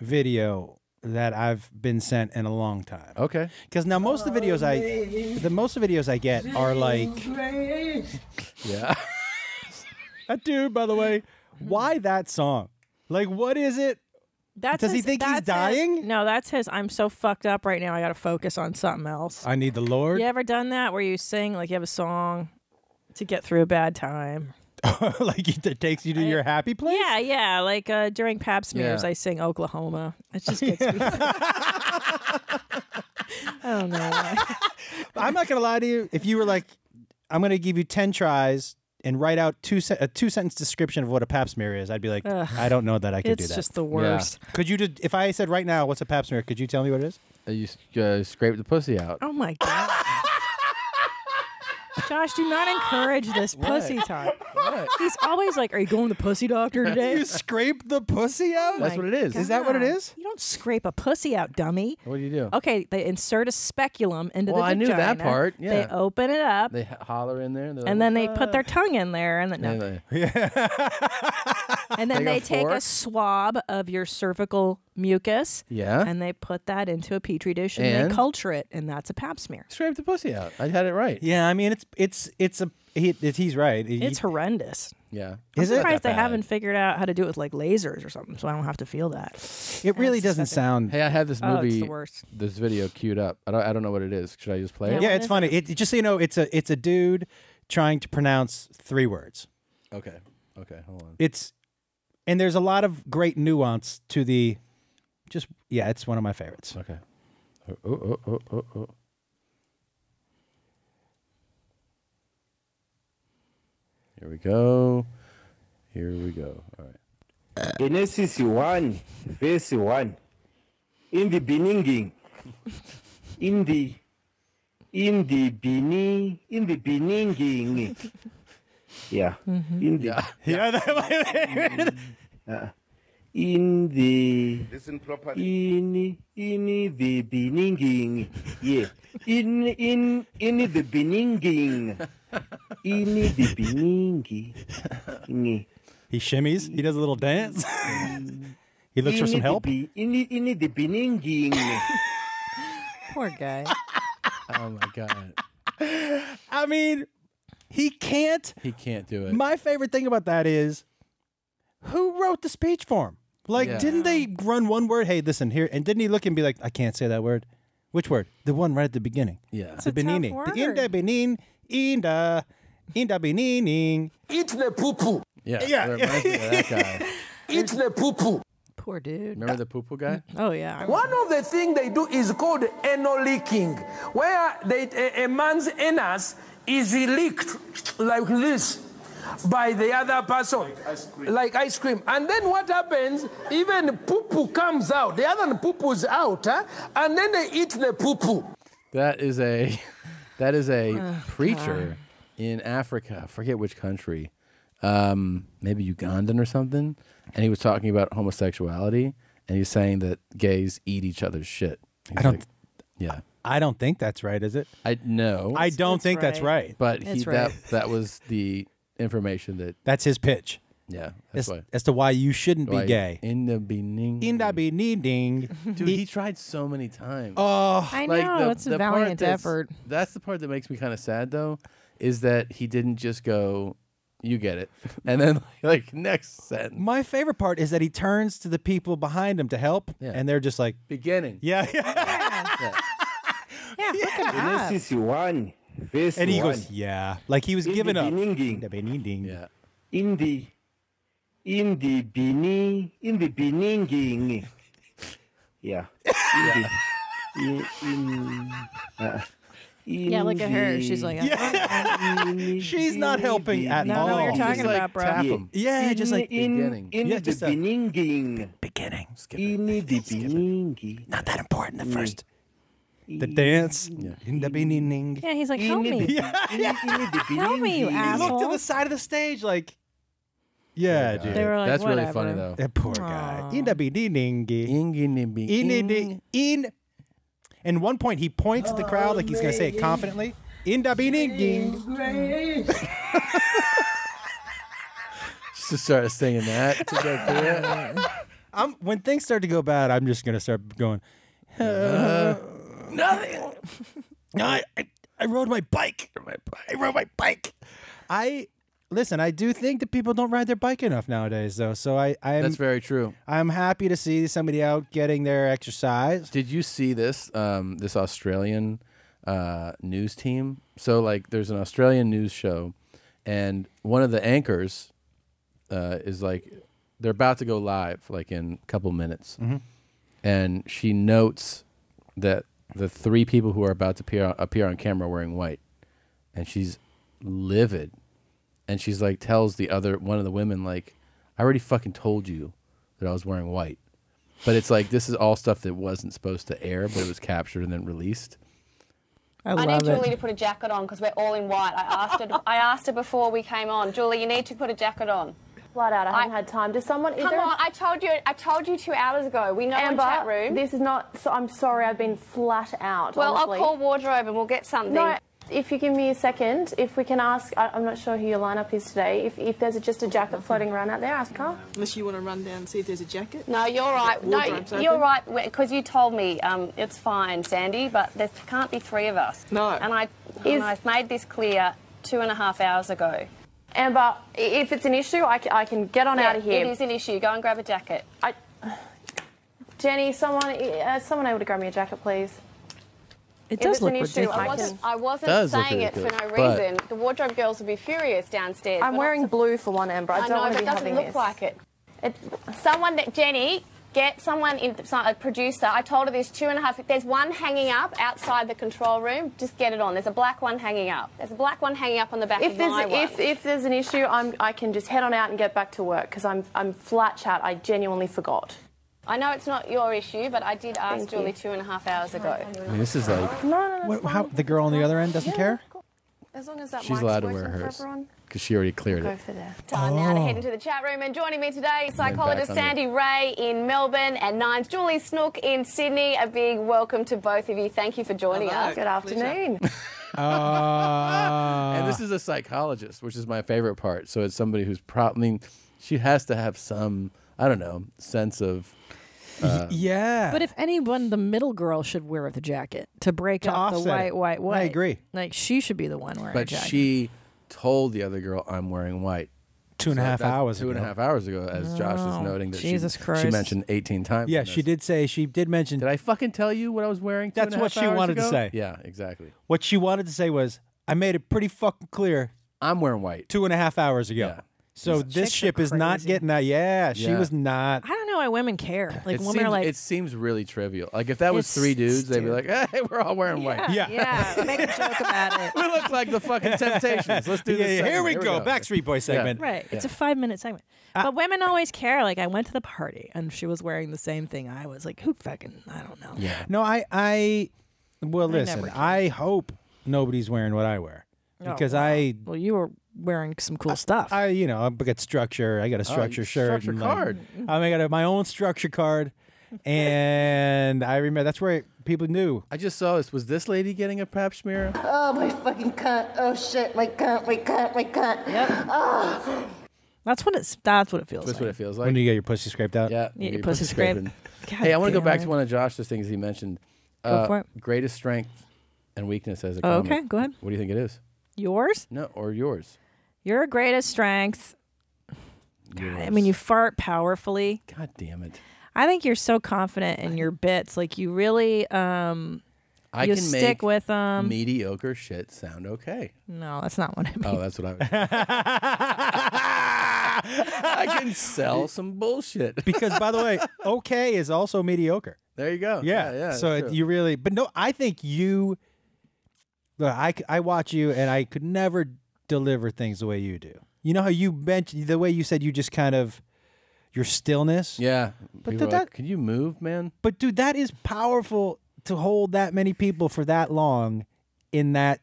video that I've been sent in a long time. Okay. Because now most of the videos I get are like, yeah. Dude, by the way, why that song? Like, what is it? That's does his, he think he's dying? His, no, that's his. I'm so fucked up right now. I got to focus on something else. I need the Lord. You ever done that where you sing like you have a song to get through a bad time? Like it takes you to your happy place? Yeah, yeah. Like during Pap Smears, I sing Oklahoma. It just gets me. I don't know why. I'm not going to lie to you. If you were like, I'm going to give you 10 tries and write out a two-sentence description of what a Pap Smear is, I'd be like, ugh, I don't know that I could do that. It's just the worst. Yeah. Could you, if I said right now, what's a Pap Smear, could you tell me what it is? You scrape the pussy out. Oh, my God. Josh, do not encourage this pussy talk. What? He's always like, are you going to the pussy doctor today? You scrape the pussy out? That's what it is. God. Is that what it is? You don't scrape a pussy out, dummy. What do you do? Okay, they insert a speculum into the vagina. Well, I knew that part. Yeah. They open it up. They holler in there. And then they put their tongue in there. And then, and then they take a swab of your cervical mucus. Yeah. And they put that into a petri dish and they culture it. And that's a Pap smear. Scrape the pussy out. I had it right. Yeah, I mean, he's right. It's horrendous. Yeah. I'm surprised they haven't figured out how to do it with like lasers or something, so I don't have to feel that. It really doesn't sound. Hey, I had this movie, this video queued up. I don't know what it is. Should I just play it? Yeah, it's funny. It just so you know, it's a dude trying to pronounce three words. Okay. Okay. Hold on. And there's a lot of great nuance to the. It's one of my favorites. Okay. Oh. Here we go. Here we go. All right. Genesis 1, verse 1. In the beginning. In the beginning. Yeah. Mm-hmm. In the beginning. Yeah. In the beginning. He shimmies. He does a little dance. He looks for some help. Poor guy. Oh my God. I mean, he can't. He can't do it. My favorite thing about that is, who wrote the speech for him? Like, didn't they run one word? Hey, listen here, and didn't he look and be like, I can't say that word? Which word? The one right at the beginning. Yeah, it's the Benini. The Inda Benin. In the beginning, eat the poo poo. Yeah. Reminds me of that guy. Eat the poo poo. Poor dude. Remember the poo poo guy? Oh yeah. One of the things they do is called anal leaking, where a man's anus is leaked like this, by the other person. Like ice cream. And then what happens? Even poo-poo comes out. The other poo-poo's out, huh? And then they eat the poo-poo. That is a preacher in Africa. I forget which country. Maybe Ugandan or something. And he was talking about homosexuality, and he was saying that gays eat each other's shit. He's I don't think that's right, is it? No, I don't think that's right. But that was the information that's his pitch. Yeah, that's why. As to why you shouldn't be gay. In the beginning. Dude, he tried so many times. Oh, I know. It's a valiant effort. That's the part that makes me kind of sad, though, is that he didn't just go, you get it. And then, like, next sentence. My favorite part is that he turns to the people behind him to help, and they're just like, beginning. Yeah. This is one. And he goes, like he was giving up. In the beginning. Yeah. Look at her. She's like, she's not helping at all. I know what you're talking about, bro. Tap him. Yeah, just like beginning. Beginning. Skip it. Not that important at first. The dance. In the beginning. Yeah, he's like, help me. Help me, you asshole. He looked to the side of the stage like, dude. They were like, that's really funny, though. That poor guy. In the beginning. And one point, he points at the crowd like he's going to say it confidently. In the beginning. Just to start singing that. When things start to go bad, I'm just going to start going, nothing. No, I rode my bike. Listen, I do think that people don't ride their bike enough nowadays, though. So that's very true. I'm happy to see somebody out getting their exercise. Did you see this? This Australian news team. So like, there's an Australian news show, and one of the anchors is like, they're about to go live, like in a couple minutes, and she notes that the three people who are about to appear on camera wearing white, and she's livid, and she's like, tells the other one of the women, like, I already fucking told you that I was wearing white, but it's like, this is all stuff that wasn't supposed to air, but it was captured and then released. I need Julie to put a jacket on because we're all in white. I asked her before we came on, Julie, you need to put a jacket on. Blood out. I haven't had time. Does someone? Come on! I told you 2 hours ago. We know in chat room. This is not. So I'm sorry. I've been flat out. Well, honestly. I'll call wardrobe and we'll get something. No, if you give me a second, if we can ask, I'm not sure who your lineup is today. If there's just a jacket floating around out there, ask Carl. Unless you want to run down and see if there's a jacket. No, you're right. No, you're right. Because you told me it's fine, Sandy. But there can't be three of us. No. And I've made this clear 2.5 hours ago. Amber, if it's an issue, I can get on out of here. It is an issue. Go and grab a jacket. Jenny, someone able to grab me a jacket, please? It does look ridiculous. I wasn't saying it for no reason. The wardrobe girls would be furious downstairs. I'm wearing blue for one, Amber. I don't want to be having this. I know, but it doesn't look like it. Jenny, get someone, a producer. I told her this 2.5. There's one hanging up outside the control room. Just get it on. There's a black one hanging up. There's a black one hanging up on the back of my one. If there's an issue, I can just head on out and get back to work because I'm flat chat. I genuinely forgot. I know it's not your issue, but I did ask Julie 2.5 hours ago. I mean, this is like how the girl on the other end doesn't care. As long as that she's allowed to wear hers because she already cleared it. Go for that. Time now to head into the chat room, and joining me today, psychologist Sandy Ray in Melbourne and Nine's Julie Snook in Sydney. A big welcome to both of you. Thank you for joining us. Good afternoon. And this is a psychologist, which is my favorite part. So it's somebody who's probably, I mean, she has to have some, I don't know, sense of. But if anyone, the middle girl should wear the jacket to break up the white. I agree. Like, she should be the one wearing a jacket. But she told the other girl, I'm wearing white. 2.5 hours ago. 2.5 hours ago, as Josh is noting that she mentioned 18 times. Yeah, she did say, she did mention. Did I fucking tell you what I was wearing 2.5 hours ago? That's what she wanted to say. Yeah, exactly. What she wanted to say was, I made it pretty fucking clear. I'm wearing white. 2.5 hours ago. Yeah. So this ship is not getting out. Yeah, she was not. I don't know. know why women care. Like women are like, it seems really trivial. Like if that was three dudes, they'd be like, hey, we're all wearing white. Yeah, yeah. Make a joke about it. We look like the fucking Temptations. Let's do this. Here we go. Backstreet Boy segment. Yeah. Right. Yeah. It's a 5-minute segment. But women always care. Like I went to the party and she was wearing the same thing. I was like, who fucking? I don't know. Yeah. No, well, listen. I hope nobody's wearing what I wear because well, you were wearing some cool stuff. You know, I got structure. I got a structure shirt. Structure card. Like, I got my own structure card, and I remember that's where people knew. I just saw this. Was this lady getting a pap smear? Oh my fucking cunt! Oh shit! My cunt! My cunt! My cunt! Yep. Oh. That's what it feels like. That's what it feels like. When do you get your pussy scraped out? Yeah, you get your pussy scraped. Hey, I want to go back to one of Josh's things he mentioned. Go for it. Greatest strength and weakness as a comic. Okay, go ahead. What do you think it is? Yours? No, or yours. Your greatest strength. God, I mean, you fart powerfully. God damn it. I think you're so confident in your bits. Like, you really, you stick with them. Mediocre shit sound okay. No, that's not what I mean. Oh, that's what I mean. I can sell some bullshit. Because, by the way, okay is also mediocre. There you go. Yeah. Yeah so you really, but no, I think you, look, I watch you and I could never deliver things the way you do. You know how you mentioned, the way you said you just kind of, your stillness. Yeah. But like, can you move, man? But dude, that is powerful to hold that many people for that long in that,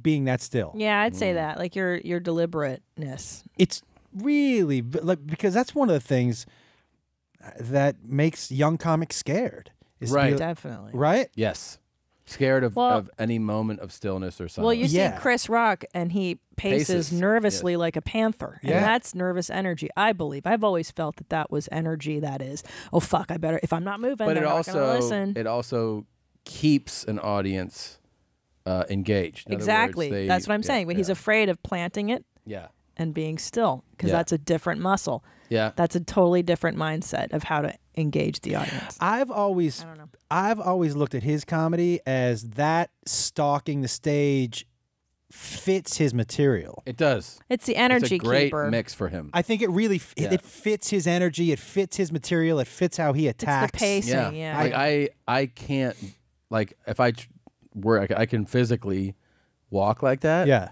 being that still. Yeah, I'd say that. Like your deliberateness. It's really, like, because that's one of the things that makes young comics scared. Right. Definitely. Right? Yes. Scared of any moment of stillness or something. Well, you see Chris Rock, and he paces nervously like a panther. Yeah. And that's nervous energy, I believe. I've always felt that that was energy that is, oh, fuck, I better, if I'm not moving, I'm not going to listen. But it also keeps an audience engaged. Exactly. That's what I'm saying. But he's afraid of planting it. Yeah. And being still, because that's a different muscle. Yeah, that's a totally different mindset of how to engage the audience. I've always looked at his comedy as that stalking the stage fits his material. It does. It's the energy keeper. It's a great mix for him. I think it really it fits his energy. It fits his material. It fits how he attacks. It's the pacing. Yeah, yeah. Like, I can't, like, if I were, I can physically walk like that. Yeah.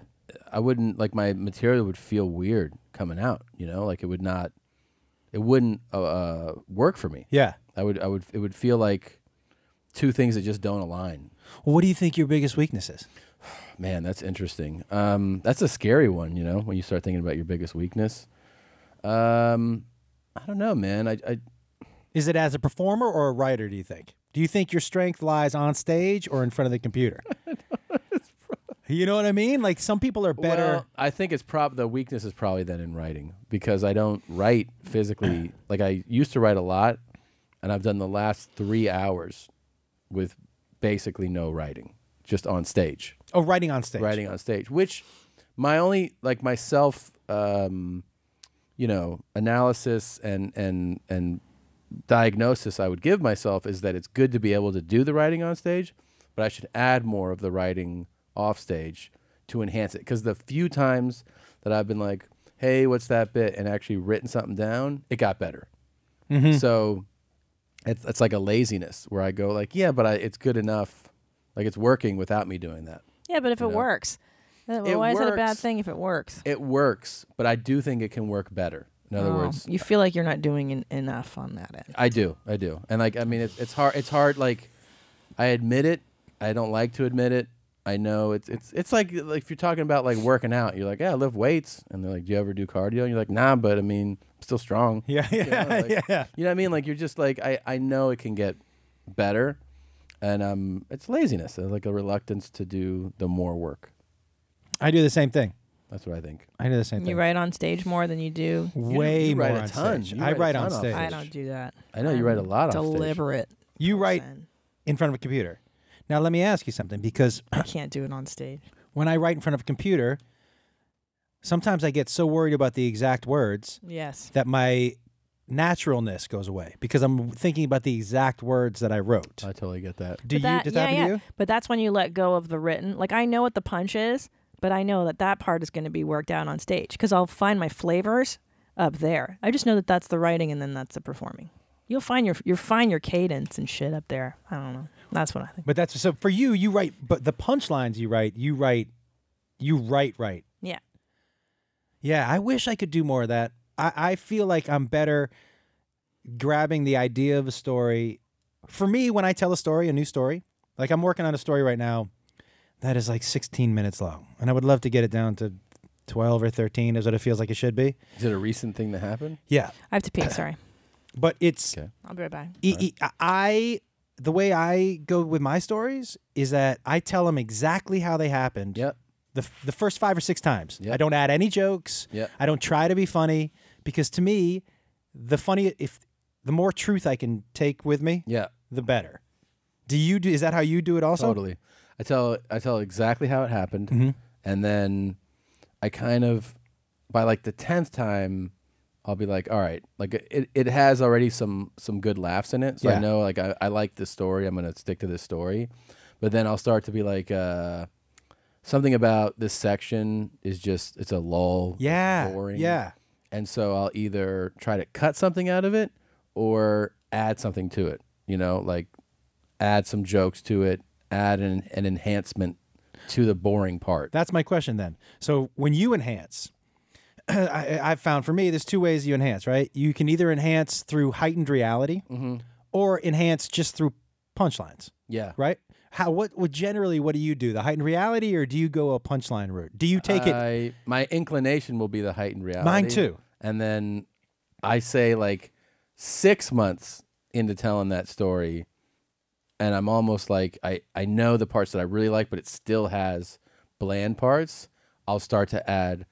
I wouldn't, like, my material would feel weird coming out, you know, like it wouldn't work for me. Yeah. It would feel like two things that just don't align. Well, what do you think your biggest weakness is? Man, that's interesting. That's a scary one, you know, when you start thinking about your biggest weakness. I don't know, man. Is it as a performer or a writer, do you think? Do you think your strength lies on stage or in front of the computer? You know what I mean? Like, some people are better. Well, I think it's the weakness is probably then in writing, because I don't write physically. Like, I used to write a lot, and I've done the last 3 hours with basically no writing, just on stage. Oh, writing on stage. Writing on stage, which my only, like, my self, you know, analysis and diagnosis I would give myself is that it's good to be able to do the writing on stage, but I should add more of the writing off stage to enhance it, because the few times that I've been like, hey, what's that bit, and actually written something down, it got better. So it's like a laziness where I go like, yeah, but it's good enough, like it's working without me doing that. Yeah, but if it works, why is it a bad thing if it works? It works, but I do think it can work better. In other words, you feel like you're not doing enough on that end. I do and, like, I mean, it's hard, like, I admit it, I don't like to admit it. I know it's like if you're talking about, like, working out, you're like, yeah, I lift weights, and they're like, do you ever do cardio? And you're like, nah, but I mean, I'm still strong. Yeah, yeah, you know, like, yeah. You know what I mean? Like, you're just like, I know it can get better, and it's laziness, it's like a reluctance to do the more work. I do the same thing. That's what I think. I do the same thing. You write on stage more than you do. Way more on stage. I write on stage. I don't do that. I know you write a lot on stage. Deliberate. You write in front of a computer. Now, let me ask you something, because I can't do it on stage. When I write in front of a computer, sometimes I get so worried about the exact words that my naturalness goes away, because I'm thinking about the exact words that I wrote. I totally get that. Does that happen to you? But that's when you let go of the written. Like, I know what the punch is, but I know that that part is going to be worked out on stage, because I'll find my flavors. up there. I just know that that's the writing, and then that's the performing. You'll find your cadence and shit up there. I don't know. That's what I think. But that's so for you. You write, but the punchlines you write. Yeah. Yeah, I wish I could do more of that. I feel like I'm better grabbing the idea of a story. For me, when I tell a story, a new story, like I'm working on a story right now that is like 16 minutes long, and I would love to get it down to 12 or 13 is what it feels like it should be. Is it a recent thing that happened? Yeah. I have to pee, sorry. But it's... Okay. I'll be right back. The way I go with my stories is that I tell them exactly how they happened. Yep. The first 5 or 6 times. Yep. I don't add any jokes. Yep. I don't try to be funny, because to me, the more truth I can take with me, the better. Is that how you do it also? Totally. I tell exactly how it happened, and then I kind of, by like the 10th time, I'll be like, all right, like it has already some good laughs in it, so I know like I like this story, I'm gonna stick to this story, but then I'll start to be like, something about this section is just, it's a lull, it's boring, and so I'll either try to cut something out of it or add something to it, you know, like add some jokes to it, add an enhancement to the boring part. That's my question then. So when you enhance, I've found for me there's 2 ways you enhance, right? You can either enhance through heightened reality or enhance just through punchlines. Yeah. Right? What do you do? The heightened reality, or do you go a punchline route? Do you take it? My inclination will be the heightened reality. Mine too. And then I say like 6 months into telling that story, and I'm almost like, I know the parts that I really like, but it still has bland parts. I'll start to add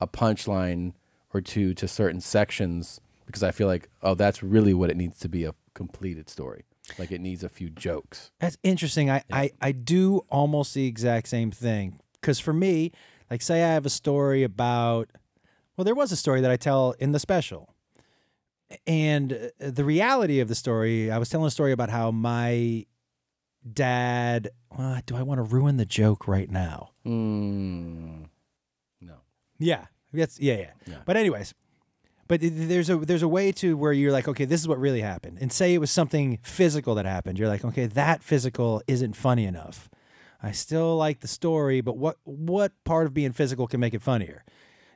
a punchline or 2 to certain sections, because I feel like, oh, that's really what it needs to be, a completed story. Like it needs a few jokes. That's interesting. I do almost the exact same thing. Because for me, like say I have a story about, well, there was a story that I tell in the special. And the reality of the story, I was telling a story about how my dad, do I want to ruin the joke right now? No. Yeah. That's, yeah. But anyways, there's a way to where you're like, okay, this is what really happened. And say it was something physical that happened. You're like, okay, that physical isn't funny enough. I still like the story, but what part of being physical can make it funnier?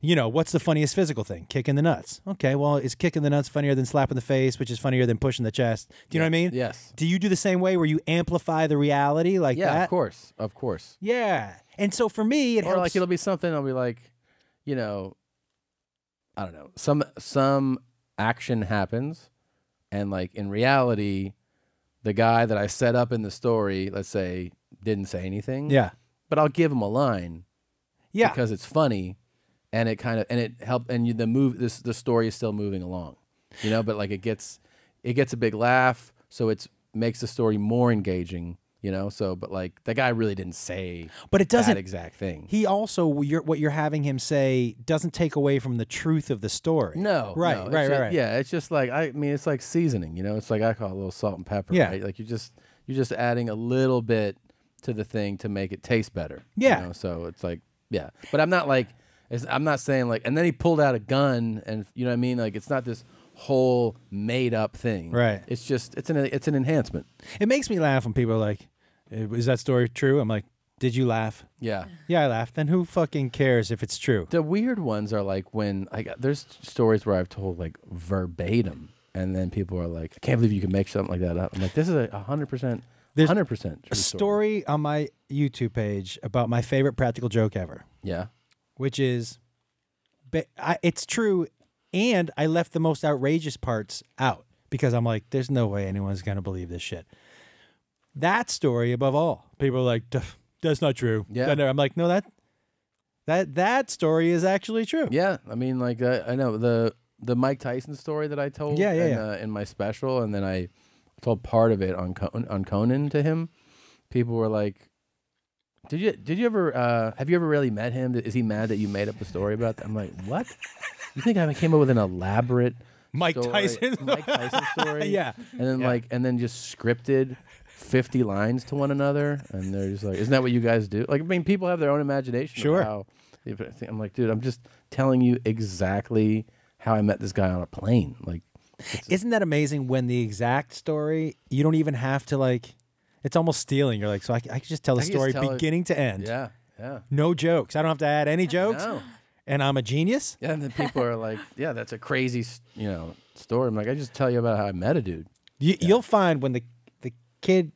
You know, what's the funniest physical thing? Kicking the nuts. Okay, well, is kicking the nuts funnier than slapping the face, which is funnier than pushing the chest? Do you know what I mean? Yes. Do you do the same way where you amplify the reality like that? Yeah, of course. Yeah. And so for me, it helps. Or like it'll be something, I'll be like, you know, I don't know, some action happens, and like in reality, the guy that I set up in the story, let's say, didn't say anything. Yeah. But I'll give him a line. Yeah. Because it's funny. And it kind of, and it helped, and the story is still moving along, you know. But like it gets a big laugh, so it makes the story more engaging, you know. So, but like the guy really didn't say, but it doesn't that exact thing. He also, what you're having him say doesn't take away from the truth of the story. No, right, no, right. Yeah, it's just like, I mean, it's like seasoning, you know. It's like I call it a little salt and pepper. Yeah, right? Like you're just adding a little bit to the thing to make it taste better. Yeah. You know? So it's like, yeah, but I'm not like. I'm not saying like, and then he pulled out a gun, and you know what I mean. Like, it's not this whole made up thing, right? It's just it's an enhancement. It makes me laugh when people are like, "Is that story true?" I'm like, "Did you laugh?" Yeah, yeah, I laughed. Then who fucking cares if it's true? The weird ones are like when there's stories where I've told like verbatim, and then people are like, "I can't believe you can make something like that up." I'm like, "This is 100%, 100% true." A story on my YouTube page about my favorite practical joke ever. Yeah. Which is, it's true, and I left the most outrageous parts out because I'm like, there's no way anyone's going to believe this shit. That story, above all, people are like, that's not true. Yeah. I'm like, no, that story is actually true. Yeah, I mean, like, I know the Mike Tyson story that I told in my special, and then I told part of it on Conan to him. People were like, Did you ever, have you ever really met him? Is he mad that you made up a story about that? I'm like, what? You think I came up with an elaborate Mike Tyson story? Yeah. And then just scripted 50 lines to one another. And they're just like, isn't that what you guys do? Like, I mean, people have their own imagination. Sure. I'm like, dude, I'm just telling you exactly how I met this guy on a plane. Like, isn't that amazing when the exact story, you don't even have to like, it's almost stealing. You're like, so I can just tell the story beginning to end. Yeah, yeah. No jokes. I don't have to add any jokes. No. And I'm a genius. Yeah, and then people are like, yeah, that's a crazy, you know, story. I'm like, I just tell you about how I met a dude. You'll find when the kid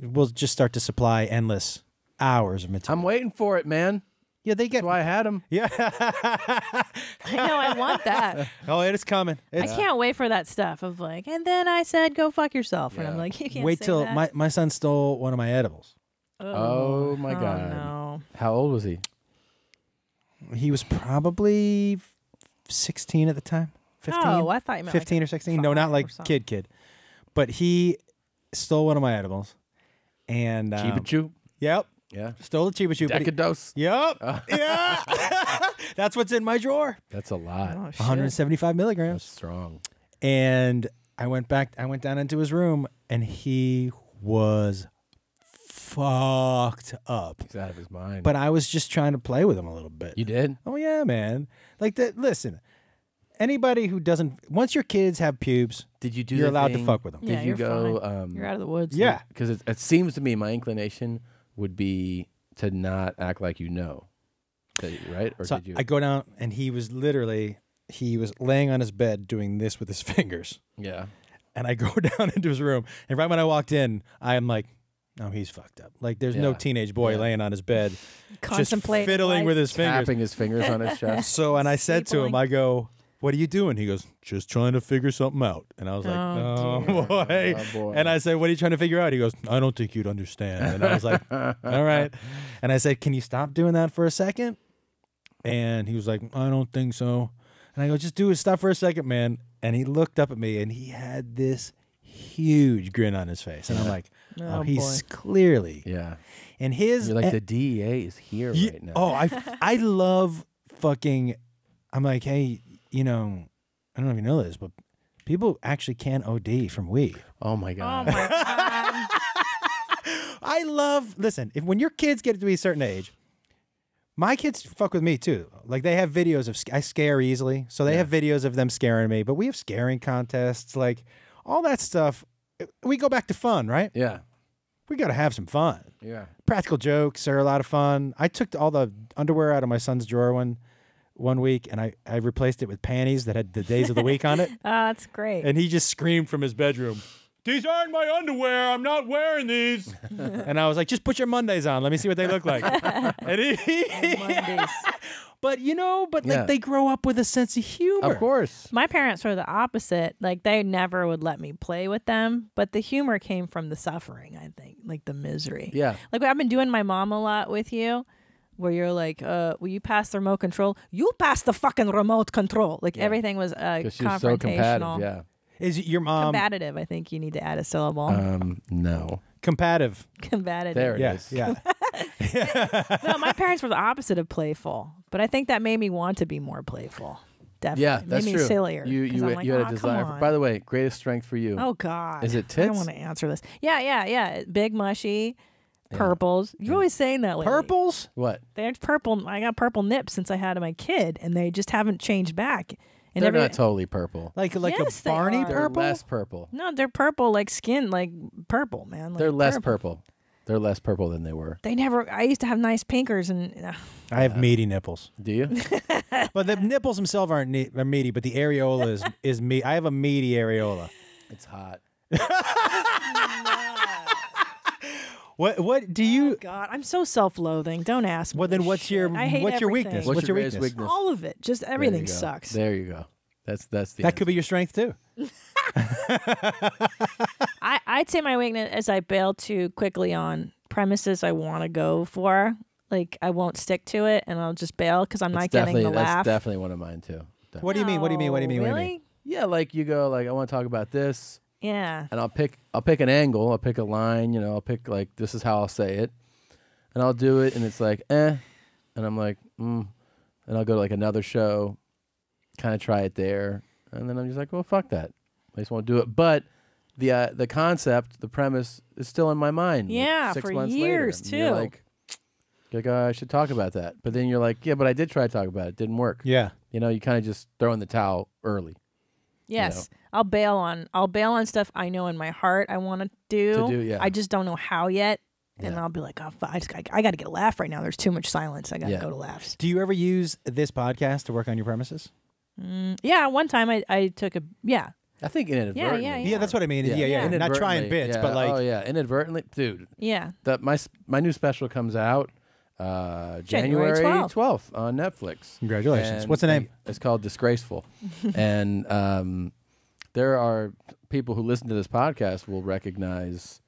will just start to supply endless hours of material. I'm waiting for it, man. Yeah, they get. That's why I had them. Yeah. I know. I want that. Oh, it is coming. It's, I can't wait for that stuff of like, and then I said, go fuck yourself. Yeah. And I'm like, you can't wait till my son stole one of my edibles. Oh, my God. No. How old was he? He was probably 16 at the time. 15? Oh, I thought you meant 15 like or 16. No, not like kid. But he stole one of my edibles. And Chiba Chew? Yep. Yeah. Stole a Chiba Chew. Decadose. Yep. Yeah. That's what's in my drawer. That's a lot. Oh, 175 milligrams. That's strong. And I went down into his room and he was fucked up. He's out of his mind. But I was just trying to play with him a little bit. You did? Oh, yeah, man. Like, that. Listen, anybody who doesn't, once your kids have pubes, you're allowed to fuck with them. Yeah, did you go? You're out of the woods. Yeah. Because it seems to me my inclination would be to not act like you know. Right? Or so did you? I go down and he was laying on his bed doing this with his fingers. Yeah. And I go down into his room. And right when I walked in, I am like, no, he's fucked up. Like, there's no teenage boy laying on his bed, just fiddling with his fingers. Tapping his fingers on his chest. So, and I said to him, I go, what are you doing? He goes, just trying to figure something out. And I was like, oh, boy. Oh, boy. And I said, what are you trying to figure out? He goes, I don't think you'd understand. And I was like, all right. And I said, can you stop doing that for a second? And he was like, I don't think so. And I go, just do it. Stop for a second, man. And he looked up at me, and he had this huge grin on his face. And I'm like, oh, he's clearly. Yeah. And his. You're like, the DEA is here right now. Oh, I love fucking. I'm like, hey, you know, I don't know if you know this, but people actually can OD from weed. Oh, my God. Oh, my God. I love, listen, when your kids get to be a certain age, my kids fuck with me, too. Like, they have videos of, I scare easily, so they have videos of them scaring me, but we have scaring contests, like, all that stuff. We go back to fun, right? Yeah. We got to have some fun. Yeah. Practical jokes are a lot of fun. I took all the underwear out of my son's drawer one week, and I replaced it with panties that had the days of the week on it. Oh, that's great. And he just screamed from his bedroom, these aren't my underwear. I'm not wearing these. And I was like, just put your Mondays on. Let me see what they look like. And Mondays. But, you know, but like they grow up with a sense of humor. Of course. My parents were the opposite. Like, they never would let me play with them. But the humor came from the suffering, I think, like the misery. Yeah. Like, I've been doing my mom a lot with you, where you're like, will you pass the remote control? You pass the fucking remote control. Like, everything was confrontational. So combative, yeah. Is your mom combative? I think you need to add a syllable. No. Combative. Combative. There it is. Yeah. No, my parents were the opposite of playful, but I think that made me want to be more playful. Definitely. Yeah, that's true. Made me sillier. You had a desire. By the way, greatest strength for you. Oh God. Is it tits? I don't want to answer this. Yeah, yeah, yeah. Big mushy. Purples. You're always saying that lately. Purples? What? They're purple. I got purple nips since I had my kid, and they just haven't changed back. And they're not totally purple. Like yes, a Barney purple? They're less purple. No, they're purple, like skin, like purple, man. Like, they're less purple. They're less purple than they were. They never. I used to have nice pinkers, and I have meaty nipples. Do you? But the nipples themselves aren't they're meaty, but the areola is meaty. I have a meaty areola. It's hot. What do you? Oh God, I'm so self-loathing. Don't ask me. Well, then what's your weakness? What's your weakness? All of it. Just everything sucks. There you go. That's the answer. Could be your strength too. I'd say my weakness is I bail too quickly on premises I want to go for. Like, I won't stick to it, and I'll just bail because I'm not getting the laugh. That's definitely one of mine too. Definitely. What do you mean? What do you mean? What do you mean? Really? What do you mean? Yeah, like you go like I want to talk about this. Yeah. And I'll pick an angle, I'll pick a line, you know, I'll pick like this is how I'll say it. And I'll do it and it's like, eh. And I'm like, and I'll go to like another show, kind of try it there. And then I'm just like, well, fuck that. I just won't do it. But the concept, the premise is still in my mind. Yeah, like 6 months later. Too. You're like, You're like, I should talk about that. But then you're like, yeah, but I did try to talk about it. It didn't work. Yeah. You know, you kind of just throw in the towel early. Yes. You know? I'll bail on stuff I know in my heart I want to do. Yeah. I just don't know how yet. And I'll be like, oh, I got to get a laugh right now. There's too much silence. I got to go to laughs. Do you ever use this podcast to work on your premises? Yeah. One time I took a, I think inadvertently. Yeah, that's what I mean. Yeah. Not trying bits, but like. Oh, yeah. Inadvertently. Dude. Yeah. My new special comes out January 12th on Netflix. Congratulations. And what's the name? It's called Disgraceful. And there are people who listen to this podcast will recognize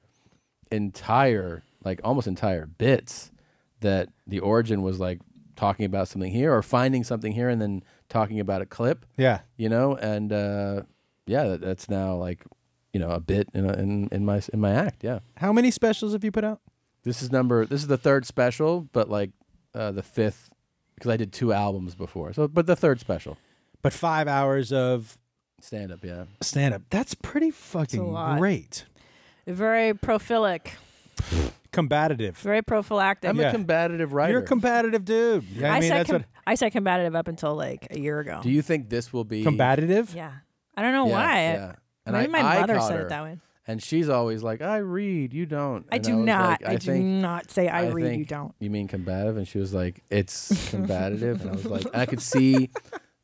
entire, like almost entire bits that the origin was like talking about something here or finding something here and then talking about a clip. Yeah. You know, and that's now like, you know, a bit in my act. Yeah. How many specials have you put out? This is the third special, but like the fifth, because I did 2 albums before. So, but the third special. But 5 hours of stand up, yeah. Stand up. That's pretty fucking great. Very prolific. Combative. Very prophylactic. I'm a combative writer. You're a combative dude. Yeah, I said combative up until like a year ago. Do you think this will be combative? Yeah. I don't know why. Yeah. And maybe my mother said it that way. And she's always like, I read, you don't. I do not say I read, you don't. You mean combative? And she was like, it's combative. And I was like, I could see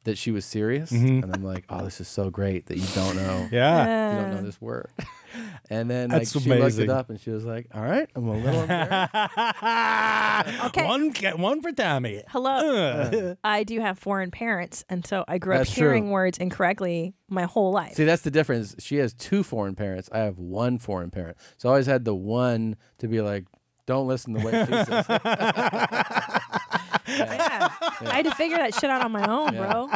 that she was serious. Mm-hmm. And I'm like, oh, this is so great that you don't know. Yeah. You don't know this word. And then like, she looked it up and she was like, all right, I'm a little embarrassed. Okay. One for Tommy. Hello. I do have foreign parents, and so I grew up hearing words incorrectly my whole life. See, that's the difference. She has 2 foreign parents. I have 1 foreign parent. So I always had the one to be like, don't listen to what she says. I had to figure that shit out on my own, bro.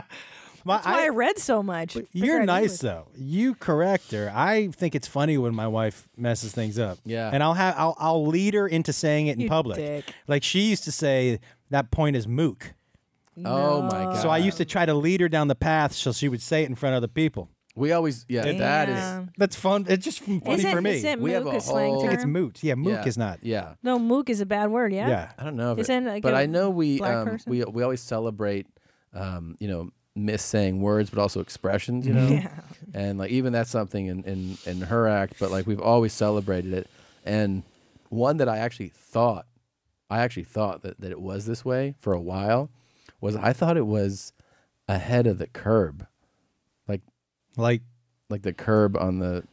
That's why I read so much. You're nice, though. You correct her. I think it's funny when my wife messes things up. Yeah. And I'll lead her into saying it in public. Dick. Like she used to say, that point is mook. No. Oh, my God. So I used to try to lead her down the path so she would say it in front of other people. We always, that's fun. It's just funny for me. Isn't mook a slang term? I think it's moot. Yeah, mook is not. Yeah. No, mook is a bad word, yeah. I don't know. But I know we always celebrate, you know, missaying words, but also expressions, you know, and like even that's something in her act. But like we've always celebrated it, and one that I actually thought that it was this way for a while was I thought it was ahead of the curb, like the curb on the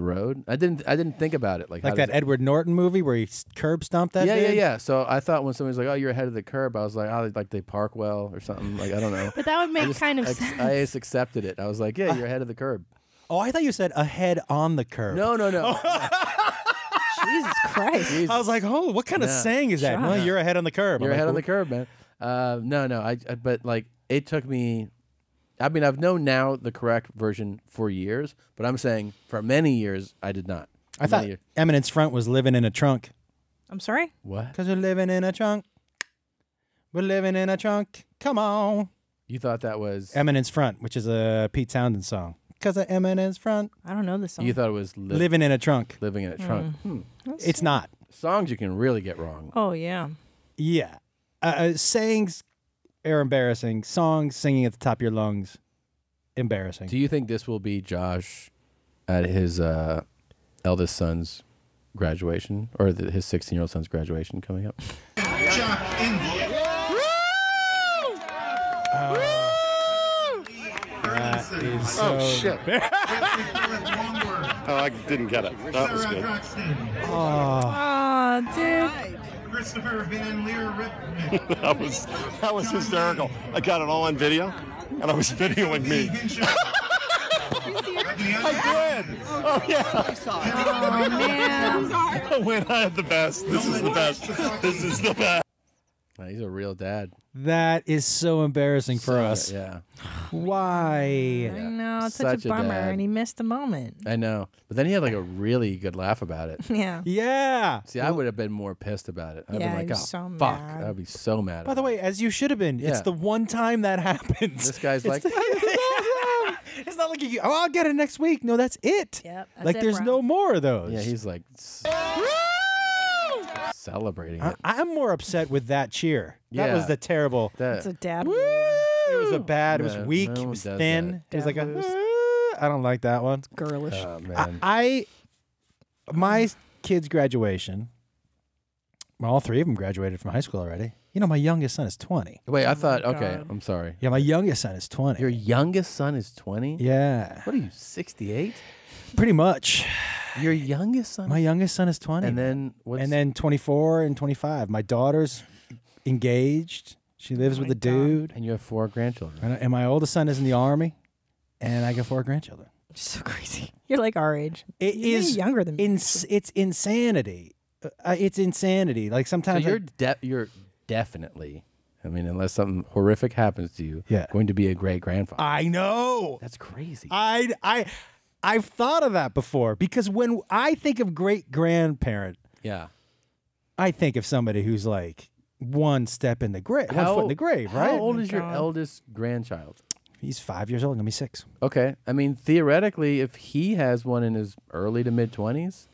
road. I didn't think about it like that Edward Norton movie where he curb stomped that. Yeah. So I thought when somebody's like, "Oh, you're ahead of the curb," I was like, "Oh, like they park well or something." Like I don't know. But that would make kind of sense. I just accepted it. I was like, "Yeah, you're ahead of the curb." Oh, I thought you said ahead on the curb. No. Jesus Christ! Jesus. I was like, "Oh, what kind of saying is that?" No, you're ahead on the curb. You're ahead on the curb, man. No. But like it took me. I mean, I've known now the correct version for years, but I'm saying for many years, I did not. I thought Eminence Front was living in a trunk. I'm sorry? What? Because we're living in a trunk. We're living in a trunk. Come on. You thought that was? Eminence Front, which is a Pete Townsend song. Because of Eminence Front. I don't know the song. You thought it was living in a trunk. Living in a trunk. Hmm. It's not. Songs you can really get wrong. Oh, yeah. Yeah. Sayings are embarrassing. Songs, singing at the top of your lungs, embarrassing. Do you think this will be Josh at his eldest son's graduation or his 16-year-old son's graduation coming up? Oh, shit. Oh, I didn't get it. That was good. Oh, dude. Christopher Van Leer Ripman. that was hysterical. I got it all on video, and I was videoing me. I did. Oh yeah. Oh man. I had the best. This is the best. This is the best. He's a real dad. That is so embarrassing for us. Yeah. Why? I know. It's such a bummer, and he missed the moment. I know. But then he had like a really good laugh about it. Yeah. Yeah. See, I would have been more pissed about it. I'd be like, oh, so fuck. I'd be so mad. By the way, as you should have been. Yeah. It's the one time that happens. This guy's like, it's not like, you, oh, I'll get it next week. No, that's it. Yep, that's like, there's no more of those. Yeah, he's like, celebrating it. I'm more upset with that cheer. That was the terrible. It's a dad. Woo! It was a bad. It was weak. No, it was thin. It was like a. I don't like that one. It's girlish. Oh, man. My kids' graduation. Well, all three of them graduated from high school already. You know, my youngest son is 20. Wait, I thought, okay, I'm sorry. Yeah, my youngest son is 20. Your youngest son is 20? Yeah. What are you, 68? Pretty much. Your youngest son? My youngest son is 20. And then what's... And then 24 and 25. My daughter's engaged. She lives with a dude. And you have 4 grandchildren. And my oldest son is in the Army, and I got 4 grandchildren. So crazy. You're like our age. It is younger than me. It's insanity. It's insanity. Like sometimes so you're definitely, I mean, unless something horrific happens to you, going to be a great grandfather. I know. That's crazy. I've thought of that before, because when I think of great grandparent, I think of somebody who's like one foot in the grave. Right? How old is your eldest grandchild? He's 5 years old. Gonna be 6. Okay. I mean, theoretically, if he has one in his early to mid 20s.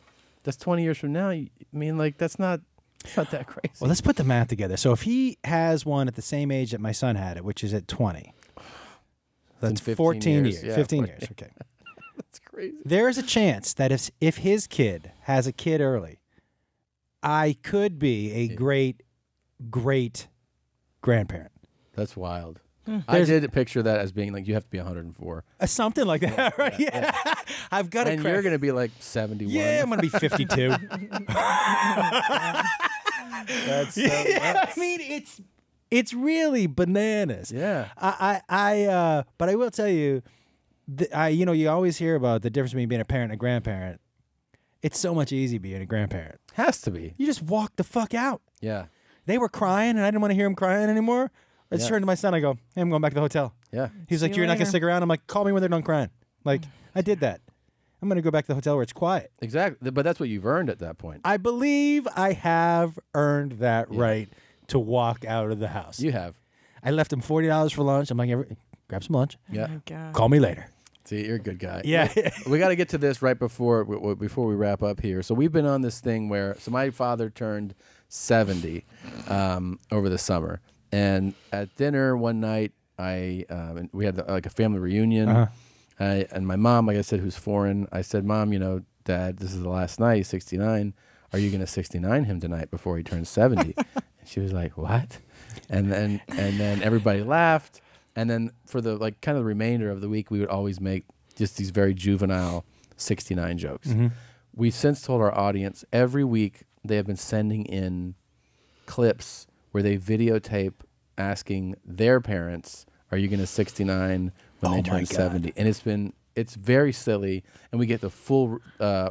That's 20 years from now. I mean, like, that's not that crazy. Well, let's put the math together. So if he has one at the same age that my son had it, which is at 20, that's 14 years. 15 years, okay. That's crazy. There's a chance that if his kid has a kid early, I could be a great, great grandparent. That's wild. I did picture that as being like, you have to be 104. Something like that, right? Yeah. I've got to crack. And you're going to be like 71. Yeah, I'm going to be 52. That's so nuts. I mean, it's really bananas. Yeah. But I will tell you, you know, you always hear about the difference between being a parent and a grandparent. It's so much easier being a grandparent. Has to be. You just walk the fuck out. Yeah. They were crying, and I didn't want to hear them crying anymore. I just turned to my son. I go, hey, I'm going back to the hotel. Yeah. He's like, you're not going to stick around? I'm like, call me when they're done crying. Like, I did that. I'm going to go back to the hotel where it's quiet. Exactly. But that's what you've earned at that point. I believe I have earned that right to walk out of the house. You have. I left him $40 for lunch. I'm like, grab some lunch. Yeah. Oh God. Call me later. See, you're a good guy. Yeah. We got to get to this right before we wrap up here. So we've been on this thing where, so my father turned 70 over the summer. And at dinner one night, we had like a family reunion, and my mom, like I said, who's foreign, I said, Mom, you know, Dad, this is the last night, he's 69. Are you going to 69 him tonight before he turns 70? And she was like, what? And then everybody laughed. And then for the like kind of the remainder of the week, we would always make just these very juvenile 69 jokes. We've since told our audience every week they have been sending in clips where they videotape asking their parents, "Are you going to 69 when they turn 70?" And it's very silly, and we get the full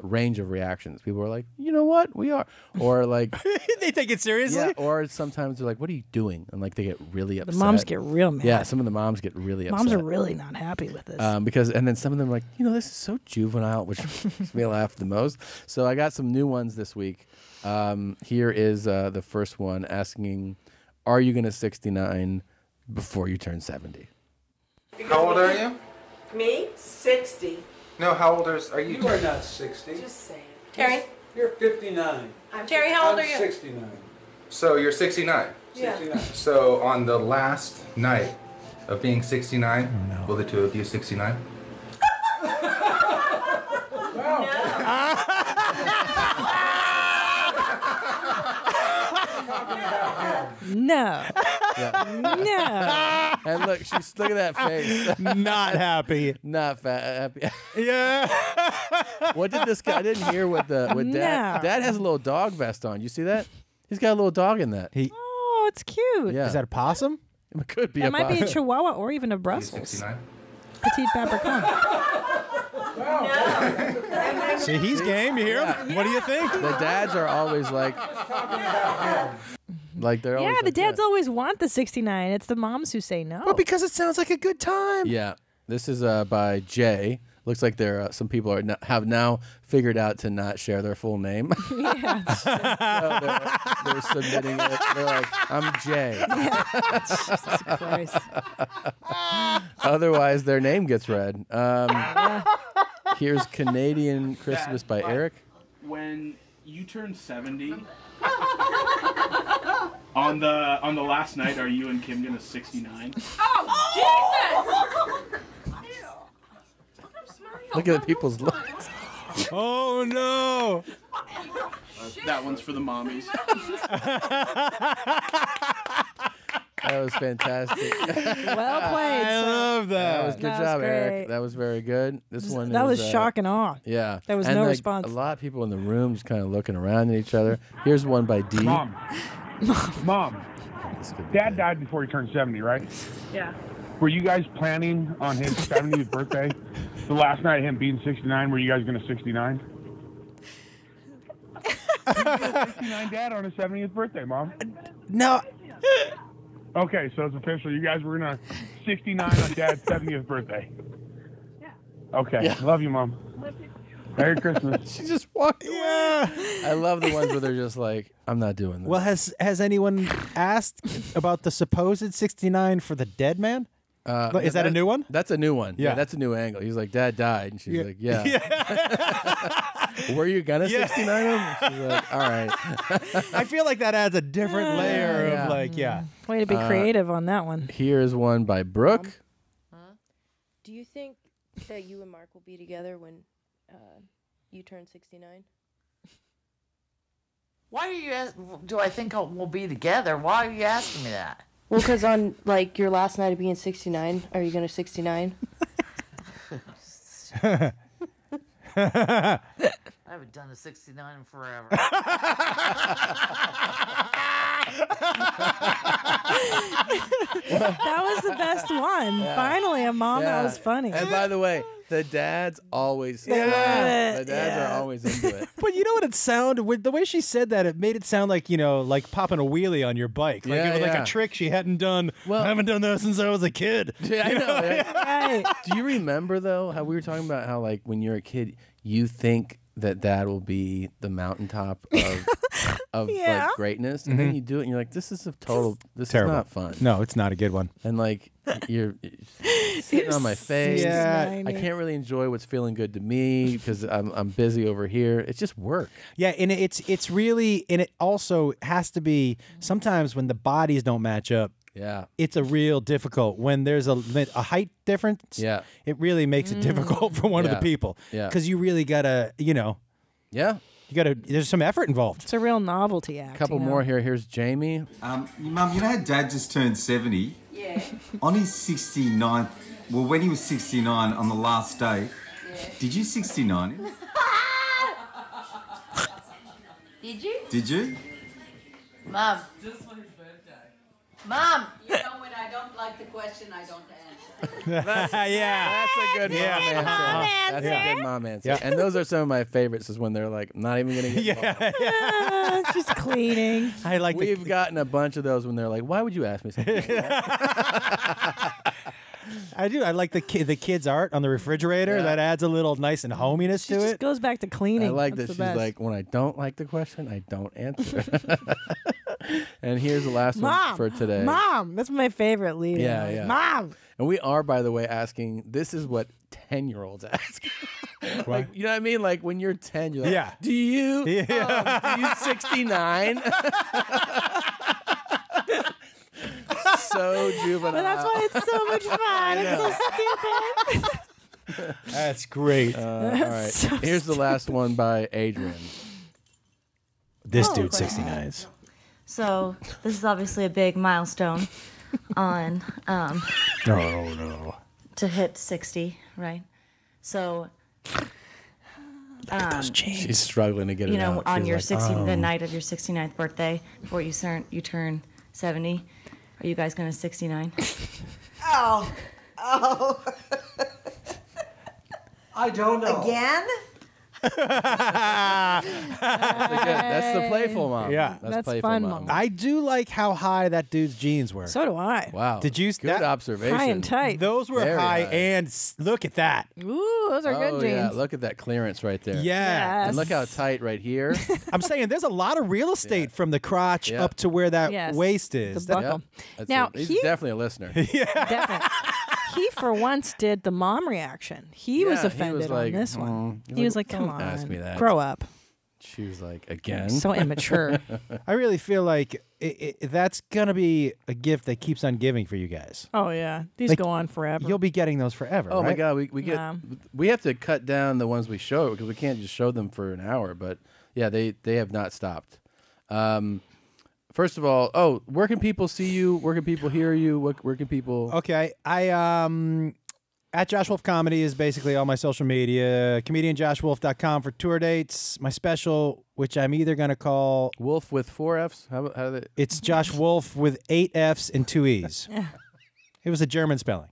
range of reactions. People are like, "You know what? We are," or like they take it seriously. Yeah, or sometimes they're like, "What are you doing?" And like they get really upset. The moms get real mad. Yeah, some of the moms get really upset. Moms are really not happy with this and then some of them are like, "You know, this is so juvenile," which makes me laugh the most. So I got some new ones this week. Here is the first one asking, are you going to 69 before you turn 70? How old are you? Me? 60. No, how old are you? You are not 60. Just saying. Terry? You're 59. Terry, how old are you? I'm 69. So you're 69? Yeah. 69. So on the last night of being 69, oh, no. Will the two of you 69? No. Yeah. No. And look, she's look at that face. Not happy. Not happy. Yeah. What did this guy? I didn't hear what Dad. Dad has a little dog vest on. You see that? He's got a little dog in that. Oh, it's cute. Yeah. Is that a possum? It could be. It might be a Chihuahua or even a Brussels. 69. Petite Babacan. Wow. No. See, he's game. You hear him? Yeah. What do you think? The dads are always like, they're always the dads always want the 69. It's the moms who say no. Well, because it sounds like a good time. Yeah, this is by Jay. Looks like some people have now figured out to not share their full name. Yeah, so they're submitting it. They're like, I'm Jay. Yeah. Jesus Christ. Otherwise, their name gets read. Here's Canadian Christmas by Eric. When you turn 70, On the last night, are you and Kim gonna 69? Oh, Jesus! Ew. Look at the people's looks. Oh no! That one's for the mommies. That was fantastic. Well played. I love that. That was good job, Eric. That was very good. This one. That was shock and awe. Yeah. There was no response. A lot of people in the room just kind of looking around at each other. Here's one by D. Mom. Mom. Dad died before he turned 70, right? Yeah. Were you guys planning on his 70th birthday? The last night of him being 69, were you guys going to 69? You got 69 dad on his 70th birthday, Mom. No. Okay, so it's official. You guys were gonna 69 on Dad's 70th birthday. Yeah. Okay. Yeah. Love you, Mom. Love you. Merry Christmas. She just walked away. Yeah. I love the ones where they're just like, I'm not doing this. Well, has anyone asked about the supposed 69 for the dead man? Is that a new one? That's a new one. Yeah, that's a new angle. He's like, Dad died, and she's like, yeah. Were you gonna 69 him? She's like, all right. I feel like that adds a different layer of like, way to be creative on that one. Here's one by Brooke. Do you think that you and Mark will be together when you turn 69? Why do you ask? Do I think we'll be together? Why are you asking me that? Well, because on, like, your last night of being 69, are you going to 69? I haven't done a 69 in forever. That was the best one. Yeah. Finally, a mom that was funny. And by the way, the dads always the dads are always into it. But you know what it sounded with the way she said that, it made it sound like, you know, like popping a wheelie on your bike. Like it was like a trick she hadn't done. Well, I haven't done that since I was a kid. Yeah, I know. Right? Do you remember though how we were talking about how like when you're a kid you think that that will be the mountaintop of like greatness, and then you do it, and you're like, "This is a total. This is not fun. No, it's not a good one." And like, you're sitting on my face. Yeah, I can't really enjoy what's feeling good to me because I'm busy over here. It's just work. Yeah, and it's really, and it also has to be sometimes when the bodies don't match up. Yeah, it's a real difficult when there's a height difference. Yeah, it really makes it difficult for one of the people. Yeah, because you really gotta, you know. Yeah. You gotta, there's some effort involved. It's a real novelty act. A couple more here. Here's Jamie. Mum, you know how Dad just turned 70? Yeah. On his 69th, well, when he was 69 on the last day, did you 69 him? Did you? Did you? Mum. Just for his birthday. Mum. You know, when I don't like the question, I don't answer. That's a good mom answer. That's a good mom answer. Yeah. And those are some of my favorites is when they're like, not even going to get just cleaning. I like. We've gotten a bunch of those when they're like, why would you ask me something like that? I do. I like the kids' art on the refrigerator. Yeah. That adds a little nice and hominess to it. It just goes back to cleaning. I like that she's like, when I don't like the question, I don't answer. And here's the last one for today. Mom. That's my favorite lead. Yeah, yeah. Mom. And we are, by the way, asking, this is what 10-year-olds ask. Like, you know what I mean? Like, when you're 10, you're like, do you, do you 69? So juvenile. But that's why it's so much fun. It's so stupid. That's great. All right. So here's the last one by Adrian. This dude, 69s. So this is obviously a big milestone on to hit 60, right? So look at those jeans. She's struggling to get it out. On your 60th, the night of your 69th birthday, before you turn 70, are you guys going to 69? I don't know. Again? That's the playful mom. Yeah, that's playful fun, mom. I do like how high that dude's jeans were. So do I. Wow. Did you? Good observation. High and tight. Those were high, and look at that. Ooh, those are good jeans. Yeah, look at that clearance right there. Yeah. And look how tight right here. I'm saying there's a lot of real estate from the crotch up to where that waist is. The buckle. Now he's definitely a listener. Yeah. Definitely. He, for once, did the mom reaction. He was offended on this one. He was like, come on. Ask me that. Grow up. She was like, again? So immature. I really feel like that's going to be a gift that keeps on giving for you guys. Oh, yeah. These like, go on forever. You'll be getting those forever, oh, right? My God. We have to cut down the ones we show because we can't just show them for an hour. But, yeah, they have not stopped. First of all, where can people see you? Where can people hear you? Where can people... Okay. At Josh Wolf Comedy is basically all my social media. ComedianJoshWolf.com for tour dates. My special, which I'm either going to call... Wolf with 4 Fs? How do they... It's Josh Wolf with 8 Fs and 2 Es. It was a German spelling.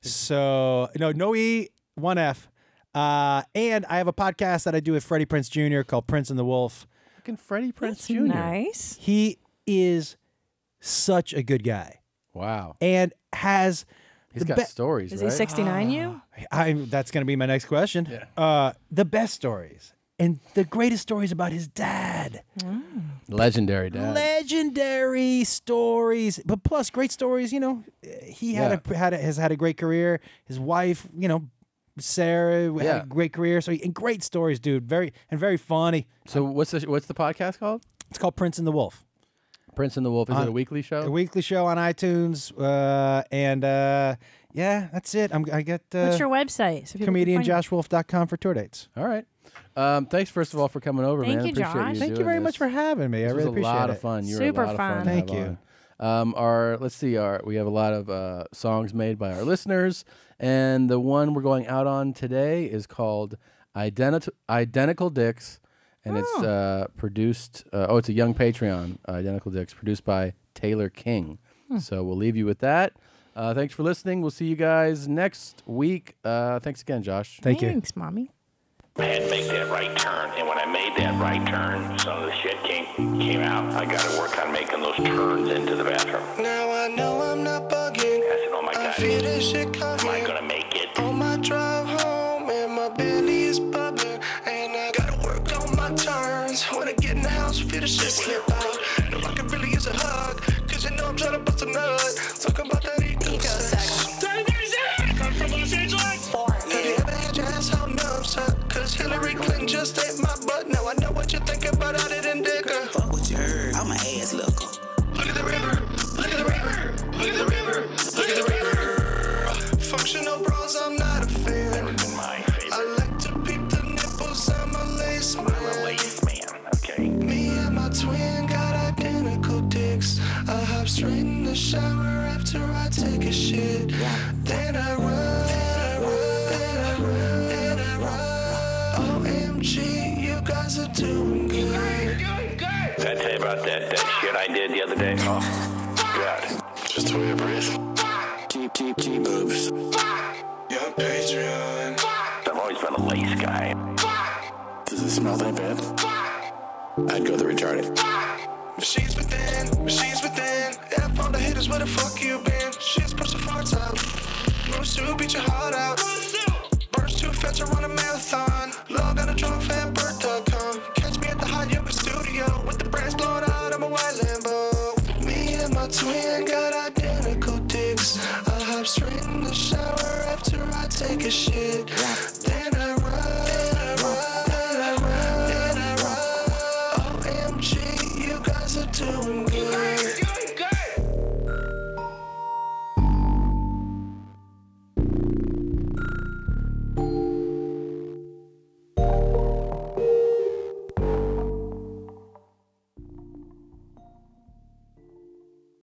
So, no E, 1 F. And I have a podcast that I do with Freddie Prince Jr. called Prince and the Wolf. Fucking Freddie Prince Jr. Nice. He is such a good guy. Wow. And has... He's got stories, right? Is he 69 you? That's going to be my next question. Yeah. The best stories and the greatest stories about his dad. Mm. Legendary dad. Legendary stories. But plus, great stories, he has had a great career. His wife, Sarah had a great career. So, and great stories, dude. Very funny. So what's the podcast called? It's called Prince and the Wolf. Prince and the Wolf. Is it a weekly show? A weekly show on iTunes. Yeah, that's it. What's your website? So ComedianJoshWolf.com for tour dates. All right. Thanks, first of all, for coming over, man. Thank you, Josh. Thank you very much for having me. I really appreciate it. It was a lot of fun. Super fun. Thank you. We have a lot of songs made by our listeners, and the one we're going out on today is called Identical Dicks. And it's produced, it's a young Patreon, Identical Dicks, produced by Taylor King. Hmm. So we'll leave you with that. Thanks for listening. We'll see you guys next week. Thanks again, Josh. Thank you. Thanks, Mommy. I had to make that right turn, and when I made that right turn, some of the shit came out. I got to work on making those turns into the bathroom. Now I know I'm not bugging. I said, oh, my God. I feel this shit coming. Am I going to make it? On my drive home, and my belly is bubbling, and I got to work on my turns. When I get in the house, feel the shit slip out. No, I could really use a hug, cause I'm trying to bust a nut. Talking about that ego sex. Come from Los Angeles. Have you ever had your ass all numb, son? Cause Hillary Clinton just ate my butt. Now I know what you're thinking about how they didn't dig her. Fuck what you heard, I'm an ass look. Look at the river, look at the river, look at the river, look at the river. Functional bras, I'm not a fan. I like to peep the nipples, I'm a lace man. I'm a lace man, okay. Me and my twin got identical dicks. I hop straight in the shower after I take a shit. Then I run, then I run, then I run, then I run. OMG, you guys are doing good. Did I tell you about that shit I did the other day? Oh, God. Just the way I breathe. Cheap boobs. Young Patreon. I've always been a lace guy. Does it smell that bad? I'd go the retarded. Machines within, machines within. F on the hitters, where the fuck you been? Shit's pushed the farts out. Bruce Sue beat your heart out. Burst too fast to run a marathon. Log on a drunk fan, bird.com. Catch me at the hot yoga studio. With the brass blown out, I'm a white Lambo. Me and my twin got identical dicks. I hop straight in the shower after I take a shit.